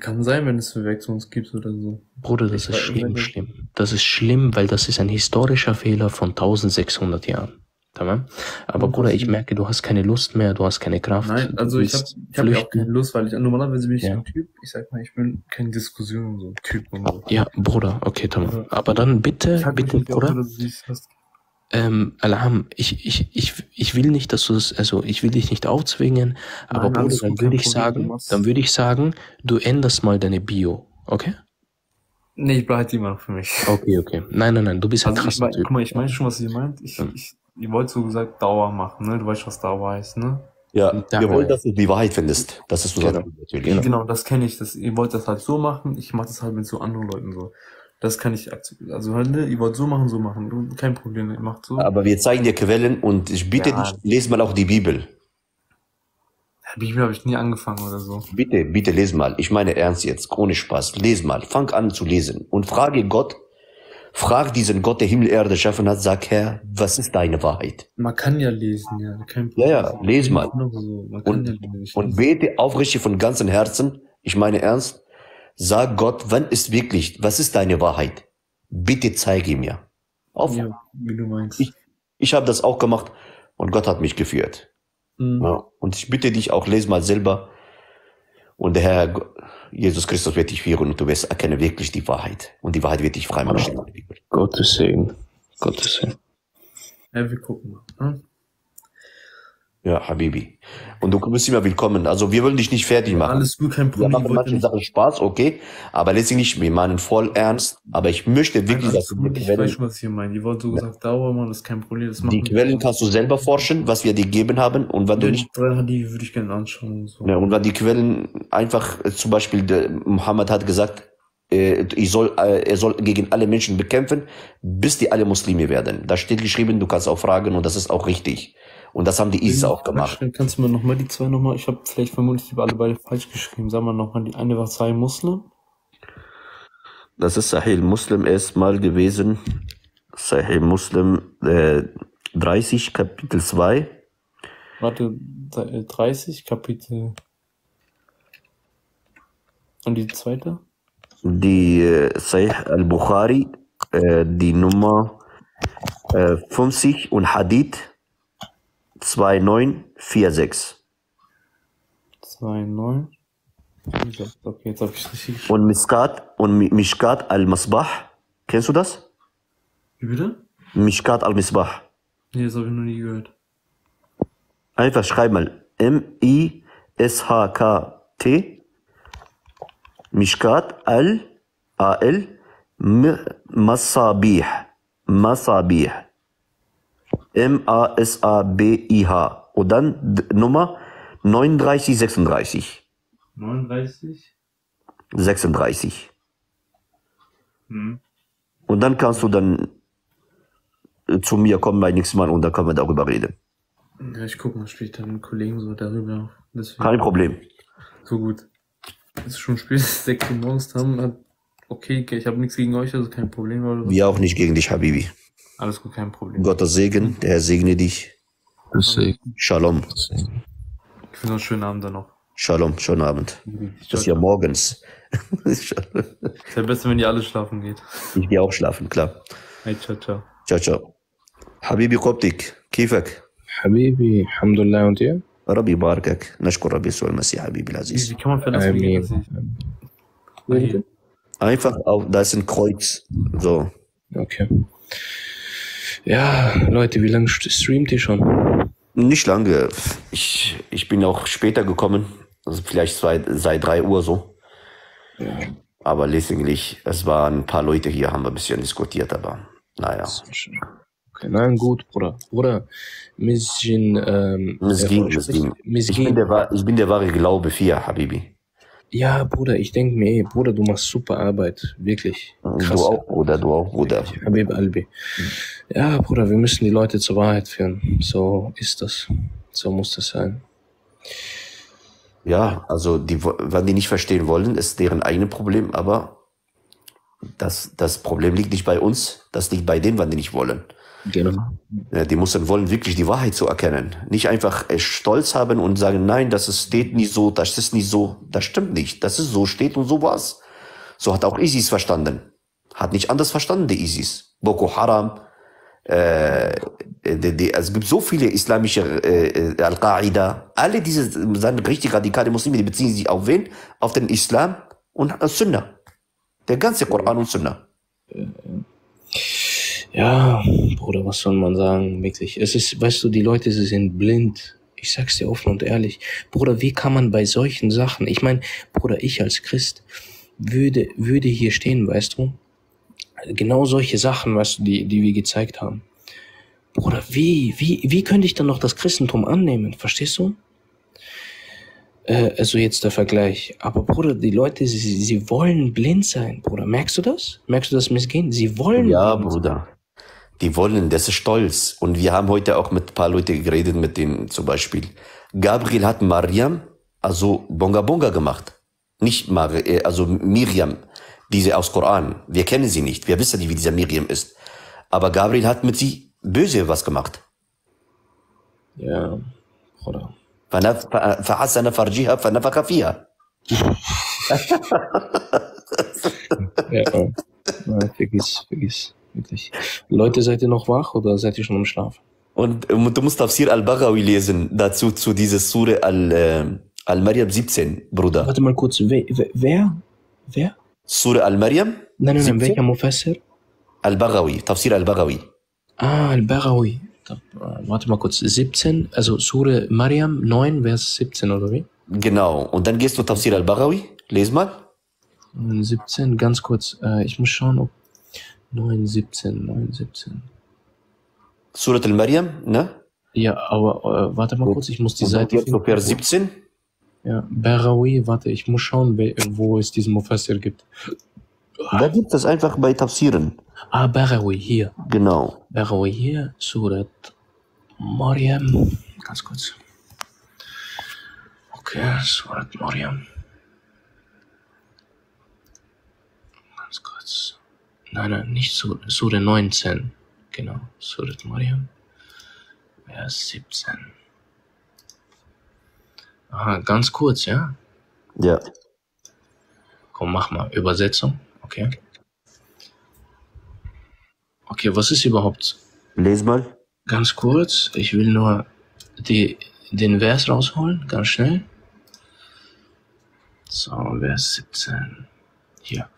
Kann sein, wenn es Verwechslungs gibt oder so. Bruder, das ist schlimm, schlimm. Das ist schlimm, weil das ist ein historischer Fehler von 1600 Jahren. Tamam? Aber Bruder, ich merke, du hast keine Lust mehr, du hast keine Kraft. Nein, also ich hab ja auch keine Lust, weil ich normalerweise bin ich ein Typ, ich sag mal, ich bin keine Diskussion und so, Typ und so. Ja, Bruder, okay, tamam. Aber dann bitte, Bruder. Alham, ich will nicht, dass du das, also ich will dich nicht aufzwingen, aber nein, Bruder, dann würde ich sagen, du änderst mal deine Bio, okay? Nee, ich behalte die immer noch für mich. Okay. Nein, du bist also halt krass. Guck mal, ich meine schon, was ihr meint. Ihr wollt so gesagt Dauer machen, ne? Du weißt, was Dauer heißt, ne? Ja, ihr wollt, dass du die Wahrheit findest. Das ist so natürlich. Genau, das kenne ich. Ihr wollt das halt so machen, ich mache das halt mit so anderen Leuten so. Das kann ich akzeptieren. Also halt, ihr wollt so machen. Kein Problem, ihr macht so. Aber wir zeigen dir Quellen und ich bitte dich, lese mal auch die Bibel. Die Bibel habe ich nie angefangen oder so. Bitte, lese mal. Ich meine ernst jetzt, ohne Spaß. Lese mal, fang an zu lesen und frage Gott. Frag diesen Gott, der Himmel, Erde geschaffen hat, sag, Herr, was ist deine Wahrheit? Man kann ja lesen, ja. Kein Problem. Ja, lese mal. Und bete aufrichtig von ganzem Herzen, ich meine ernst, sag Gott, wann ist wirklich, was ist deine Wahrheit? Bitte zeige mir. Ja, wie du meinst. Ich habe das auch gemacht und Gott hat mich geführt. Mhm. Ja, und ich bitte dich auch, lese mal selber und der Herr... Jesus Christus wird dich führen und du wirst erkennen wirklich die Wahrheit. Und die Wahrheit wird dich frei machen. Gottes Segen. Gottes Segen. Ja, wir gucken mal. Hm? Ja, Habibi. Und du bist immer willkommen. Also wir wollen dich nicht fertig machen. Alles gut, kein Problem. Wir machen manche Sachen Spaß, okay. Aber letztendlich, wir meinen voll ernst. Aber ich möchte wirklich, dass du die Quellen... Ich weiß schon, was ihr meint. Ihr wollt so gesagt, Dauer, man, das ist kein Problem. Das die Quellen kannst du selber forschen, was wir dir gegeben haben. Und wenn du nicht... Die würde ich gerne anschauen. Und, so. Ja, und wenn die Quellen einfach, zum Beispiel, der Muhammad hat gesagt, er soll gegen alle Menschen bekämpfen, bis die alle Muslime werden. Da steht geschrieben, du kannst auch fragen und das ist auch richtig. Und das haben die Isis auch gemacht. Kannst du mir nochmal die zwei nochmal, ich habe vielleicht vermutlich über alle beide falsch geschrieben, sagen wir nochmal, die eine war Sahih Muslim. Das ist Sahih Muslim erstmal gewesen, Sahih Muslim 30 Kapitel 2. Warte, 30 Kapitel. Und die zweite? Die Sahih al-Bukhari, die Nummer 50 und Hadith. 2946. 2946. Okay, jetzt habe ich richtig. Und Mishkat al-Masbah. Kennst du das? Wie bitte? Mishkat al-Masbah. Nee, das habe ich noch nie gehört. Einfach schreib mal. M-I-S-H-K-T. Mishkat al-A-L. Masabih. Masabih. M-A-S-A-B-I-H. Und dann Nummer 3936. 39? 36. Hm. Und dann kannst du dann zu mir kommen beim nächsten Mal und dann können wir darüber reden. Ja, ich gucke mal später mit Kollegen so darüber. Deswegen. Kein Problem. So gut. Es ist schon spät, 6 Uhr morgens haben. Okay, ich habe nichts gegen euch, also kein Problem. Oder? Wir auch nicht gegen dich, Habibi. Alles gut, kein Problem. Gottes Segen, der Herr segne dich. Shalom. Ich wünsche einen schönen Abend dann noch. Shalom, schönen Abend. Das ist ja morgens. Ist ja besser, wenn ihr alle schlafen geht. Ich gehe auch schlafen, klar. Hey, ciao, ciao. Ciao, ciao. Habibi Koptik, Kifak. Habibi, Alhamdulillah und ihr? Rabbi Barakak, Nashkur Rabbi Sul Masih, Habibi Aziz. Wie kann man verlassen? Einfach auf, da ist ein Kreuz. So. Okay. Ja, Leute, wie lange streamt ihr schon? Nicht lange. Ich bin auch später gekommen. Also vielleicht seit 3 Uhr so. Ja. Aber letztendlich, es waren ein paar Leute hier, haben wir ein bisschen diskutiert, aber naja. Okay, nein, gut, Bruder. Bruder, ich bin der wahre Glaube 4, Habibi. Ja, Bruder, ich denke mir, ey, Bruder, du machst super Arbeit, wirklich. Krass. Du auch, Bruder. Habib Albi. Ja, Bruder, wir müssen die Leute zur Wahrheit führen. So ist das. So muss das sein. Ja, also, wenn die nicht verstehen wollen, ist deren eigenes Problem, aber das Problem liegt nicht bei uns, das liegt bei denen, wenn die nicht wollen. Genau. Die Muslime wollen wirklich die Wahrheit zu erkennen. Nicht einfach stolz haben und sagen, nein, das steht nicht so, das ist nicht so, das stimmt nicht, das ist so, steht und so war's. So hat auch ISIS verstanden. Hat nicht anders verstanden, der ISIS. Boko Haram, es gibt so viele islamische Al-Qaida, alle diese sind richtig radikale Muslime, die beziehen sich auf wen? Auf den Islam und Sunnah. Der ganze Koran und Sunnah. Ja, Bruder, was soll man sagen, wirklich. Es ist, weißt du, die Leute, sie sind blind. Ich sag's dir offen und ehrlich. Bruder, wie kann man bei solchen Sachen, ich meine, Bruder, ich als Christ würde hier stehen, weißt du, genau solche Sachen, weißt du, die wir gezeigt haben. Bruder, wie könnte ich dann noch das Christentum annehmen, verstehst du? Also jetzt der Vergleich. Aber Bruder, die Leute, sie wollen blind sein, Bruder. Merkst du das? Merkst du das Missgehen? Sie wollen. Ja, Bruder. Die wollen, das ist stolz. Und wir haben heute auch mit ein paar Leuten geredet, mit denen zum Beispiel. Gabriel hat Maryam, also Bonga Bonga gemacht. Nicht also Miriam, diese aus Koran. Wir kennen sie nicht. Wir wissen nicht, wie dieser Miriam ist. Aber Gabriel hat mit sie böse was gemacht. Ja, Bruder. Vergiss, wirklich. Leute, seid ihr noch wach oder seid ihr schon im Schlaf? Und du musst Tafsir al-Bagawi lesen, dazu zu dieser Surah Al-Mariam 17, Bruder. Warte mal kurz, wer? Surah Al-Mariam? Nein, welcher Mufassir? Al-Bagawi, Tafsir al-Bagawi. Ah, al-Bagawi. Warte mal kurz, 17, also Surah Maryam 9, Vers 17 oder wie? Genau, und dann gehst du Tafsir al-Baghawi, lese mal. 17, ganz kurz, ich muss schauen, ob 9, 17. Surah al-Maryam, ne? Ja, aber warte mal kurz, ich muss die Seite finden. Vers 17? Ja, Baghawi, warte, ich muss schauen, wo es diesen Mufassir gibt. Da gibt es einfach bei Tafsiren. Ah, Baghawi hier. Genau. Baghawi hier, Surat Mariam. Ganz kurz. Okay, Surat Mariam. Ganz kurz. Nein, nicht Surat 19. Genau, Surat Mariam. Vers 17. Aha, ganz kurz, ja? Ja. Komm, mach mal. Übersetzung. Okay. Okay, was ist überhaupt? Lese mal. Ganz kurz, ich will nur den Vers rausholen, ganz schnell. So, Vers 17. Hier.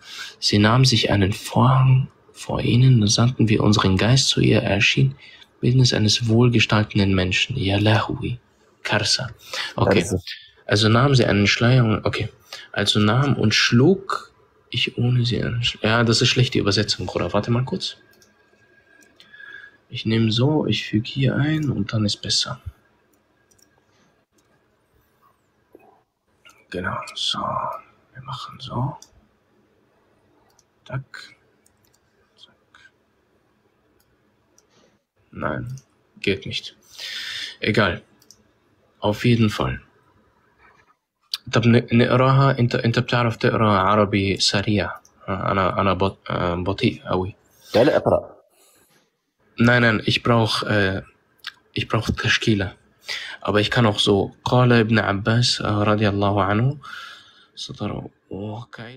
Sie nahmen sich einen Vorhang vor ihnen, dann sandten wir unseren Geist zu ihr, erschien Bildnis eines wohlgestalteten Menschen. Yalahui. Karsa. Okay. Also nahmen sie einen Schleier und, okay. Also nahm und schlug ich ohne sie an. Ja, das ist schlechte Übersetzung, Bruder. Warte mal kurz. Ich nehme so, ich füge hier ein und dann ist besser. Genau, so. Wir machen so. Tack. Zack. Nein, geht nicht. Egal. Auf jeden Fall. طب نقراها انت بتعرف تقرا عربي سريع انا بطيء قوي لا اقرا nein ich brauche تشكيله aber ich kann auch so قال ابن عباس رضي الله عنه صدره وكيل